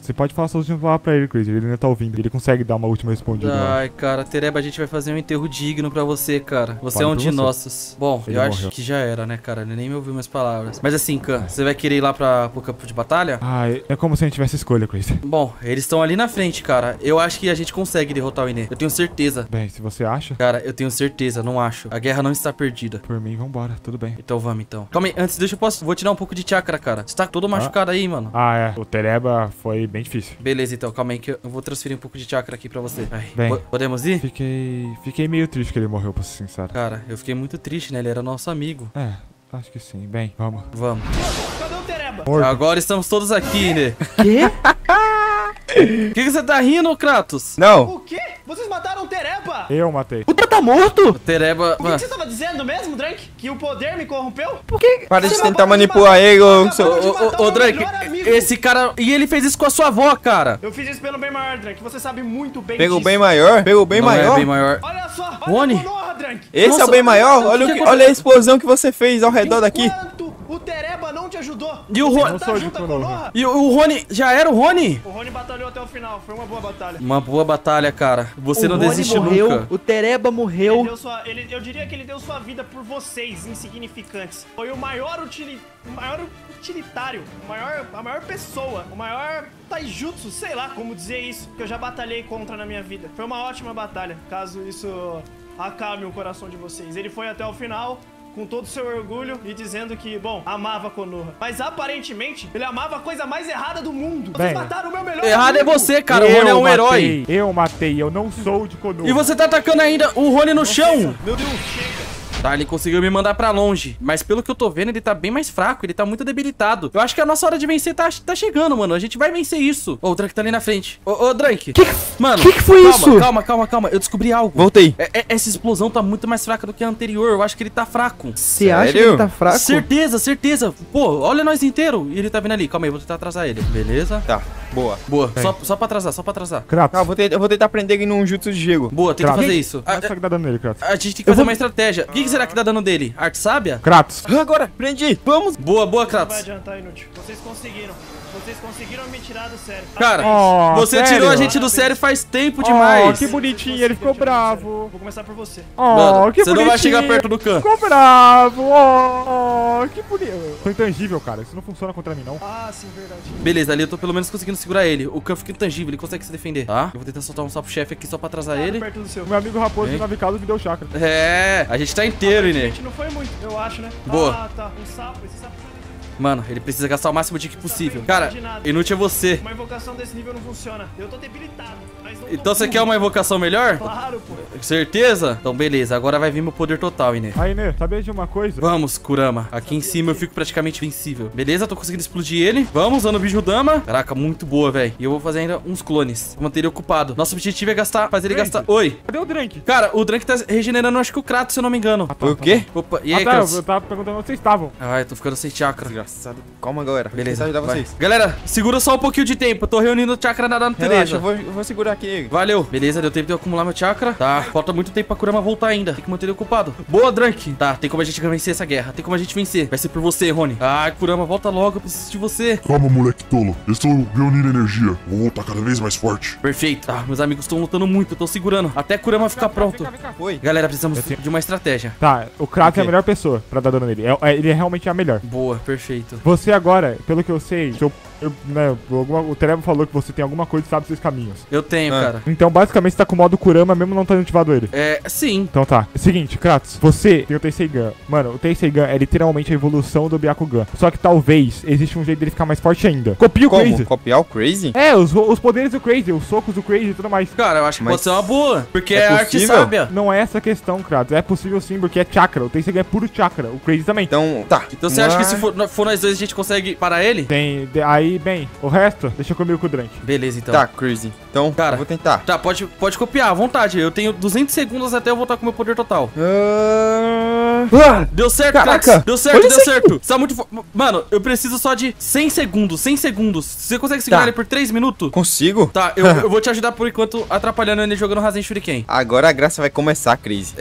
Você pode falar sozinho lá pra ele, Crazy. Ele ainda tá ouvindo. Ele consegue dar uma última respondida. Ai, cara, Tereba, a gente vai fazer um enterro digno pra você, cara. Você é um de nossos. Bom, eu acho que já era, né, cara? Ele nem me ouviu minhas palavras. Mas assim, Khan, você vai querer ir lá pro campo de batalha? Ah, é como se a gente tivesse escolha, Crazy. Bom, eles estão ali na frente, cara. Eu acho que a gente consegue derrotar o Inê. Eu tenho certeza. Bem, se você acha... Cara, eu tenho certeza, não acho. A guerra não está perdida. Por mim, vambora, tudo bem. Então vamos, então. Calma aí, antes, vou tirar um pouco de chakra, cara. Você tá todo machucado aí, mano. Ah, é. O Tereba foi bem difícil. Beleza, então, calma aí que eu vou transferir um pouco de chakra aqui pra você. Ai, bem, podemos ir? Fiquei meio triste que ele morreu, pra ser sincero. Cara, eu fiquei muito triste, né? Ele era nosso amigo. É, acho que sim. Bem, vamos. Vamos. Cadê o Tereba? Morto. Agora estamos todos aqui, né? Quê? O que você tá rindo, Kratos? Não. O quê? Vocês mataram o Tereba? Eu matei. O Tereba tá morto? O Tereba... O que você tava dizendo mesmo, Drank? Que o poder me corrompeu? Por que? Para de tentar manipular ele, ô Drank. Esse cara... E ele fez isso com a sua avó, cara. Eu fiz isso pelo bem maior, Drank. Você sabe muito bem disso. Pegou bem maior? Pegou bem maior? Não é bem maior. Olha só. Olha a Konoha, Drank. Esse é o bem maior? Olha a explosão que você fez ao redor daqui. O Tereba não te ajudou. E o Rony... Tá junto a e o Rony... Já era o Rony? O Rony batalhou até o final. Foi uma boa batalha. Uma boa batalha, cara. Você não desiste nunca. O Tereba morreu. Eu diria que ele deu sua vida por vocês, insignificantes. Foi o maior utilitário. A maior pessoa. O maior... Taijutsu, sei lá como dizer isso. Que eu já batalhei contra na minha vida. Foi uma ótima batalha. Caso isso... acabe o coração de vocês. Ele foi até o final com todo o seu orgulho e dizendo que, bom, amava Konoha. Mas aparentemente, ele amava a coisa mais errada do mundo. Vocês mataram o meu melhor errado amigo. É você, cara. O Rony é um herói. Eu matei, eu não sou de Konoha. E você tá atacando ainda o Rony no chão. Meu Deus, chega. Tá, ele conseguiu me mandar pra longe. Mas pelo que eu tô vendo, ele tá bem mais fraco. Ele tá muito debilitado. Eu acho que a nossa hora de vencer tá chegando, mano. A gente vai vencer isso. Ô, o Drank tá ali na frente. Ô, Drank. Mano. Que foi isso? Calma. Eu descobri algo. Voltei. Essa explosão tá muito mais fraca do que a anterior. Eu acho que ele tá fraco. Você acha que ele tá fraco? Certeza. Pô, olha nós inteiro. E ele tá vindo ali. Calma aí, vou tentar atrasar ele. Beleza. Tá. Boa. Só pra atrasar. Kratos. Eu vou tentar prender ele num jutsu de gelo. Boa, tem Kratos. Que fazer isso. Só que dá dano nele, Kratos. A gente tem que fazer uma estratégia. O que será que dá dano dele? Arte sábia? Kratos. Agora, prendi. Vamos. Boa, Kratos. Não vai adiantar, inútil. Vocês conseguiram me tirar do sério. Cara, você tirou a gente do sério faz tempo demais. Que bonitinho, ele ficou bravo. Vou começar por você. Mano, que você bonitinho. Você não vai chegar perto do Khan. Ficou bravo. Que bonitinho. Tô intangível, cara. Isso não funciona contra mim, não. Ah, sim, verdade. Beleza, ali eu tô pelo menos conseguindo segurar ele. O Khan fica intangível, ele consegue se defender. Tá? Eu vou tentar soltar um sapo-chefe aqui só pra atrasar ele. Perto do seu. Meu amigo Raposo de Navicado me deu chakra. A gente tá inteiro, Inês. Gente, não foi muito, eu acho, né? Boa. Ah, tá. Esse sapo... Mano, ele precisa gastar o máximo de que possível. Cara, inútil é você. Uma invocação desse nível não funciona. Eu tô debilitado, mas não tô. Então você quer uma invocação melhor? Claro, pô. Certeza? Então beleza, agora vai vir meu poder total, Inê. Aí, Inê, sabia de uma coisa? Vamos, Kurama. Aqui em cima eu fico praticamente vencível. Beleza, tô conseguindo explodir ele. Vamos, usando o Bijudama. Caraca, muito boa, velho. E eu vou fazer ainda uns clones. Vou manter ele ocupado. Nosso objetivo é fazer ele gastar... Oi. Cadê o Drank? Cara, o Drank tá regenerando, acho que o Kratos, se eu não me engano. O quê? Opa, e aí, Kratos? Eu tava perguntando onde vocês estavam. Ah, eu tô ficando sem chakra. Calma, galera. Beleza, ajudar vocês. Galera, segura só um pouquinho de tempo. Eu tô reunindo o chakra na natureza. Eu vou segurar aqui. Valeu. Beleza, deu tempo de eu acumular meu chakra. Tá, falta muito tempo pra Kurama voltar ainda. Tem que manter ele ocupado. Boa, Drank. Tá, tem como a gente vencer essa guerra. Vai ser por você, Rony. Ah, Kurama, volta logo. Eu preciso de você. Calma, moleque tolo. Eu estou reunindo energia. Vou voltar cada vez mais forte. Perfeito. Tá, meus amigos estão lutando muito. Eu tô segurando. Até Kurama ficar pronto. Fica. Foi. Galera, precisamos de uma estratégia. Tá, o Kratos é a melhor pessoa pra dar dano nele. Ele é realmente a melhor. Boa, perfeito. Você agora, pelo que eu sei, o Tereba falou que você tem alguma coisa que sabe seis caminhos. Eu tenho, cara. Então, basicamente, você tá com o modo Kurama, mesmo não tendo ativado ele. Sim. Então tá. Seguinte, Kratos, você tem o Tenseigan. Mano, o Tenseigan é literalmente a evolução do Byakugan. Só que talvez existe um jeito dele ficar mais forte ainda. Copia o Crazy. Copiar o Crazy? Os poderes do Crazy, os socos do Crazy e tudo mais. Cara, eu acho que pode ser uma boa, porque é arte sábia. Não é essa questão, Kratos. É possível sim, porque é chakra. O Tenseigan é puro chakra. O Crazy também. Então, tá. Então você acha que se for nós dois a gente consegue parar ele? Tem. Aí, bem, o resto, deixa comigo com o Drank. Beleza, então. Tá, Crazy. Então, cara, eu vou tentar. Tá, pode copiar, à vontade. Eu tenho 200 segundos até eu voltar com o meu poder total. Deu certo, Kratos. Deu certo. Você tá muito Mano, eu preciso só de 100 segundos. Você consegue segurar ele por 3 minutos? Consigo. Tá, eu vou te ajudar por enquanto, atrapalhando ele jogando Rasenshuriken. Agora a graça vai começar, Crazy.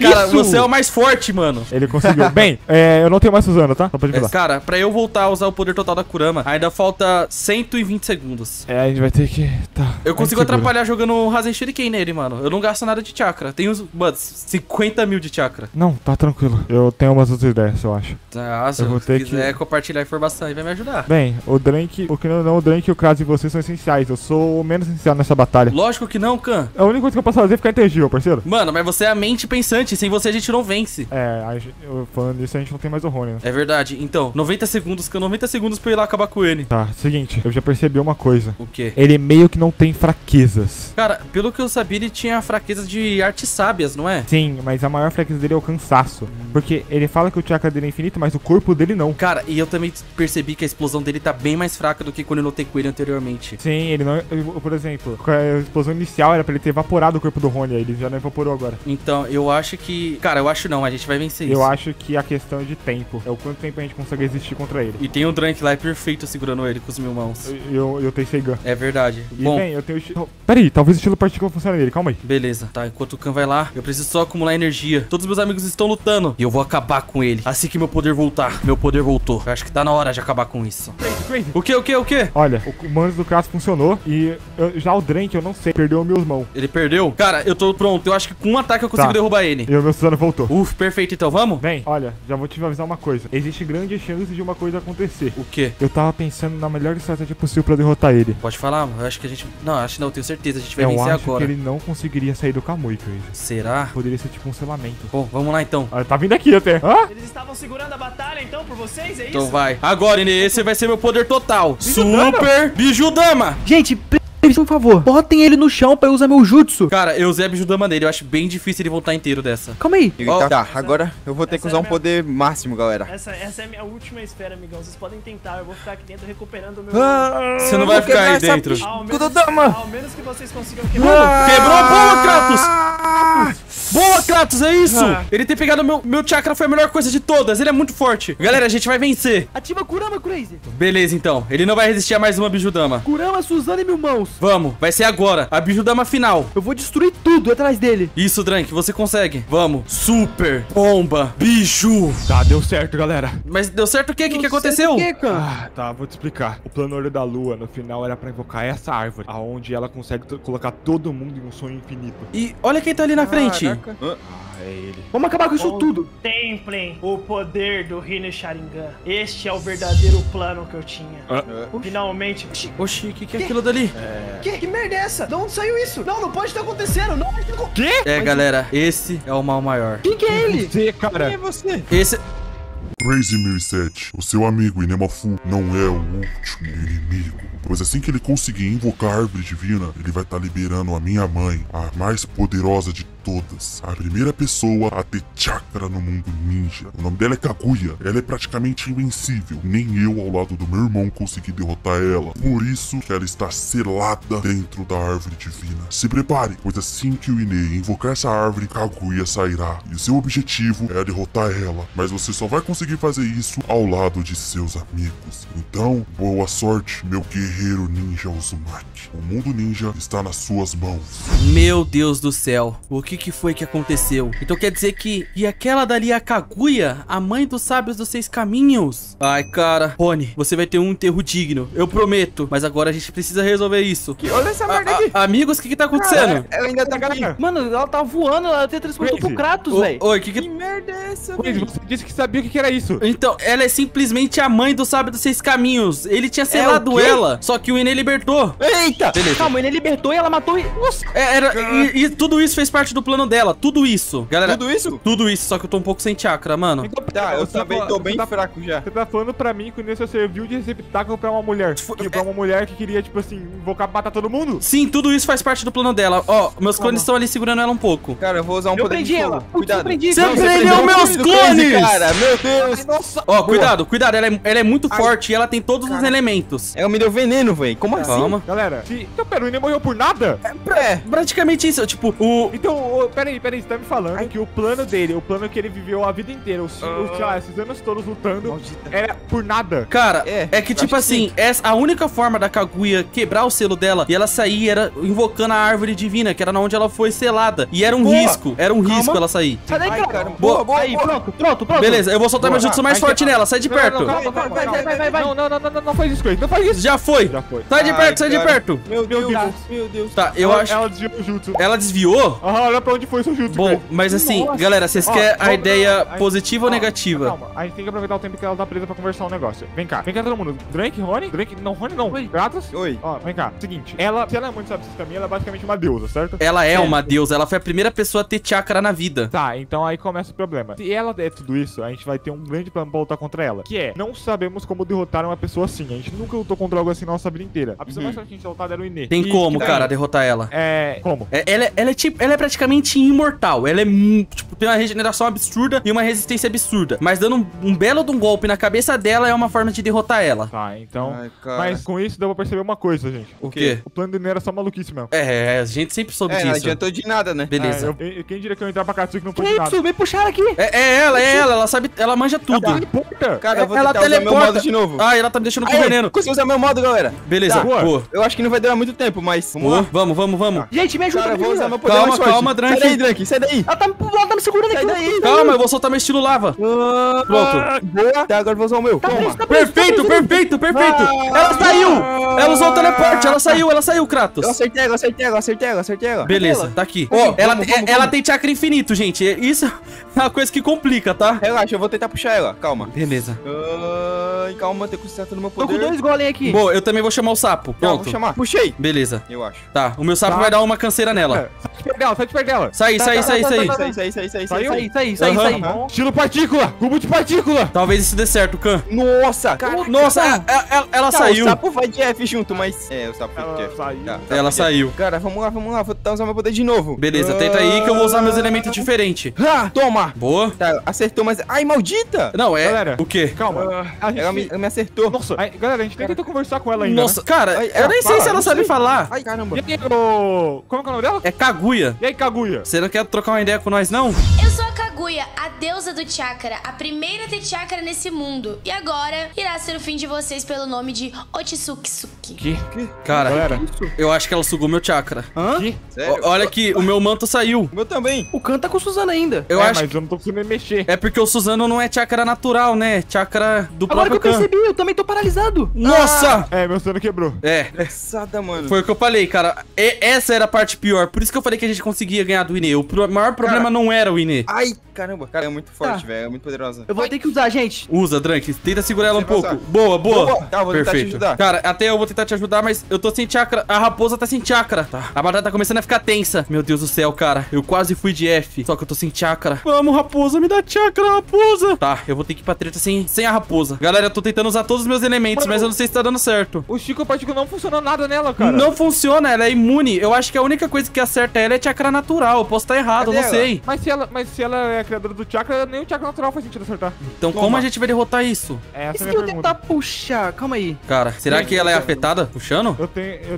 Cara, isso. Você é o mais forte, mano. Ele conseguiu. Bem, eu não tenho mais Suzana, tá? Só pra te falar. Cara, pra eu voltar a usar o poder total da Kurama, ainda falta 120 segundos. A gente vai ter que... Tá. Eu consigo atrapalhar jogando o Rasenshuriken nele, mano. Eu não gasto nada de chakra. Tenho, mano, 50 mil de chakra. Não, tá tranquilo. Eu tenho umas outras ideias, eu acho. Se eu quiser compartilhar informação, aí vai me ajudar. Bem, o Drank, o Kratos e você são essenciais. Eu sou o menos essencial nessa batalha. Lógico que não, Khan. A única coisa que eu posso fazer é ficar intangível, parceiro. Mano, mas você é a mente pensante. Sem você a gente não vence. Falando disso, a gente não tem mais o Rony, né? É verdade. Então, 90 segundos, Khan. 90 segundos pra eu ir lá acabar com ele. Tá, seguinte. Eu já percebi uma coisa. O quê? Ele meio que não tem fraquezas. Cara, pelo que eu sabia, ele tinha fraquezas de artes sábias, não é? Sim, mas a maior fraqueza dele é o cansaço. Porque ele fala que o chakra dele é infinito, mas o corpo dele não. Cara, e eu também percebi que a explosão dele tá bem mais fraca do que quando eu notei com ele anteriormente. Sim, ele não... Por exemplo, a explosão inicial era pra ele ter evaporado o corpo do Rony, aí ele já não evaporou agora. Então, eu acho que... Cara, eu acho não, a gente vai vencer isso. Eu acho que a questão é de tempo. É o quanto tempo a gente consegue existir contra ele. E tem o Drank lá, é perfeito segurando ele com os mil mãos. Eu tenho Seigan. É verdade. Bom, eu tenho... Pera aí, talvez o estilo partícula funcione nele, calma aí. Beleza, tá, enquanto o Khan vai lá, eu preciso só acumular energia. Todos os meus amigos estão lutando. dano. E eu vou acabar com ele. Assim que meu poder voltar. Meu poder voltou. Eu acho que tá na hora de acabar com isso. O que? Olha, o Manos do Kratos funcionou. E já o Drank, eu não sei. Perdeu Mil Mãos. Ele perdeu? Cara, eu tô pronto. Eu acho que com um ataque eu consigo derrubar ele. E o meu Suzano voltou. Uf, perfeito. Então vamos? Bem, olha, já vou te avisar uma coisa. Existe grande chance de uma coisa acontecer. O quê? Eu tava pensando na melhor estratégia possível pra derrotar ele. Pode falar? Eu acho que a gente... Não, acho que não. Eu tenho certeza. A gente vai vencer agora. Eu acho que ele não conseguiria sair do Kamui, Chris. Será? Poderia ser tipo um selamento. Bom, vamos lá então. Ah, tá vindo aqui até. Hã? Eles estavam segurando a batalha então por vocês, é isso? Então vai. Agora, Inês, esse vai ser meu poder total. Bijudama. Super Bijudama. Gente, por favor, botem ele no chão pra eu usar meu jutsu. Cara, eu usei a Bijudama nele. Eu acho bem difícil ele voltar inteiro dessa. Calma aí. Oh, tá, agora eu vou ter que usar um poder máximo, galera. Essa é a minha última esfera, amigão. Vocês podem tentar. Eu vou ficar aqui dentro recuperando o meu... você não vai ficar aí dentro. Ao menos que vocês consigam quebrar. Quebrou! Boa, Kratos! Boa, Kratos, é isso! Ele ter pegado meu chakra foi a melhor coisa de todas. Ele é muito forte. Galera, a gente vai vencer. Ativa Kurama, Crazy. Beleza, então. Ele não vai resistir a mais uma Bijudama. Kurama, Suzano e Mil Mãos. Vamos, vai ser agora. A Bijudama final. Eu vou destruir tudo atrás dele. Isso, Drank, você consegue. Vamos. Super bomba biju. Tá, deu certo, galera. Mas deu certo o quê? O que aconteceu? Tá, vou te explicar. O plano Olho da Lua, no final, era pra invocar essa árvore, aonde ela consegue colocar todo mundo em um sonho infinito. E olha quem tá ali na frente. É ele. Vamos acabar com isso tudo. Contemplem o poder do Rinnegan. Este é o verdadeiro plano que eu tinha. Finalmente. Oxi, o que é aquilo dali? Que merda é essa? De onde saiu isso? Não pode estar acontecendo. Não pode... Que? É, galera, esse é o mal maior. Quem que é ele? Você, cara. Quem é você? Esse... Crazy 1007, o seu amigo Inemafu não é o último inimigo. Pois assim que ele conseguir invocar a Árvore Divina, ele vai estar liberando a minha mãe, a mais poderosa de todas. A primeira pessoa a ter chakra no mundo ninja. O nome dela é Kaguya. Ela é praticamente invencível. Nem eu, ao lado do meu irmão, consegui derrotar ela. Por isso que ela está selada dentro da Árvore Divina. Se prepare, pois assim que o Ine invocar essa árvore, Kaguya sairá. E o seu objetivo é derrotar ela. Mas você só vai conseguir fazer isso ao lado de seus amigos. Então, boa sorte, meu guerreiro ninja Uzumaki. O mundo ninja está nas suas mãos. Meu Deus do céu, o que foi que aconteceu? Então quer dizer que... E aquela dali é a Kaguya, a mãe dos sábios dos 6 caminhos? Ai, cara. Rony, você vai ter um enterro digno, eu prometo. Mas agora a gente precisa resolver isso. Olha essa merda aqui. Amigos, o que tá acontecendo? Ela ainda tá aqui. Mano, ela tá voando, ela tem transporte pro Kratos, velho. Oi, que merda é essa? Você disse que sabia o que era isso. Então, ela é simplesmente a mãe do sábio dos 6 caminhos. Ele tinha selado ela, só que o Inê libertou. Eita! Beleza. Calma, o Inê libertou e ela matou... Nossa! E tudo isso fez parte do plano dela. Tudo isso. Galera, tudo isso? Tudo isso, só que eu tô um pouco sem chakra, mano. Então, eu também tô bem fraco já. Você tá falando pra mim que o Inê só serviu de receptáculo pra uma mulher. Pra uma mulher que queria, tipo assim, invocar pra matar todo mundo? Sim, tudo isso faz parte do plano dela. Ó, meus clones estão ali segurando ela um pouco. Cara, eu vou usar um poder de fogo. Cuidado. Você prendeu meus clones! Cara, meu Deus! Ó, cuidado, ela é muito forte e ela tem todos os elementos. Ela me deu veneno, velho. Como assim? Calma. Galera, então pera, o Inê morreu por nada? É, praticamente isso, tipo, o... Então, peraí, você tá me falando que o plano dele, o plano que ele viveu a vida inteira, esses anos todos lutando, era por nada. Cara, é que tipo assim, a única forma da Kaguya quebrar o selo dela e ela sair era invocando a Árvore Divina, que era onde ela foi selada. E era um risco, ela sair. Sai daí, cara. Boa. Aí, pronto. Beleza, eu vou soltar meu jutsu mais forte nela, sai de perto. Vai. Não faz isso, Crazy, não faz isso. Já foi. Sai de perto. Meu Deus. Tá, eu acho... Ela desviou o jutsu. Ela desviou? Aham, olha pra onde foi o seu jutsu. Bom, mas assim, galera, vocês querem a ideia positiva ou negativa? Calma, a gente tem que aproveitar o tempo que ela tá presa pra conversar um negócio. Vem cá todo mundo. Drank, Rony? Não, Rony não. Kratos? Oi. Ó, vem cá. Seguinte, se ela é muito sábio desse caminho, ela é basicamente uma deusa, certo? Ela é uma deusa, ela foi a primeira pessoa a ter chakra na vida. Tá, então aí começa o problema. Se ela é tudo isso, a gente vai ter um grande plano pra lutar contra ela, que é, não sabemos como derrotar uma pessoa assim. A gente nunca lutou contra algo assim na nossa vida inteira. A pessoa mais forte que a gente lutar era o Inê. Tem como, cara, derrotar ela? Como? Ela é praticamente imortal. Ela é, tipo, tem uma regeneração absurda e uma resistência absurda. Mas dando um belo de um golpe na cabeça dela é uma forma de derrotar ela. Tá, então... Ai, mas com isso deu pra perceber uma coisa, gente. O quê? O plano do Inê era só maluquice mesmo. A gente sempre soube disso. Não adiantou de nada, né? Beleza. Quem diria que eu entrar pra Katsuki não pode nada? Me puxaram aqui! Ela sabe... Ela manja tudo. Cara, eu vou tentar usar meu modo de novo. Ela tá me deixando com veneno. Consegui usar meu modo, galera. Beleza, boa. Eu acho que não vai durar muito tempo, mas... Vamos, vamos. Gente, me ajuda. Cara, eu vou usar meu poder mais forte. Calma, Drank. Sai daí, Drank. Sai daí. Ela tá me segurando aqui. Sai daí. Calma, eu vou soltar meu estilo lava. Pronto. Boa. Até agora eu vou usar o meu. Perfeito, perfeito, perfeito. Ela saiu. Ela usou o teleporte. Ela saiu, Kratos. Eu acertei agora, Beleza, tá aqui. Ó, ela tem chakra infinito, gente. Isso é uma coisa que complica, tá? Relaxa, eu vou tentar puxar ela. Calma. Beleza. Ai, calma, tem que consertar no meu poder. Tô com dois golem aqui. Bom, eu também vou chamar o sapo. Pronto. Vou chamar. Puxei. Beleza. Eu acho. Tá, o meu sapo vai dar uma canseira nela. Sai de perto dela. Sai. Estilo partícula. Cubo de partícula. Talvez isso dê certo, Khan. Nossa. Nossa, ela saiu. O sapo vai de F junto, mas... É, o sapo foi de F. Ela saiu. Cara, vamos lá. Vou tentar usar meu poder de novo. Beleza, tenta aí que eu vou usar meus elementos diferentes. Toma. Boa. Tá, acertou, mas... Ai, maldita. Não, é... Galera, o quê? Calma. Ela me acertou. Nossa. Ai, galera, a gente nem tentou conversar com ela ainda. Nossa, cara, eu nem sei se ela sabe falar. Ai, caramba. Como é o nome dela? É Kaguya. E aí, Kaguya? Você não quer trocar uma ideia com nós, não? Eu sou a Kaguya, a deusa do chakra, a primeira a ter chakra nesse mundo. E agora irá ser o fim de vocês pelo nome de Otsutsuki. Que? Cara, galera, eu acho que ela sugou meu chakra. Hã? Que? Sério? Olha aqui, o meu manto saiu. O meu também. O Khan tá com o Suzano ainda. Eu acho. Mas eu não tô conseguindo me mexer. É porque o Suzano não é chakra natural, né? Chakra do próprio Khan. Agora que eu percebi, eu também tô paralisado. Nossa! É, meu Suzano quebrou. É. Engraçada, mano. Foi o que eu falei, cara. Essa era a parte pior. Por isso que eu falei que a gente conseguia ganhar do Inê. O maior problema não era o Inê. Ai, caramba. Cara, é muito forte, velho. É muito poderosa. Eu vou ter que usar, gente. Usa, Drank. Tenta segurar ela um pouco. Boa, boa. Tá, vou tentar te ajudar. Cara, até eu vou tentar te ajudar, mas eu tô sem chakra. A raposa tá sem chakra. Tá. A batata tá começando a ficar tensa. Meu Deus do céu, cara. Eu quase fui de F. Só que eu tô sem chakra. Vamos, raposa. Me dá chakra, raposa. Tá, eu vou ter que ir pra treta sem a raposa. Galera, eu tô tentando usar todos os meus elementos, mas eu não sei se tá dando certo. O Chico Particular não funcionou nada nela, cara. Não funciona, ela é imune. Eu acho que a única coisa que acerta ela é chakra natural. Eu posso estar errado, não sei. Mas se ela é a criadora do chakra, nem o chakra natural faz sentido acertar. Então como a gente vai derrotar isso? Isso que eu tentar puxar. Calma aí. Cara, será que ela é afetada puxando? Eu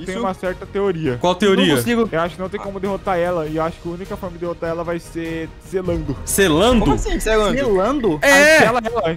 tenho uma certa teoria. Qual teoria? Eu acho que não tem como derrotar ela. E eu acho que a única forma de derrotar ela vai ser selando. Selando? Como assim, selando? Selando? É.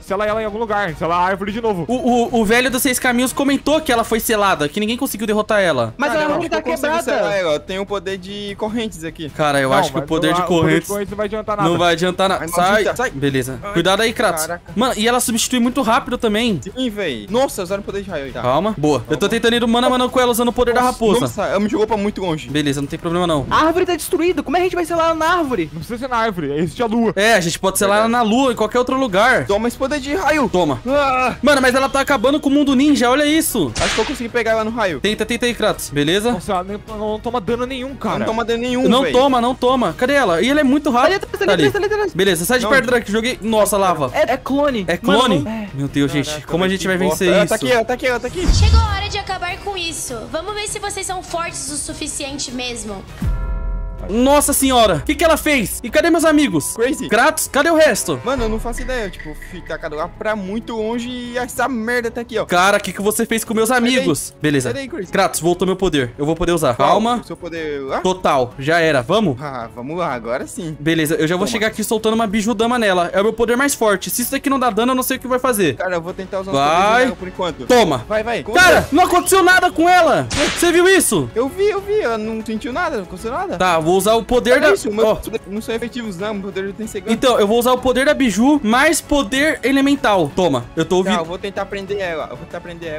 Sela ela em algum lugar. Sela a árvore de novo. O velho dos Seis Caminhos comentou que ela foi selada, que ninguém conseguiu derrotar ela. Mas ela não tá quebrada. Tem o poder de correntes aqui. Cara, eu acho que o poder de correntes não vai adiantar nada. Não vai adiantar nada. Sai. Beleza. Cuidado aí, Kratos. Caraca. Mano, e ela substitui muito rápido também. Sim, véi. Nossa, usaram o poder de raio. Tá. Calma. Boa. Eu tô tentando ir mano a mano com ela usando o poder da raposa. Nossa, ela me jogou pra muito longe. Beleza, não tem problema não. A árvore tá destruída. Como é que a gente vai selar ela na árvore? Não precisa ser na árvore. Existe a lua. É, a gente pode selar ela na lua, em qualquer outro lugar. Toma esse poder de raio. Toma. Mano, mas ela tá acabando com o mundo ninja. Olha isso. Acho que eu consegui pegar ela no raio. Tenta aí, Kratos. Beleza? Nossa, ela não toma dano nenhum, cara. Não toma dano nenhum, Não toma. Cadê ela? E ele é muito rápido. Beleza, sai de perto, Drake. Joguei. Nossa, lava. É clone. É clone? Meu Deus, gente. Como a gente vai vencer isso? Tá aqui. Chegou a hora de acabar com isso. Vamos ver se vocês são fortes o suficiente mesmo. Nossa senhora, o que que ela fez? E cadê meus amigos? Crazy. Kratos, cadê o resto? Mano, eu não faço ideia, tipo, ficar cada lugar pra muito longe e essa merda tá aqui, ó. Cara, o que que você fez com meus amigos? Beleza. Kratos, voltou meu poder. Eu vou poder usar. Calma. Seu poder... Total, já era. Vamos? Ah, vamos lá, agora sim. Beleza, eu já vou chegar aqui soltando uma bijudama nela. É o meu poder mais forte. Se isso daqui não dá dano, eu não sei o que vai fazer. Cara, eu vou tentar usar o poder por enquanto. Toma. Vai. Cara, não aconteceu nada com ela. Você viu isso? Eu vi. Ela não sentiu nada, não aconteceu nada. Tá, vou usar o poder da... Não são efetivos, não. O poder do Tenseigan. Então, eu vou usar o poder da Biju, mais poder elemental. Toma, eu tô ouvindo. Tá, eu vou tentar prender ela.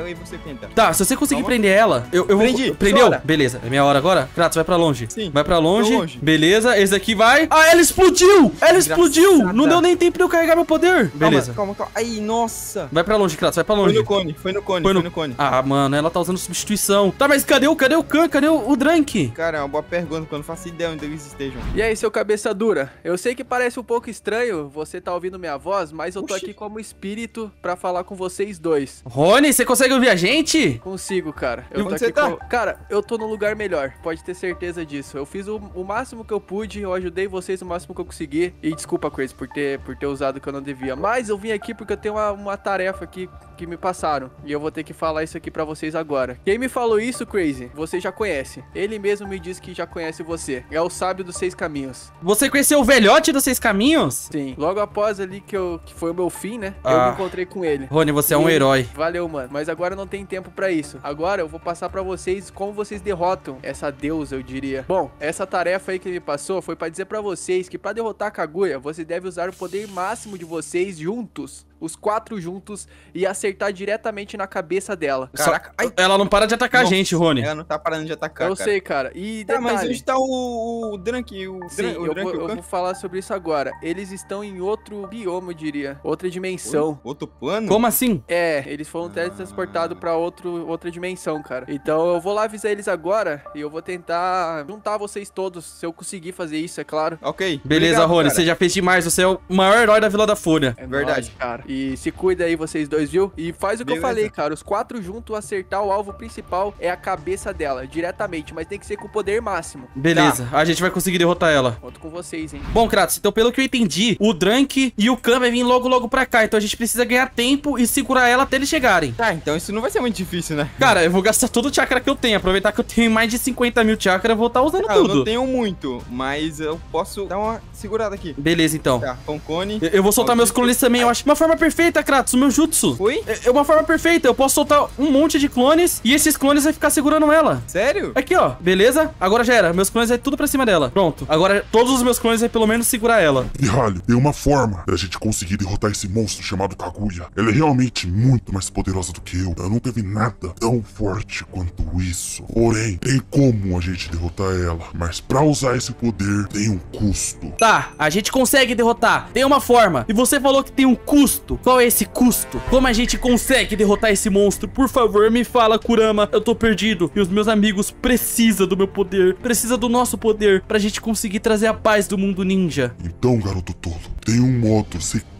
E você tenta. Tá, se você conseguir prender ela, eu vou... Prendeu? Beleza, é minha hora agora. Kratos, vai pra longe. Sim. Vai pra longe. Beleza, esse daqui vai... Ah, ela explodiu! Ela explodiu! Não deu nem tempo de eu carregar meu poder. Beleza. Calma. Ai, nossa. Vai pra longe, Kratos, vai pra longe. Foi no cone. Ah, mano, ela tá usando substituição. Tá, mas cadê o Khan? Cadê o Drank? Cara, é uma boa pergunta, quando faço ideia onde eles estejam. E aí, seu cabeça dura? Eu sei que parece um pouco estranho você tá ouvindo minha voz, mas eu tô aqui como espírito pra falar com vocês dois. Rony, você consegue ouvir a gente? Consigo, cara. Eu tô aqui com... Cara, eu tô num lugar melhor. Pode ter certeza disso. Eu fiz o máximo que eu pude, eu ajudei vocês o máximo que eu consegui. E desculpa, Crazy, por ter usado o que eu não devia. Mas eu vim aqui porque eu tenho uma tarefa aqui que me passaram. E eu vou ter que falar isso aqui pra vocês agora. Quem me falou isso, Crazy, você já conhece. Ele mesmo me disse que já conhece você. É o sábio dos Seis Caminhos. Você conheceu o velhote dos Seis Caminhos? Sim. Logo após ali que foi o meu fim, né? Eu me encontrei com ele. Rony, você é um herói. Valeu, mano. Mas agora não tem tempo pra isso. Agora eu vou passar pra vocês como vocês derrotam essa deusa, eu diria. Bom, essa tarefa aí que ele passou foi pra dizer pra vocês que pra derrotar a Kaguya, você deve usar o poder máximo de vocês juntos. Os quatro juntos e acertar diretamente na cabeça dela. Caraca. Ai. Ela não para de atacar a gente, Rony. Ela não tá parando de atacar, eu sei, cara. E detalhe, mas onde tá o Drank? Eu vou falar sobre isso agora. Eles estão em outro bioma, eu diria. Outra dimensão. Outro plano? Como assim? É, eles foram teletransportados pra outra dimensão, cara. Então eu vou lá avisar eles agora e eu vou tentar juntar vocês todos, se eu conseguir fazer isso, é claro. Ok. Beleza, obrigado, Rony. Cara. Você já fez demais. Você é o maior herói da Vila da Fúria. É verdade, cara. E se cuida aí vocês dois, viu? E faz o que eu falei, cara. Os quatro juntos acertar o alvo principal é a cabeça dela, diretamente. Mas tem que ser com o poder máximo. Beleza, a gente vai conseguir derrotar ela. Conto com vocês, hein? Bom, Kratos, então pelo que eu entendi, o Drank e o Khan vai vir logo, logo pra cá. Então a gente precisa ganhar tempo e segurar ela até eles chegarem. Tá, então isso não vai ser muito difícil, né? Cara, eu vou gastar todo o chakra que eu tenho. Aproveitar que eu tenho mais de 50 mil chakras, vou estar usando tudo. Eu não tenho muito, mas eu posso dar uma segurada aqui. Beleza, então. Tá, com cone. Eu vou soltar meus clones também, eu acho. Uma forma perfeita, Kratos, o meu jutsu. Foi? É uma forma perfeita. Eu posso soltar um monte de clones e esses clones vai ficar segurando ela. Sério? Aqui, ó. Beleza? Agora já era. Meus clones é tudo pra cima dela. Pronto. Agora todos os meus clones vai pelo menos segurar ela. E, Rally, tem uma forma da gente conseguir derrotar esse monstro chamado Kaguya. Ela é realmente muito mais poderosa do que eu. Ela nunca vi nada tão forte quanto isso. Porém, tem como a gente derrotar ela. Mas pra usar esse poder, tem um custo. Tá, a gente consegue derrotar. Tem uma forma. E você falou que tem um custo. Qual é esse custo? Como a gente consegue derrotar esse monstro? Por favor, me fala, Kurama. Eu tô perdido. E os meus amigos precisam do meu poder. Precisa do nosso poder pra gente conseguir trazer a paz do mundo ninja. Então, garoto tolo, tem um modo secreto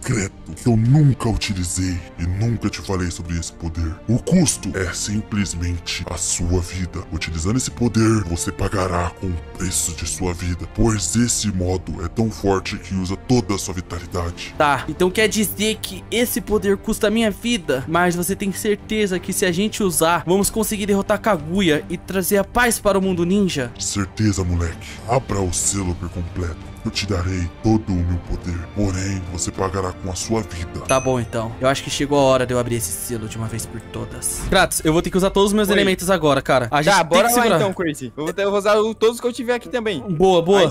que eu nunca utilizei e nunca te falei sobre esse poder. O custo é simplesmente a sua vida. Utilizando esse poder, você pagará com o preço de sua vida, pois esse modo é tão forte que usa toda a sua vitalidade. Tá, então quer dizer que esse poder custa a minha vida, mas você tem certeza que se a gente usar, vamos conseguir derrotar Kaguya e trazer a paz para o mundo ninja? Certeza, moleque. Abra o selo por completo. Eu te darei todo o meu poder, porém você pagará com a sua vida. Tá bom, então. Eu acho que chegou a hora de eu abrir esse selo de uma vez por todas. Kratos, eu vou ter que usar todos os meus elementos agora, cara. A gente bora lá então, Crazy. Eu vou usar todos que eu tiver aqui também. Boa, boa.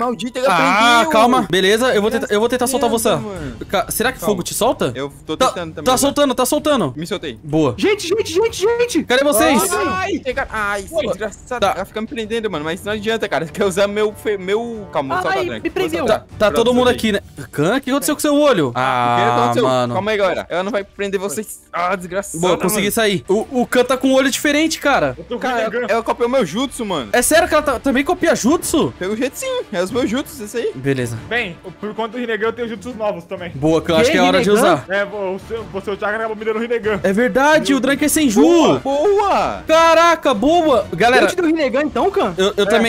Maldito, eu aprendi. Calma. Beleza, eu vou tentar soltar você. Será que fogo te solta? Eu tô tentando também. Tá soltando, tá soltando. Me soltei. Boa. Gente. Cadê vocês? Ai, desgraçado. Tá ficando me prendendo, mano, mas não adianta, cara. Quer usar meu... Calma. Ai, me prendeu. Tá todo mundo aqui, né? Khan, o que aconteceu com seu olho? Ah, mano. Calma aí, galera. Ela não vai prender vocês. Ah, desgraçado. Boa, eu consegui sair. O Khan tá com um olho diferente, cara. Ela copiou meu jutsu, mano. É sério que ela também copia jutsu? Pelo jeito, sim. É os meus jutsus, esse aí. Beleza. Bem, por conta do Rinnegan, eu tenho jutsus novos também. Boa, Khan. Acho que é hora de usar. É, o seu chakra acabou me dando o Rinnegan. É verdade, o Drank é sem ju. Boa. Caraca, boa. Galera. Eu te dei o Rinnegan, então, Khan?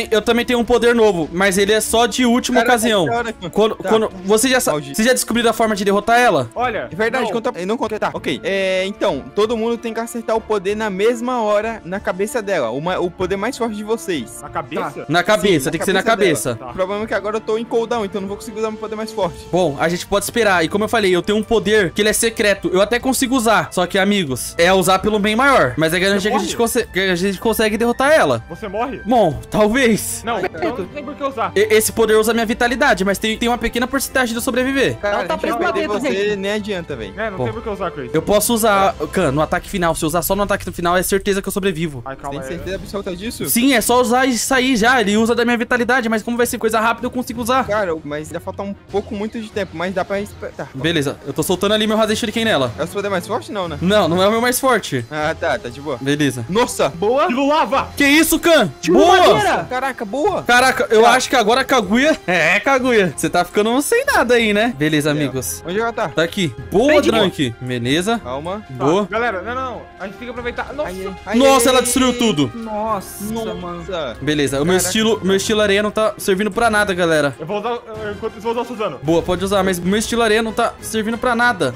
Eu também tenho um poder novo, mas ele é só de última ocasião. Cara, quando você já sabe, você já descobriu a forma de derrotar ela? Olha, é verdade, não completar. Ok, então, todo mundo tem que acertar o poder na mesma hora na cabeça dela. O poder mais forte de vocês. Na cabeça? Tá. Na cabeça, sim, tem que ser na cabeça. Tá. O problema é que agora eu tô em cooldown, então não vou conseguir usar meu poder mais forte. Bom, a gente pode esperar. E como eu falei, eu tenho um poder que ele é secreto. Eu até consigo usar, só que, amigos, é usar pelo bem maior. Mas é garantir que a gente consegue derrotar ela. Você morre? Bom, talvez. Não, não tem por que usar. Esse poder usa minha vitalidade, mas tem uma pequena porcentagem de eu sobreviver. Cara, ela tá presa lá dentro, gente. Nem adianta, velho. É, não tem por que usar, Chris. Eu posso usar, Khan, no ataque final. Se eu usar só no ataque final, é certeza que eu sobrevivo. Ai, calma, tem certeza absoluta disso? Sim, é só usar e sair já. Ele usa da minha vitalidade, mas como vai ser coisa rápida, eu consigo usar. Cara, mas vai faltar um pouco muito de tempo, mas dá pra respeitar. Beleza, eu tô soltando ali meu Rasenshuriken nela. É o seu poder mais forte, não, né? Não, não é o meu mais forte. Ah, tá de boa. Beleza. Nossa, boa. Tiro lava. Que isso, Khan? Boa. Caraca, boa. Caraca, eu acho que agora Kaguya. É, Kaguya. Você tá ficando sem nada aí, né? Beleza, amigos. Onde ela tá? Tá aqui. Boa, Drank. Beleza. Calma. Boa. Tá. Galera, não. A gente tem que aproveitar. Nossa. Nossa, ela destruiu tudo. Nossa, mano. Beleza. Caraca. Meu estilo areia não tá servindo pra nada, galera. Eu vou usar. Enquanto isso, vou usar o Suzano. Boa, pode usar, mas meu estilo areia não tá servindo pra nada.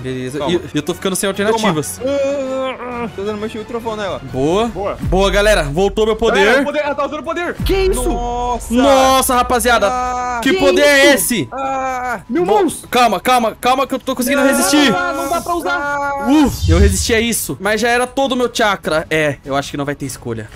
Beleza. E eu tô ficando sem alternativas. Tô usando meu shield trovão nela. Boa. Boa. Boa, galera. Voltou meu poder. Galera, ela tá usando o poder. Que isso? Nossa. Nossa, rapaziada. Que poder é esse? Mil mãos. Calma, calma, calma que eu tô conseguindo resistir. Não dá pra usar. Eu resisti a isso. Mas já era todo o meu chakra. É, eu acho que não vai ter escolha.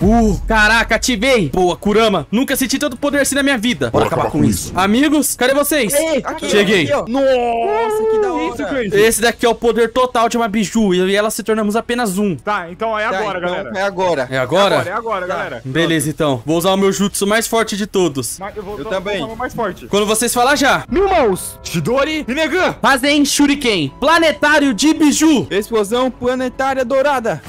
Caraca, ativei. Boa, Kurama. Nunca senti tanto poder assim na minha vida. Bora acabar com isso. Amigos, cadê vocês? Ei, aqui, cheguei. Aqui, ó. Nossa, que da hora. Isso, crazy. Esse daqui é o poder total de uma biju. E ela se tornamos apenas um. Tá, então é agora, então, galera. É agora. É agora? É agora, tá, galera. Beleza, então. Vou usar o meu jutsu mais forte de todos. Mas eu também. Vou usar o mais forte. Quando vocês falar já. Mil mãos. Chidori. Rinnegan. Rasenshuriken. Planetário de biju. Explosão planetária dourada.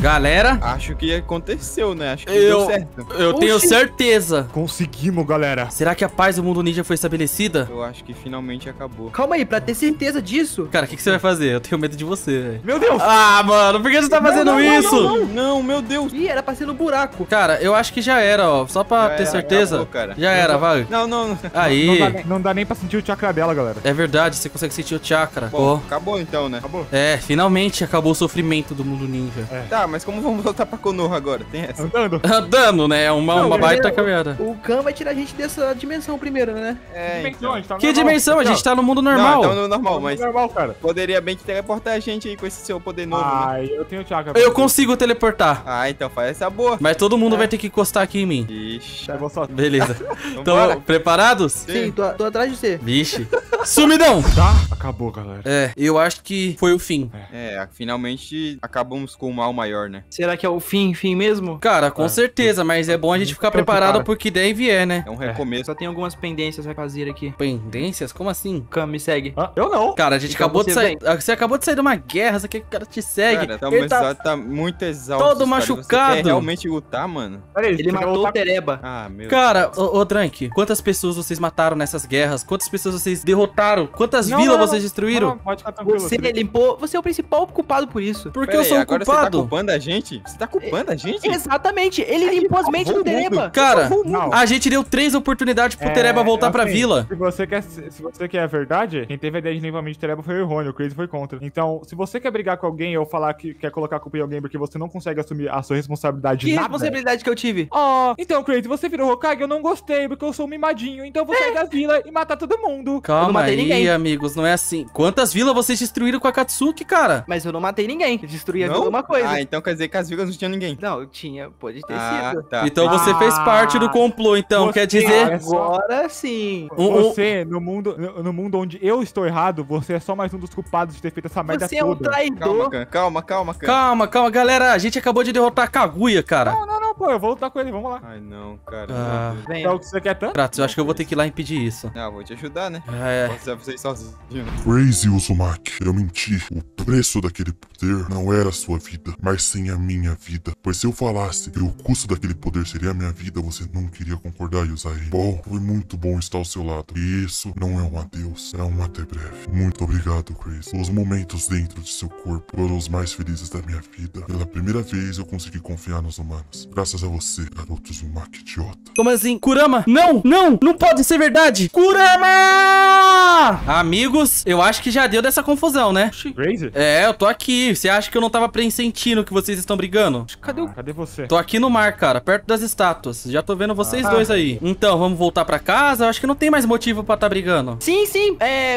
Galera, acho que aconteceu, né? Acho que deu certo. Eu tenho certeza. Conseguimos, galera. Será que a paz do mundo ninja foi estabelecida? Eu acho que finalmente acabou. Calma aí, pra ter certeza disso. Cara, o que você vai fazer? Eu tenho medo de você, velho. Meu Deus. Ah, mano, por que você tá fazendo isso? Não, meu Deus. Ih, era pra ser no buraco. Cara, eu acho que já era, ó. Só pra ter certeza. Acabou, cara. Já era, vai. Não. Aí. Não dá nem pra sentir o chakra dela, galera. É verdade, você consegue sentir o chakra. Bom, acabou então, né? Acabou. É, finalmente acabou o sofrimento do mundo ninja. É. Tá, mas como vamos voltar pra Konoha agora? Tem essa? Andando. Andando, né? Uma baita caminhada. O Khan vai tirar a gente dessa dimensão primeiro, né? É, dimensão, então. Que dimensão? A gente tá no mundo normal. Não, tá no normal, mas normal, cara. Poderia bem que teleportar a gente aí com esse seu poder novo. Ai, né? Eu tenho chakra. Eu consigo teleportar. Ah, então faz essa boa. Mas todo mundo vai ter que encostar aqui em mim. Ixi. Tá bom, só. Beleza. Então, preparados? Sim, tô atrás de você. Vixe. Sumidão. Tá, acabou, galera. É, eu acho que foi o fim. É, finalmente acabamos com o mal maior. Né? Será que é o fim mesmo? Cara, com certeza, mas é bom a gente ficar preparado porque daí vier, né? É um recomeço. Só tem algumas pendências a fazer aqui. Pendências? Como assim? Cam, me segue. Ah, eu não. Cara, a gente acabou de sair. Você acabou de sair de uma guerra, você quer que o cara te segue? Cara, tá muito exausto. Todo machucado. Você quer realmente lutar, mano? Ele matou o Tereba. Ah, meu Deus. Cara, ô Drank, quantas pessoas vocês mataram nessas guerras? Quantas pessoas vocês derrotaram? Quantas vilas vocês destruíram? Não, pode ficar tranquilo. Você limpou. Você é o principal culpado por isso. Porque eu sou o culpado. Da gente? Você tá culpando a gente? Exatamente. Ele limpou as mentes do Tereba. Cara, a gente deu 3 oportunidades pro Tereba voltar pra vila. Se você quer a verdade, quem teve a ideia de limpar a mente do Tereba foi o Rony. O Crazy foi contra. Então, se você quer brigar com alguém ou falar que quer colocar a culpa em alguém porque você não consegue assumir a sua responsabilidade de nada... Que responsabilidade que eu tive? Então, Crazy, você virou Hokage, eu não gostei porque eu sou um mimadinho. Então eu vou sair da vila e matar todo mundo. Calma, eu não matei ninguém, amigos. Não é assim. Quantas vilas vocês destruíram com a Akatsuki, cara? Mas eu não matei ninguém. Destruí a vila é uma coisa. Então quer dizer que as vilas não tinha ninguém. Não, tinha. Pode ter sido. Tá. Então você fez parte do complô, então. Quer dizer... Agora sim. Você, no mundo onde eu estou errado, você é só mais um dos culpados de ter feito essa merda toda. Você é um traidor. Calma, galera. A gente acabou de derrotar a Kaguya, cara. Não, pô. Eu vou lutar com ele. Vamos lá. Ai, não, cara. É o que você quer tanto? Kratos, eu acho que eu vou ter que ir lá impedir isso. Ah, vou te ajudar, né? Vou fazer vocês sozinhos. Crazy Uzumaki, eu menti. O preço daquele poder não era a sua vida, mas sim a minha vida. Pois se eu falasse que o custo daquele poder seria a minha vida, você não queria concordar e usar ele. Bom, foi muito bom estar ao seu lado. E isso não é um adeus, é um até breve. Muito obrigado, Crazy. Os momentos dentro de seu corpo foram os mais felizes da minha vida. Pela primeira vez eu consegui confiar nos humanos. Graças a você, Naruto Uzumaki idiota. Como assim? Kurama? Não pode ser verdade. Kurama! Amigos, eu acho que já deu dessa confusão, né? Crazy? É, eu tô aqui. Você acha que eu não tava pressentindo que vocês estão brigando? Cadê você? Tô aqui no mar, cara, perto das estátuas. Já tô vendo vocês dois aí. Então, vamos voltar pra casa? Eu acho que não tem mais motivo pra tá brigando. Sim.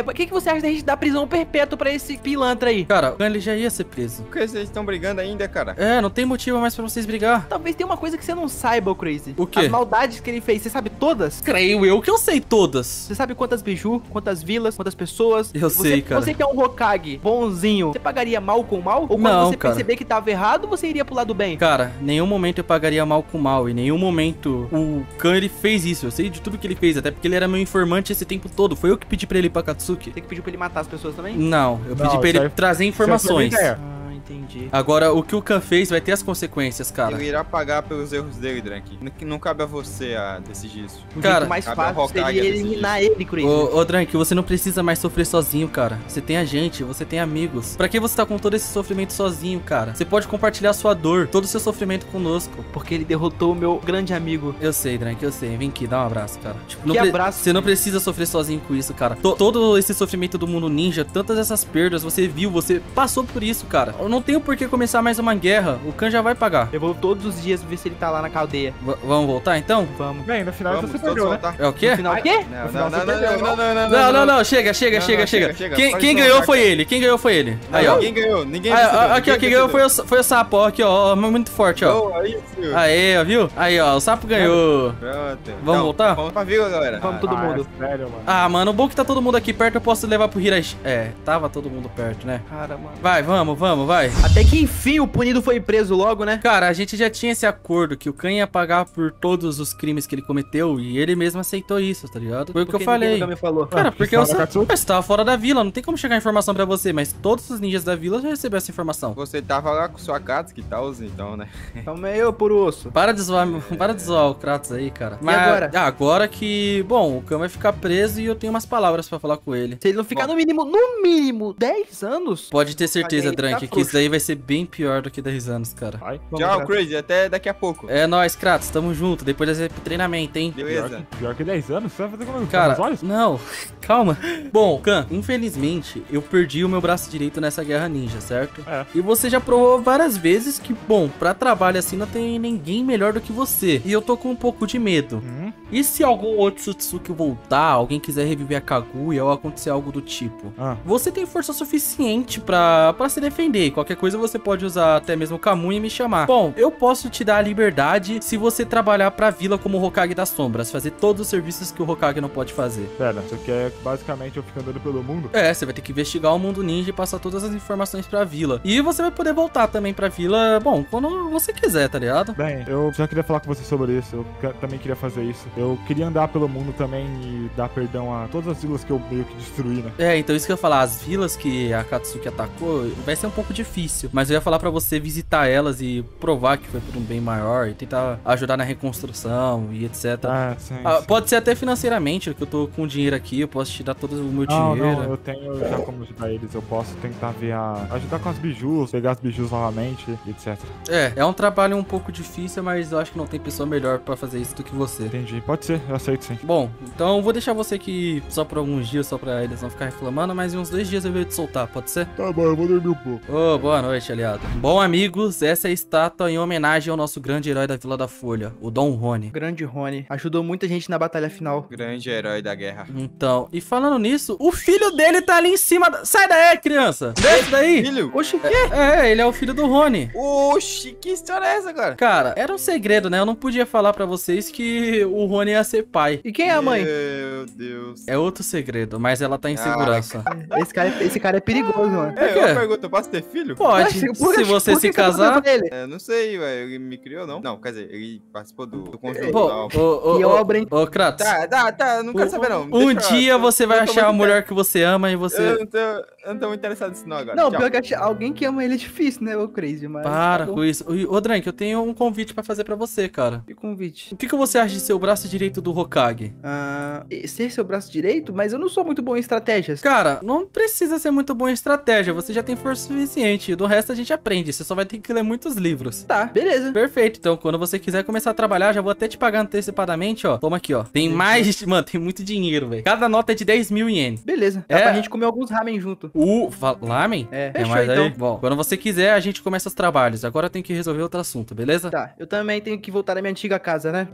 O que você acha da gente dar prisão perpétua pra esse pilantra aí? Cara, ele já ia ser preso. Por que vocês estão brigando ainda, cara? É, não tem motivo mais pra vocês brigar. Talvez tenha uma coisa que você não saiba, Crazy. O quê? As maldades que ele fez, você sabe todas? Creio eu que eu sei todas. Você sabe quantas biju, quantas vilas, quantas pessoas? Eu sei, cara. Você que é um Hokage bonzinho, você pagaria mal com mal? Ou quando você perceber que tava errado, você iria pro lado bem? Cara, nenhum momento eu pagaria mal com mal. Em nenhum momento o Khan, ele fez isso. Eu sei de tudo que ele fez, até porque ele era meu informante esse tempo todo. Foi eu que pedi pra ele ir pra Akatsuki. Você que pediu pra ele matar as pessoas também? Não, eu pedi pra ele trazer informações. Entendi. Agora, o que o Khan fez vai ter as consequências, cara. Ele irá pagar pelos erros dele, Drank. Não cabe a você a decidir isso. Cara, o mais fácil seria eliminar ele, Crazy. Ô, Drank, você não precisa mais sofrer sozinho, cara. Você tem a gente, você tem amigos. Pra que você tá com todo esse sofrimento sozinho, cara? Você pode compartilhar sua dor, todo o seu sofrimento conosco. Porque ele derrotou o meu grande amigo. Eu sei, Drank, eu sei. Vem aqui, dá um abraço, cara. Tipo, que abraço? Você não precisa sofrer sozinho com isso, cara. Todo esse sofrimento do mundo ninja, tantas essas perdas, você viu, você passou por isso, cara. Eu não tenho por que começar mais uma guerra. O Khan já vai pagar. Eu vou todos os dias ver se ele tá lá na caldeia. Vamos voltar, então? Vamos. Bem, no final você perdeu, né? É o quê? No final... Quê? Não. Chega. Quem ganhou foi ele. Aí, ó. Quem ganhou? Ninguém decidiu. Aqui, ó. Quem ganhou foi o sapo, ó. Aqui, ó. Muito forte, ó. Aí, ó, viu? Aí, ó. O sapo ganhou. Vamos voltar? Vamos pra vila, galera. Vamos todo mundo. Ah, mano. O bom que tá todo mundo aqui perto, eu posso levar pro Hirashi. É, tava todo mundo perto, né? Cara, mano. Vai, vamos, vai. Até que enfim o punido foi preso logo, né? Cara, a gente já tinha esse acordo que o Khan ia pagar por todos os crimes que ele cometeu e ele mesmo aceitou isso, tá ligado? Foi o que eu falei. Cara, porque você tava fora da vila, não tem como chegar a informação pra você, mas todos os ninjas da vila já receberam essa informação. Você tava lá com o seu Akatsuki e tal, então, né? Então meio por osso. Para de zoar o Kratos aí, cara. Mas, e agora? Agora que, bom, o Khan vai ficar preso e eu tenho umas palavras pra falar com ele. Se ele não ficar no mínimo 10 anos... Pode ter certeza, Drank, que isso daí vai ser bem pior do que 10 anos, cara. Tchau, Crazy. Até daqui a pouco. É nóis, Kratos. Tamo junto. Depois desse treinamento, hein? Beleza. Pior que 10 anos? Você vai fazer como? Cara, não. Calma. Bom, Khan, infelizmente, eu perdi o meu braço direito nessa guerra ninja, certo? É. E você já provou várias vezes que, bom, pra trabalho assim não tem ninguém melhor do que você. E eu tô com um pouco de medo. E se algum Otsutsuki voltar, alguém quiser reviver a Kaguya ou acontecer algo do tipo? Você tem força suficiente pra se defender. Qualquer coisa você pode usar até mesmo o Kamui e me chamar. Bom, eu posso te dar a liberdade se você trabalhar pra vila como o Hokage das Sombras. Fazer todos os serviços que o Hokage não pode fazer. Pera, você quer basicamente eu ficar andando pelo mundo? É, você vai ter que investigar o mundo ninja e passar todas as informações pra vila. E você vai poder voltar também pra vila, bom, quando você quiser, tá ligado? Bem, eu já queria falar com você sobre isso. Eu também queria fazer isso. Eu queria andar pelo mundo também e dar perdão a todas as vilas que eu meio que destruí, né? É, então isso que eu ia falar. As vilas que a Akatsuki atacou vai ser um pouco difícil, mas eu ia falar pra você visitar elas e provar que foi por um bem maior e tentar ajudar na reconstrução e etc. Ah, sim, sim. Pode ser até financeiramente, que eu tô com dinheiro aqui, eu posso te dar todo o meu dinheiro. Não, eu tenho já como ajudar eles, eu posso tentar ver ajudar com as bijus, pegar as bijus novamente e etc. É um trabalho um pouco difícil, mas eu acho que não tem pessoa melhor pra fazer isso do que você. Entendi, pode ser, eu aceito sim. Bom, então eu vou deixar você aqui só por alguns dias, só pra eles não ficar reclamando, mas em uns 2 dias eu vou te soltar, pode ser? Tá bom, eu vou dormir um pouco. Ô, boa noite, aliado. Bom, amigos, essa é a estátua em homenagem ao nosso grande herói da Vila da Folha, o Dom Rony. Grande Rony, ajudou muita gente na batalha final. Grande herói da guerra. Então, e falando nisso, o filho dele tá ali em cima da... Sai daí, criança! Desce daí! Filho? Oxi, o quê? Ele é o filho do Rony. Oxi, que história é essa, cara? Cara, era um segredo, né? Eu não podia falar pra vocês que o Rony ia ser pai. E quem é a mãe? Meu Deus. É outro segredo, mas ela tá em segurança. Esse cara é perigoso, mano. É, eu pergunto, eu posso ter filho? Pode. Se você se casar... Eu não sei, velho. Ele me criou, não? Não, quer dizer, ele participou do conjunto. Que obra, hein? Ô, Kratos. Tá, não quero saber, não. Um dia você vai achar a mulher que você ama e você... Eu não tô muito interessado nisso, não, agora. Não, pior que alguém que ama ele é difícil, né? Ô, Crazy, mas... Para com isso. Ô, Drank, eu tenho um convite pra fazer pra você, cara. Que convite? O que você acha de ser o braço direito do Hokage? Ser seu braço direito? Mas eu não sou muito bom em estratégias. Cara, não precisa ser muito bom em estratégia. Você já tem força suficiente. Do resto a gente aprende. Você só vai ter que ler muitos livros. Tá, beleza. Perfeito. Então, quando você quiser começar a trabalhar, já vou até te pagar antecipadamente, ó. Toma aqui, ó. Tem mais... Mano, tem muito dinheiro, velho. Cada nota é de 10 mil ienes. Beleza. Dá pra gente comer alguns ramen junto. Ramen? É. Fechou, mais então. Aí? Bom, quando você quiser, a gente começa os trabalhos. Agora eu tenho que resolver outro assunto, beleza? Tá. Eu também tenho que voltar à minha antiga casa, né?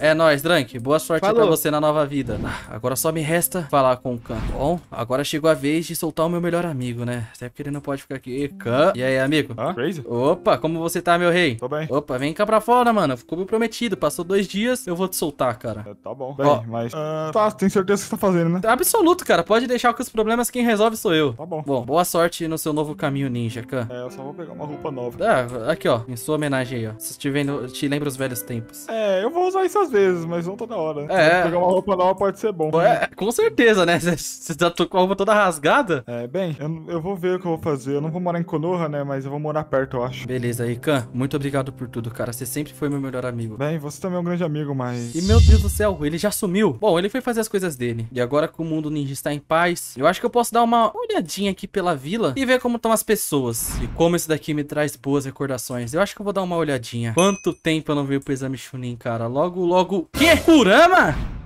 É nóis, Drank. Boa sorte pra você na nova vida. Agora só me resta falar com o Khan. Bom, agora chegou a vez de soltar o meu melhor amigo, né? Até porque ele não pode ficar aqui. Khan. E aí, amigo? Crazy? Opa, como você tá, meu rei? Tô bem. Opa, vem cá pra fora, mano. Ficou prometido. Passou 2 dias, eu vou te soltar, cara. Tá bom. Bem, mas... Tá, tem certeza que você tá fazendo, né? Absoluto, cara. Pode deixar que os problemas quem resolve sou eu. Tá bom. Bom, boa sorte no seu novo caminho ninja, Khan. Eu só vou pegar uma roupa nova. Aqui, ó. Em sua homenagem aí, ó. Se estiver vendo, te lembra os velhos tempos. Eu vou usar isso às vezes, mas não toda hora. Pegar uma roupa nova pode ser bom. Com certeza, né? Você já tô com a roupa toda rasgada? Bem, eu vou ver o que eu vou fazer. Eu não vou morar em Konoha, né? Mas eu vou morar perto, eu acho. Beleza aí, Khan. Muito obrigado por tudo, cara. Você sempre foi meu melhor amigo. Bem, você também é um grande amigo, mas... E meu Deus do céu, ele já sumiu. Bom, ele foi fazer as coisas dele. E agora que o mundo ninja está em paz, eu acho que eu posso dar uma olhadinha aqui pela vila e ver como estão as pessoas. E como isso daqui me traz boas recordações. Eu acho que eu vou dar uma olhadinha. Quanto tempo eu não vi pro exame Chunin, cara. Logo, logo... Que? Kurama?